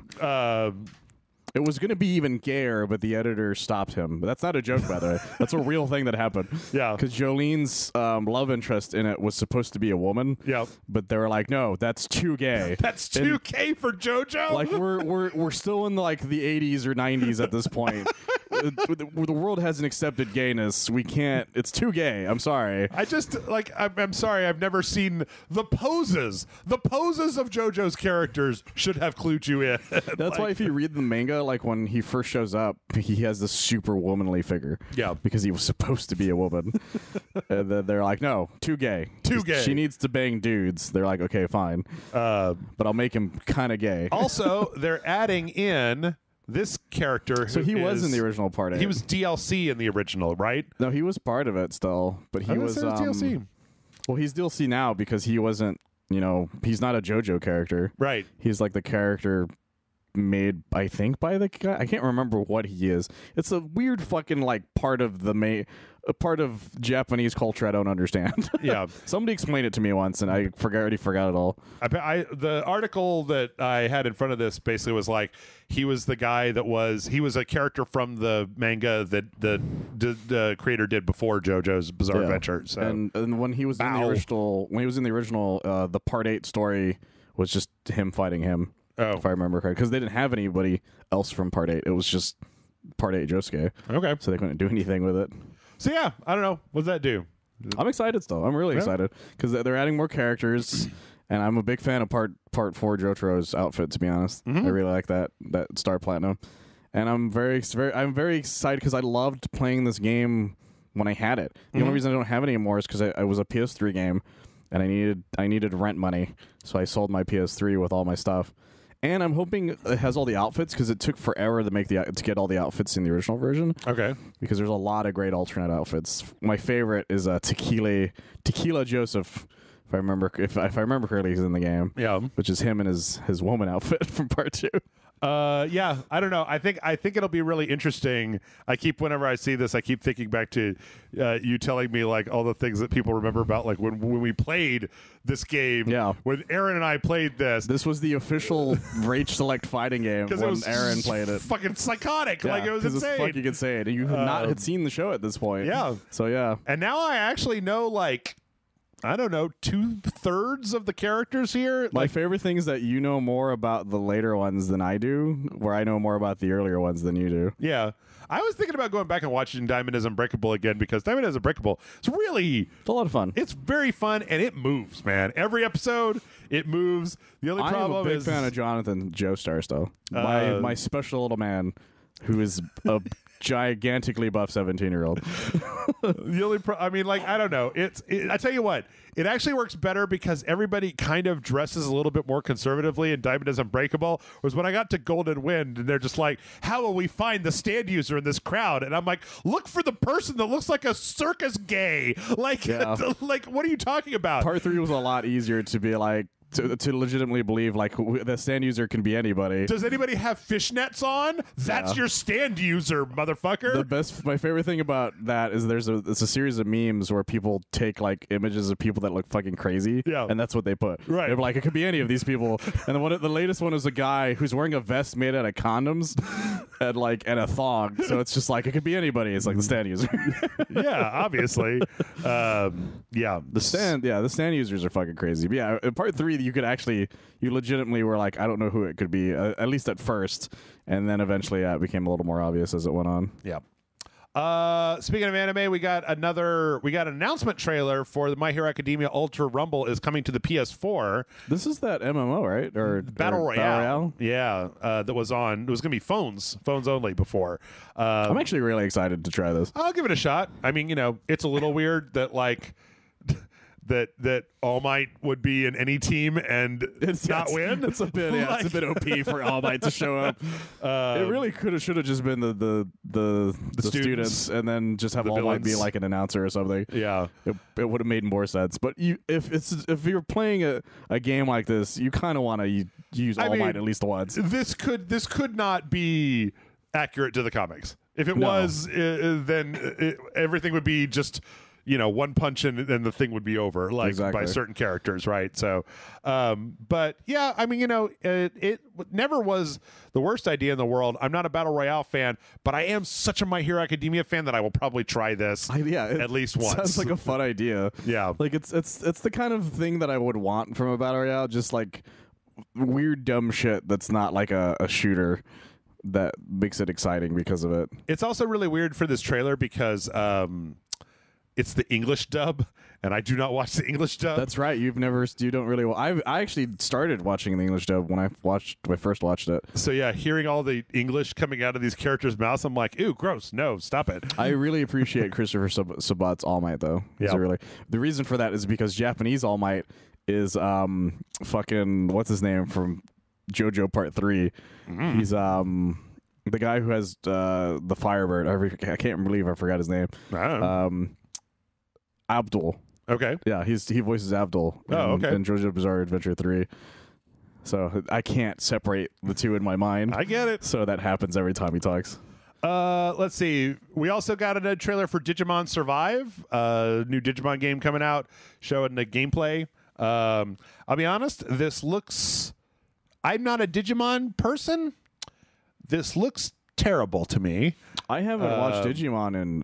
It was going to be even gayer, but the editor stopped him. But that's not a joke, by the way. That's a real thing that happened. Yeah. Because Jolene's love interest in it was supposed to be a woman. Yeah. But they were like, no, that's too gay. That's too gay for JoJo? Like, we're still in, like, the 80s or 90s at this point. The world hasn't accepted gayness. We can't. It's too gay. I'm sorry. I just, like, I'm sorry. I've never seen the poses. The poses of JoJo's characters should have clued you in. That's like, why if you read the manga, like, when he first shows up, he has this super womanly figure. Yeah. Because he was supposed to be a woman. And then they're like, no, too gay. Too gay. She needs to bang dudes. They're like, okay, fine. But I'll make him kind of gay. Also, they're adding in this character. So he was in the original part of it. He was DLC in the original, right? No, he was part of it still. But he was DLC. Well, he's DLC now because he wasn't, you know, he's not a JoJo character. Right. He's like the character made, I think, by the guy. I can't remember what he is. It's a weird fucking, like, part of the part of Japanese culture I don't understand. Yeah. Somebody explained it to me once and I already forgot it all. The article that I had in front of this basically was like, he was the guy that was, he was a character from the manga that the creator did before JoJo's Bizarre Adventure. So. And when he was in the original, the part 8 story was just him fighting him. Oh. If I remember correctly, because they didn't have anybody else from Part 8. It was just Part 8 Josuke. Okay. So they couldn't do anything with it. So yeah, I don't know. What does that do? I'm excited still. I'm really excited because they're adding more characters, and I'm a big fan of Part 4 Jotaro's outfit, to be honest. Mm-hmm. I really like that Star Platinum. And I'm very excited because I loved playing this game when I had it. The only reason I don't have it anymore is because I was a PS3 game, and I needed rent money, so I sold my PS3 with all my stuff. And I'm hoping it has all the outfits because it took forever to get all the outfits in the original version. Okay. Because there's a lot of great alternate outfits. My favorite is Tequila Joseph, if I remember correctly, he's in the game. Yeah. Which is him and his woman outfit from Part 2. Yeah, I don't know. I think it'll be really interesting. Whenever I see this, I keep thinking back to you telling me, like, all the things that people remember about, like, when we played this game. Yeah. When Aaron and I played this. This was the official Rage Select fighting game when Aaron played it. Fucking psychotic. Yeah, like, it was insane. It was fucking insane. And you had not seen the show at this point. Yeah. So, yeah. And now I actually know, like, I don't know, 2/3 of the characters here. My favorite thing is that you know more about the later ones than I do, where I know more about the earlier ones than you do. Yeah. I was thinking about going back and watching Diamond is Unbreakable again because Diamond is Unbreakable. It's a lot of fun. It's very fun, and it moves, man. Every episode, it moves. The only problem is... I'm a big fan of Jonathan Joestar, though. My special little man who is a... gigantically buff 17-year-old. The only I mean, like, I don't know. I tell you what, it actually works better because everybody kind of dresses a little bit more conservatively in Diamond is Unbreakable. Whereas when I got to Golden Wind, and they're just like, how will we find the stand user in this crowd? And I'm like, look for the person that looks like a circus gay. Like, yeah. Like, what are you talking about? Part 3 was a lot easier to be like, to legitimately believe, like, the stand user can be anybody. Does anybody have fishnets on? That's your stand user, motherfucker. My favorite thing about that is it's a series of memes where people take, like, images of people that look fucking crazy, and that's what they put. Right. They're like, it could be any of these people. And the latest one is a guy who's wearing a vest made out of condoms and a thong. So it's just like, it could be anybody. It's like the stand user. Yeah, obviously. Yeah, the stand users are fucking crazy. But yeah, in Part 3. you could actually, you legitimately were like, I don't know who it could be, at least at first, and then eventually it became a little more obvious as it went on. Yeah. Speaking of anime, we got an announcement trailer for the My Hero Academia Ultra Rumble is coming to the PS4. This is that MMO, right? Or Battle Royale? Yeah, that was on. It was going to be phones only before. I'm actually really excited to try this. I'll give it a shot. I mean, you know, it's a little weird that like that All Might would be in any team and not win. It's a bit, yeah, it's a bit OP for All Might to show up. It really should have just been the students and then just have All Might be like an announcer or something. Yeah, it would have made more sense. But if you're playing a game like this, you kind of want to use All Might at least once. This could not be accurate to the comics. If it was, then everything would be just, you know, one punch and the thing would be over, like, exactly, by certain characters, right? So, but yeah, I mean, you know, it never was the worst idea in the world. I'm not a Battle Royale fan, but I am such a My Hero Academia fan that I will probably try this at least once. Sounds like a fun idea. Yeah. Like, it's the kind of thing that I would want from a Battle Royale, just like weird, dumb shit that's not like a shooter that makes it exciting because of it. It's also really weird for this trailer because, it's the English dub, and I do not watch the English dub. That's right. You don't really. I actually started watching the English dub when I first watched it. So yeah, hearing all the English coming out of these characters' mouths, I'm like, ew, gross. No, stop it. I really appreciate Christopher Sabat's All Might though. Yeah. Really, the reason for that is because Japanese All Might is fucking what's his name from JoJo Part 3. Mm-hmm. He's the guy who has the Firebird. I can't believe I forgot his name. I don't know. Abdul. Okay. Yeah, he voices Abdul in JoJo Bizarre Adventure 3. So I can't separate the two in my mind. I get it. So that happens every time he talks. Let's see. We also got a trailer for Digimon Survive, new Digimon game coming out, showing the gameplay. I'll be honest, I'm not a Digimon person. This looks terrible to me. I haven't watched Digimon in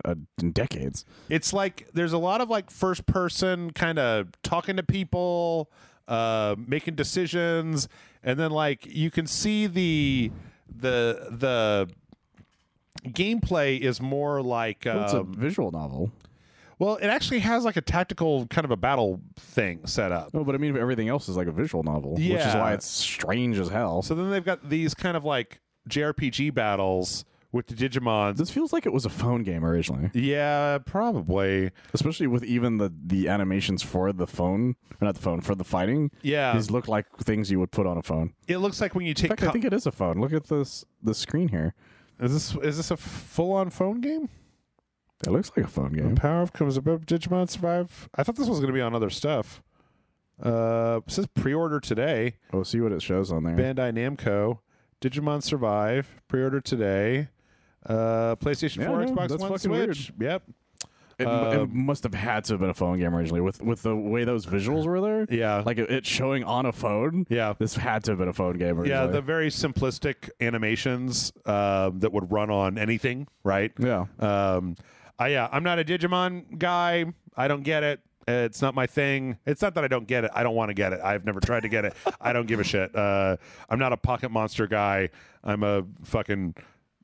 decades. It's like there's a lot of like first person kind of talking to people, making decisions, and then like you can see the gameplay is more like it's a visual novel. Well, it actually has like a tactical kind of a battle thing set up. No, but I mean everything else is like a visual novel, which is why it's strange as hell. So then they've got these kind of like JRPG battles with the Digimon. This feels like it was a phone game originally. Yeah, probably. Especially with even the animations for the phone. Not the phone, for the fighting. Yeah. These look like things you would put on a phone. It looks like when you take... In fact, I think it is a phone. Look at the screen here. Is this a full-on phone game? It looks like a phone game. The power-up comes above Digimon Survive. I thought this was going to be on other stuff. It says pre-order today. Oh, see what it shows on there. Bandai Namco. Digimon Survive, pre-order today. PlayStation 4, Xbox One, Switch. Weird. Yep. It must have had to have been a phone game originally with the way those visuals were there. Yeah. Like it showing on a phone. Yeah. This had to have been a phone game originally. Yeah, the very simplistic animations that would run on anything, right? Yeah. I'm not a Digimon guy. I don't get it. It's not my thing. It's not that I don't get it. I don't want to get it. I've never tried to get it. I don't give a shit. I'm not a Pocket Monster guy. I'm a fucking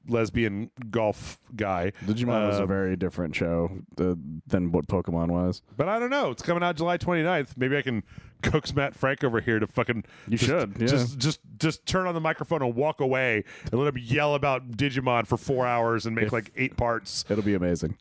lesbian golf guy. Digimon was a very different show than what Pokemon was. But I don't know. It's coming out July 29th. Maybe I can coax Matt Frank over here to fucking... Just turn on the microphone and walk away and let him yell about Digimon for 4 hours and make like 8 parts. It'll be amazing.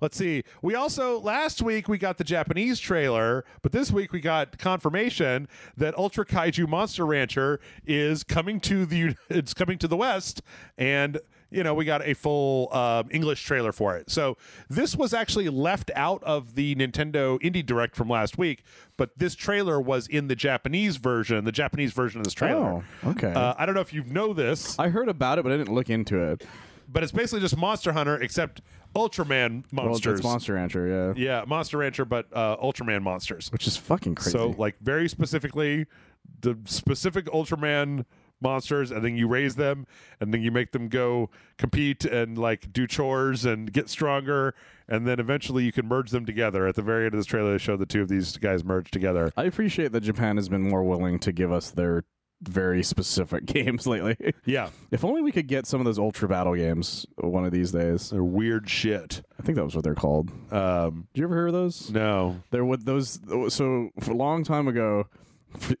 Let's see. We also, last week, we got the Japanese trailer, but this week we got confirmation that Ultra Kaiju Monster Rancher is coming to the West, and, you know, we got a full English trailer for it. So this was actually left out of the Nintendo Indie Direct from last week, but this trailer was in the Japanese version of this trailer. Oh, okay. I don't know if you know this. I heard about it, but I didn't look into it. But it's basically just Monster Hunter, except Ultraman monsters. Well, it's Monster Rancher, yeah. Yeah, Monster Rancher, but Ultraman monsters. Which is fucking crazy. So, like, very specifically, the specific Ultraman monsters, and then you raise them, and then you make them go compete and like do chores and get stronger, and then eventually you can merge them together. At the very end of this trailer, they show the two of these guys merge together. I appreciate that Japan has been more willing to give us their very specific games lately. Yeah. If only we could get some of those Ultra Battle games one of these days. They're weird shit. I think that was what they're called. Did you ever hear of those? No. They're what those... So, for a long time ago,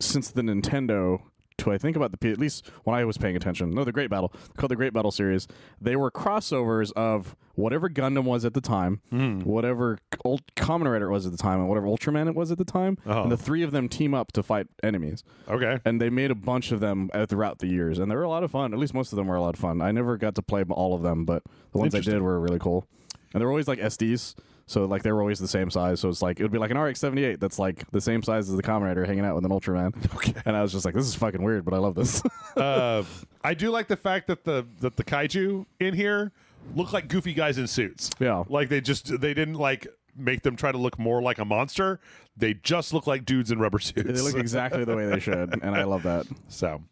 since the Nintendo... to I think about the at least when I was paying attention, no, the Great Battle, called the Great Battle series. They were crossovers of whatever Gundam was at the time, whatever Kamen Rider it was at the time, and whatever Ultraman it was at the time. Oh. And the three of them team up to fight enemies. Okay. And they made a bunch of them throughout the years, and they were a lot of fun. At least most of them were a lot of fun. I never got to play all of them, but the ones I did were really cool. And they were always like SDs. So, like, they were always the same size. So, it's like, it would be like an RX-78 that's, like, the same size as the Kamen Rider hanging out with an Ultraman. Okay. And I was just like, this is fucking weird, but I love this. I do like the fact that the kaiju in here look like goofy guys in suits. Yeah. Like, they didn't, like, make them try to look more like a monster. They just look like dudes in rubber suits. They look exactly the way they should, and I love that. So,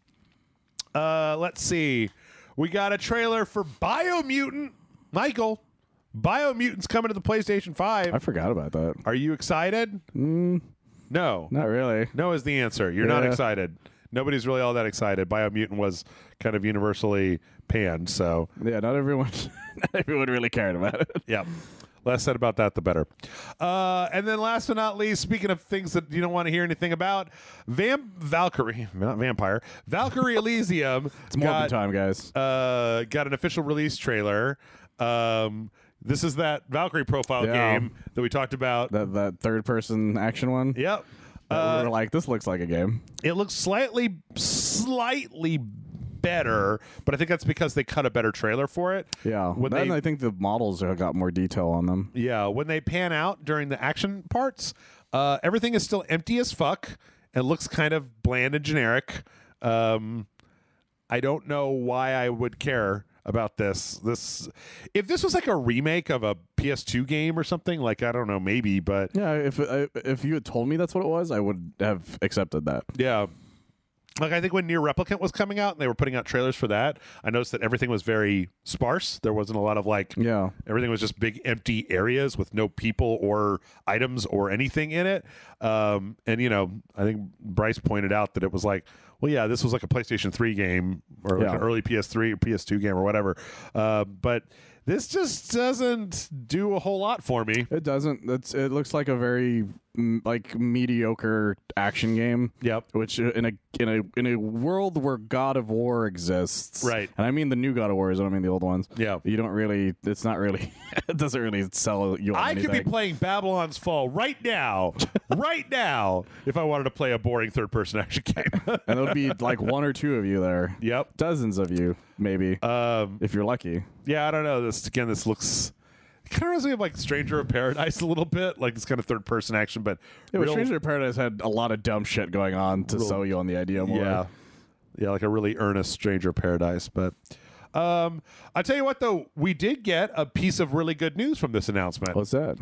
let's see. We got a trailer for Biomutant. Michael. Biomutant's coming to the PlayStation 5. I forgot about that. Are you excited? No. Not really. No is the answer. You're not excited. Nobody's really all that excited. Biomutant was kind of universally panned, so... Yeah, not everyone really cared about it. Yeah. Less said about that, the better. And then last but not least, speaking of things that you don't want to hear anything about, Valkyrie Elysium... It's Morbid time, guys. Got an official release trailer. This is that Valkyrie profile game that we talked about. That third-person action one? Yep. We're like, this looks like a game. It looks slightly better, but I think that's because they cut a better trailer for it. Yeah. And I think the models have got more detail on them. Yeah. When they pan out during the action parts, everything is still empty as fuck and looks kind of bland and generic. I don't know why I would care about this. If this was like a remake of a PS2 game or something, like, I don't know, maybe, but yeah, if you had told me that's what it was, I would have accepted that. Yeah, like I think when Nier Replicant was coming out and they were putting out trailers for that, I noticed that everything was very sparse. There wasn't a lot of everything was just big empty areas with no people or items or anything in it. And you know, I think Bryce pointed out that it was like, well, yeah, this was like a PlayStation 3 game or like an early PS3 or PS2 game or whatever. But this just doesn't do a whole lot for me. It doesn't. It looks like a very mediocre action game. Yep. Which in a world where God of War exists, right? And I mean the new God of Wars. I don't mean the old ones. Yeah. You don't really. It's not really. It doesn't really sell you. I could be playing Babylon's Fall right now, if I wanted to play a boring third-person action game. And there'll be like one or two of you there. Yep. Dozens of you, maybe. If you're lucky. Yeah, I don't know. This looks. It kind of reminds me of like Stranger of Paradise a little bit, like this kind of third-person action, but... Yeah, but Stranger of Paradise had a lot of dumb shit going on to sell you on the idea more. Yeah, like a really earnest Stranger of Paradise, but... I'll tell you what, though. We did get a piece of really good news from this announcement. What's that?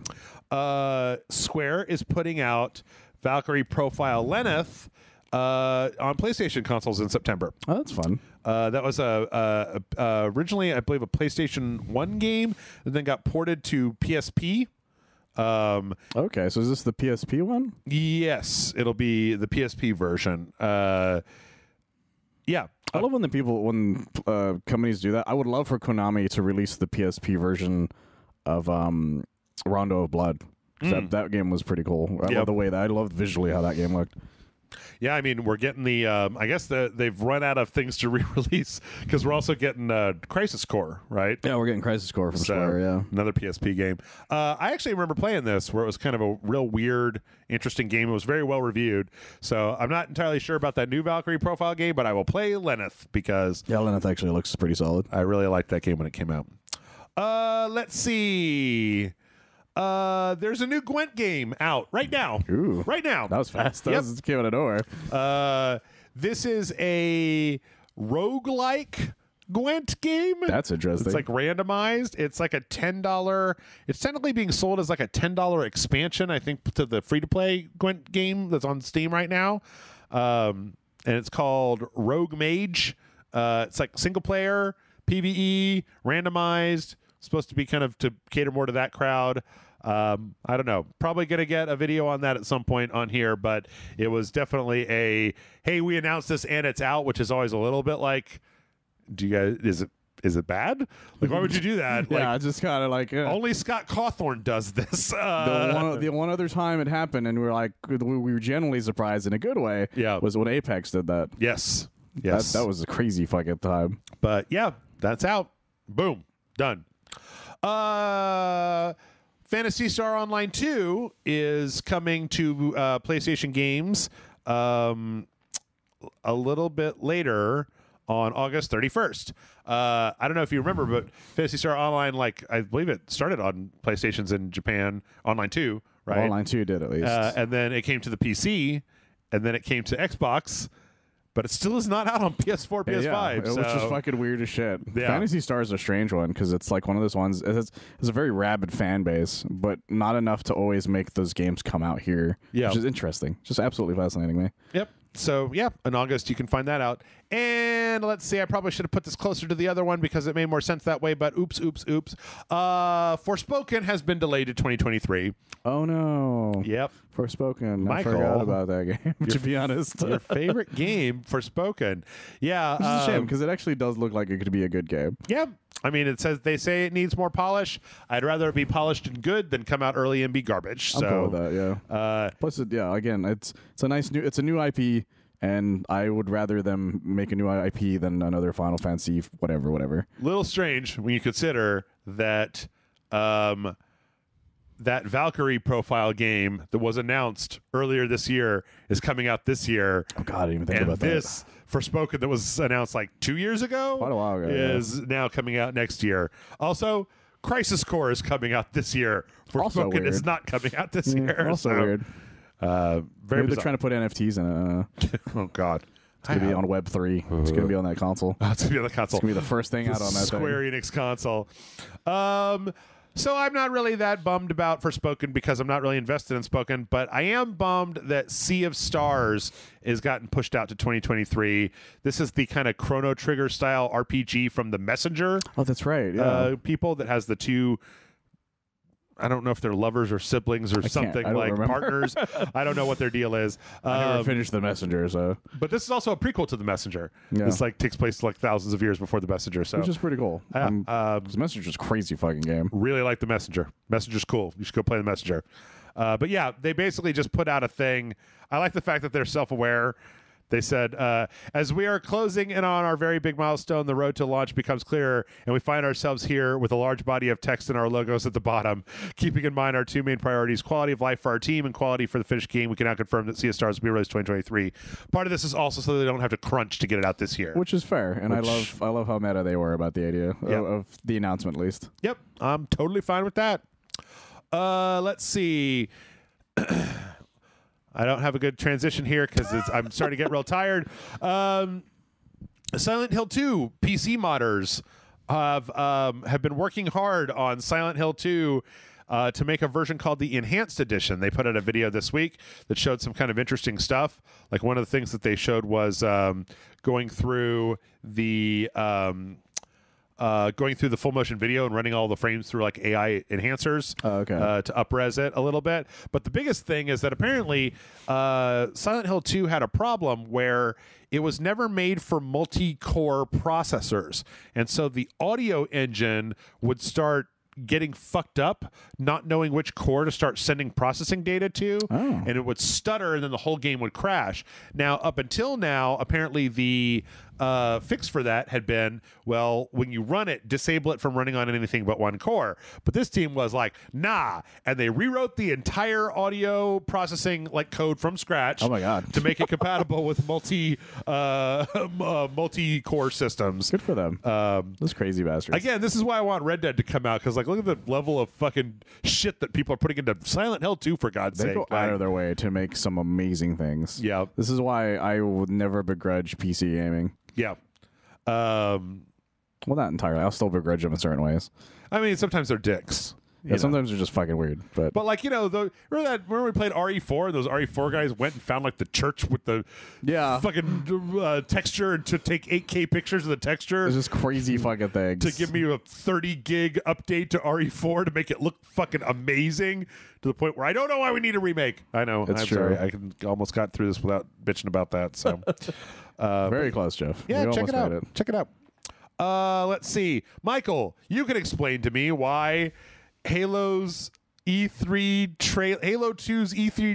Square is putting out Valkyrie Profile Lenneth on PlayStation consoles in September. Oh, that's fun. That was originally, I believe, a PlayStation 1 game, and then got ported to PSP. Okay, so is this the PSP one? Yes, it'll be the PSP version. Yeah. I love when companies do that. I would love for Konami to release the PSP version of Rondo of Blood. That game was pretty cool. I loved visually how that game looked. Yeah, I mean, we're getting the... I guess they've run out of things to re-release because we're also getting Crisis Core, right? Yeah, we're getting Crisis Core from Square, yeah. Another PSP game. I actually remember playing this where it was kind of a real weird, interesting game. It was very well reviewed. So I'm not entirely sure about that new Valkyrie profile game, but I will play Lenneth because... Yeah, Lenneth actually looks pretty solid. I really liked that game when it came out. Let's see... there's a new Gwent game out right now. Ooh, right now. That was fast. That came out of nowhere. This is a roguelike Gwent game. That's interesting. It's like randomized. It's like a $10. It's technically being sold as like a $10 expansion, I think, to the free-to-play Gwent game that's on Steam right now. and it's called Rogue Mage. It's like single player, PvE, randomized, supposed to be kind of to cater more to that crowd. I don't know, probably going to get a video on that at some point on here, but it was definitely a, hey, we announced this and it's out, which is always a little bit like, do you guys, is it bad? Like, why would you do that? Yeah, like, just kind of like... Only Scott Cawthorn does this. The one other time it happened, and we were generally surprised in a good way, yeah, was when Apex did that. Yes. Yes. That was a crazy fucking time. But yeah, that's out. Boom. Done. Phantasy Star Online 2 is coming to PlayStation Games a little bit later, on August 31st. I don't know if you remember, but Phantasy Star Online, like, I believe it started on PlayStations in Japan, Online 2, right? Well, Online 2 did, at least. And then it came to the PC, and then it came to Xbox, but it still is not out on PS4, PS5. Yeah, which is fucking weird as shit. Yeah. Phantasy Star is a strange one, because it's like one of those ones, it's a very rabid fan base, but not enough to always make those games come out here, yeah, which is interesting. Just absolutely fascinating to me. Yep. So, yeah, in August, you can find that out. And let's see, I probably should have put this closer to the other one because it made more sense that way, but oops. Forspoken has been delayed to 2023. Oh, no. Yep. Forspoken. Michael, I forgot about that game, to be honest. Your favorite game, Forspoken. Yeah. Which is a shame because it actually does look like it could be a good game. Yeah. I mean, they say it needs more polish. I'd rather it be polished and good than come out early and be garbage. So I'm cool with that, yeah. Plus, yeah, again, it's a new IP, and I would rather them make a new IP than another Final Fantasy whatever. Little strange when you consider that that Valkyrie profile game that was announced earlier this year is coming out this year. Oh God, I didn't even think about that. This Forspoken that was announced like 2 years ago, quite a while ago, is now coming out next year. Also, Crisis Core is coming out this year. Forspoken is not coming out this year. Also weird. Very Maybe bizarre. They're trying to put NFTs in it. Oh God. It's going to be on Web3. It's going to be on that console. Oh, it's going to be on the console. It's going to be the first thing out on that Square Enix console. So I'm not really that bummed about Forspoken because I'm not really invested in Spoken, but I am bummed that Sea of Stars is gotten pushed out to 2023. This is the kind of Chrono Trigger style RPG from The Messenger. Oh, that's right. Yeah. People that has the two, I don't know if they're lovers or siblings or something, like remember. Partners. I don't know what their deal is. I never finished The Messenger, so. But this is also a prequel to The Messenger. Yeah. This like takes place like thousands of years before The Messenger, so which is pretty cool. The Messenger's a crazy fucking game. Really like The Messenger. Messenger's cool. You should go play The Messenger. But yeah, they basically just put out a thing. I like the fact that they're self-aware. They said, as we are closing in on our very big milestone, the road to launch becomes clearer, and we find ourselves here with a large body of text and our logos at the bottom. Keeping in mind our two main priorities, quality of life for our team and quality for the finished game, we can now confirm that Sea of Stars will be released 2023. Part of this is also so they don't have to crunch to get it out this year. Which is fair, and I love how meta they were about the idea, yep, of the announcement, at least. Yep, I'm totally fine with that. Let's see. I don't have a good transition here because I'm starting to get real tired. Silent Hill 2 PC modders have been working hard on Silent Hill 2 to make a version called the Enhanced Edition. They put out a video this week that showed some kind of interesting stuff. Like one of the things that they showed was going through the full motion video and running all the frames through like AI enhancers to upres it a little bit. But the biggest thing is that apparently Silent Hill 2 had a problem where it was never made for multi-core processors. And so the audio engine would start getting fucked up, not knowing which core to start sending processing data to, and it would stutter, and then the whole game would crash. Now, up until now, apparently the fix for that had been, well, when you run it, disable it from running on anything but one core. But this team was like, nah, and they rewrote the entire audio processing like code from scratch. Oh my God! To make it compatible with multi-core systems. Good for them. Those crazy bastards. Again, this is why I want Red Dead to come out because, like, look at the level of fucking shit that people are putting into Silent Hill 2. For God's sake, they go out of their way to make some amazing things. Yeah, this is why I would never begrudge PC gaming. Yeah. Well, not entirely. I'll still begrudge them in certain ways. I mean, sometimes they're dicks. Yeah, sometimes they're just fucking weird. But like, you know, remember we played RE4 and those RE4 guys went and found like the church with the fucking texture to take 8K pictures of the texture. It's just crazy fucking things. To give me a 30 gig update to RE4 to make it look fucking amazing to the point where I don't know why we need a remake. I know. It's true. Sorry. I almost got through this without bitching about that. So very close, Jeff. Yeah, check it out. Check it out. Let's see. Michael, you can explain to me why Halo 2's E3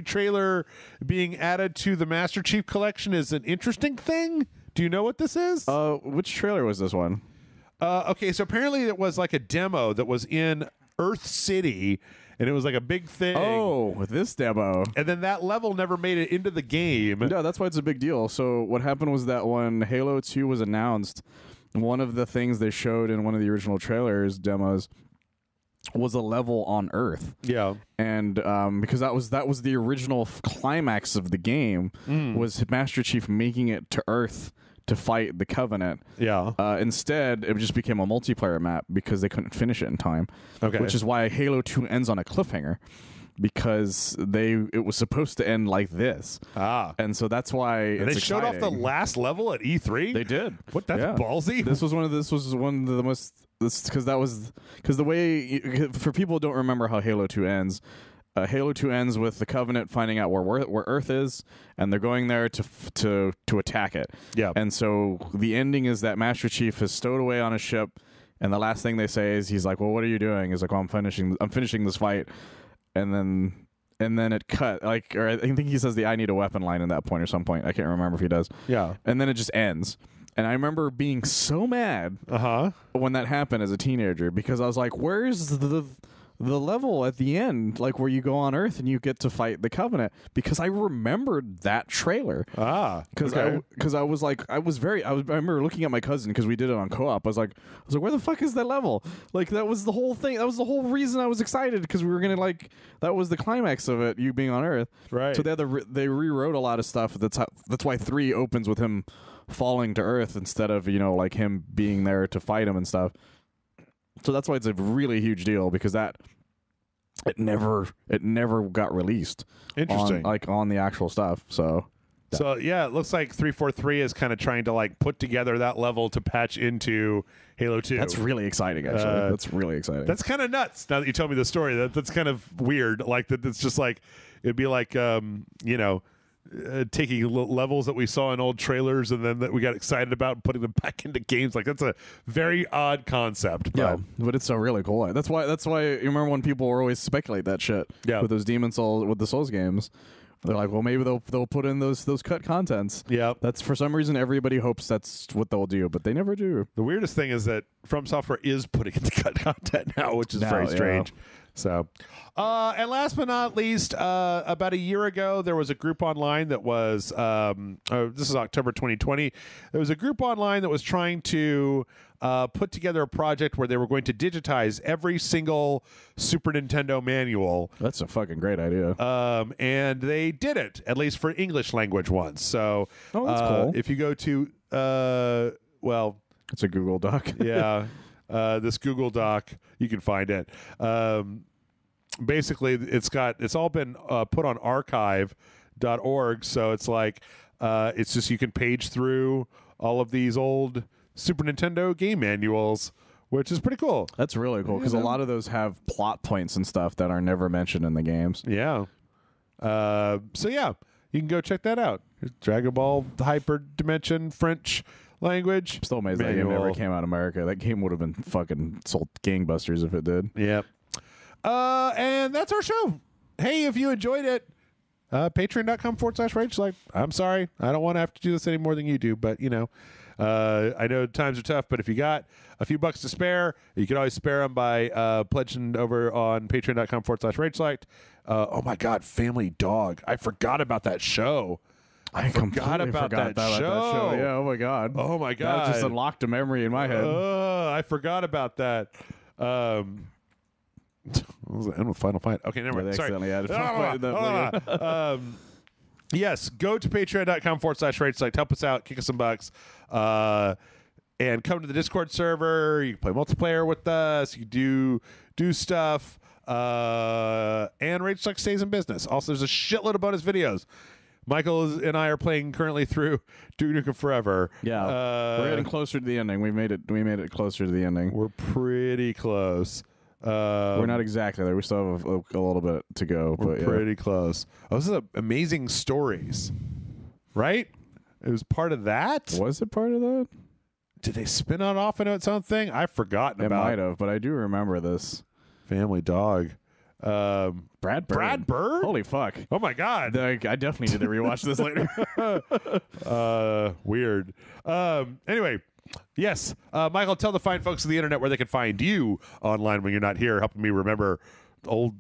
trailer being added to the Master Chief Collection is an interesting thing. Do you know what this is? Which trailer was this one? Okay, so apparently it was like a demo that was in Earth City, and it was like a big thing. Oh, this demo. And then that level never made it into the game. No, that's why it's a big deal. So what happened was that when Halo 2 was announced, one of the things they showed in one of the original trailers demos was a level on Earth. Yeah. And because that was the original climax of the game, was Master Chief making it to Earth to fight the Covenant. Yeah. Instead, it just became a multiplayer map because they couldn't finish it in time. Okay. Which is why Halo 2 ends on a cliffhanger. Because it was supposed to end like this, and so that's why it's they showed off the last level at E3. They did. What? That's ballsy. This was because the way, for people who don't remember how Halo 2 ends. Halo 2 ends with the Covenant finding out where Earth is, and they're going there to attack it. Yeah. And so the ending is that Master Chief has stowed away on a ship, and the last thing they say is he's like, "Well, what are you doing?" He's like, "Well, I'm finishing this fight." And then it cut, like, or I think he says the "I need a weapon" line at that point or some point. I can't remember if he does. Yeah. And then it just ends. And I remember being so mad when that happened as a teenager, because I was like, where's the level at the end, like where you go on Earth and you get to fight the Covenant? Because I remembered that trailer. I remember looking at my cousin because we did it on co-op. I was like, where the fuck is that level? Like, that was the whole thing. That was the whole reason I was excited, because we were gonna, like, that was the climax of it, you being on Earth. Right. So they rewrote a lot of stuff. That's why 3 opens with him falling to Earth instead of, you know, like him being there to fight him and stuff. So that's why it's a really huge deal, because that it never got released. Interesting, on the actual stuff. So yeah, it looks like 343 is kind of trying to, like, put together that level to patch into Halo 2. That's really exciting, actually. That's really exciting. That's kind of nuts. Now that you told me the story, that's kind of weird. Like, that, it's just like, it'd be like taking levels that we saw in old trailers and then that we got excited about and putting them back into games. Like, that's a very odd concept. Yeah, but it's a really cool one. That's why you remember when people were always speculate that shit with those Demon Souls, with the Souls games. They're like, well, maybe they'll put in those cut contents. Yeah, that's, for some reason, everybody hopes that's what they'll do, but they never do. The weirdest thing is that From Software is putting in the cut content now, which is very strange. Yeah. So, and last but not least, about a year ago, there was a group online that was, this is October 2020, there was a group online that was trying to put together a project where they were going to digitize every single Super Nintendo manual. That's a fucking great idea. And they did it, at least for English language ones. So, that's cool. If you go to, it's a Google Doc. Yeah. This Google Doc, you can find it. Basically, it's all been put on archive.org. So it's like, it's just, you can page through all of these old Super Nintendo game manuals, which is pretty cool. That's really cool, because a lot of those have plot points and stuff that are never mentioned in the games. Yeah. So yeah, you can go check that out. Dragon Ball Hyper Dimension French language. I'm still amazed that game never came out in America. That game would have been fucking sold gangbusters if it did. Yep. And that's our show. Hey, if you enjoyed it, patreon.com/Rage. Like, I'm sorry, I don't want to have to do this any more than you do, but I know times are tough, but if you got a few bucks to spare, you can always spare them by pledging over on patreon.com/Rage Select. Oh my God, Family Dog. I forgot about that show. I completely forgot about that show. Yeah, oh my God. Oh my God. That just unlocked a memory in my head. I forgot about that. What was the end with Final Fight? Okay, never mind. Sorry. Added yes, go to patreon.com/Rage Select. Help us out. Kick us some bucks. And come to the Discord server. You can play multiplayer with us. You do stuff. And Rage Sucks stays in business. Also, there's a shitload of bonus videos. Michael and I are playing currently through Duke Nukem Forever. Yeah, we're getting closer to the ending. We made it closer to the ending. We're pretty close. We're not exactly there. We still have a little bit to go. We're pretty close. Oh, this is Amazing Stories, right? It was part of that. Was it part of that? Did they spin it off into its own thing? I've forgotten about it. Might have, but I do remember this. Family Dog. Brad Bird. Brad Bird? Holy fuck. Oh my god. I definitely need to rewatch this later. Weird. Anyway, yes. Michael, tell the fine folks of the internet where they can find you online when you're not here, helping me remember old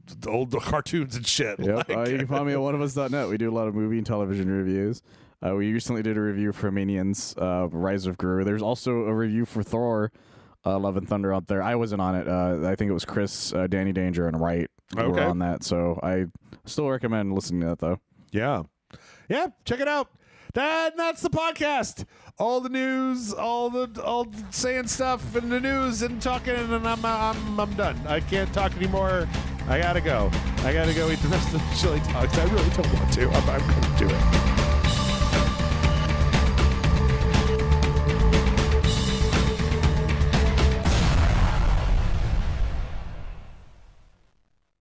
cartoons and shit. Yep. You can find me at oneofus.net. We do a lot of movie and television reviews. We recently did a review for Minions, Rise of Gru. There's also a review for Thor, Love and Thunder out there. I wasn't on it. I think it was Chris, Danny Danger, and Wright were on that. So I still recommend listening to that, though. Yeah. Yeah, check it out. That's the podcast. All the news, all the saying stuff in the news and talking, and I'm done. I can't talk anymore. I gotta go. I gotta go eat the rest of the chili dogs. I really don't want to. I'm gonna do it.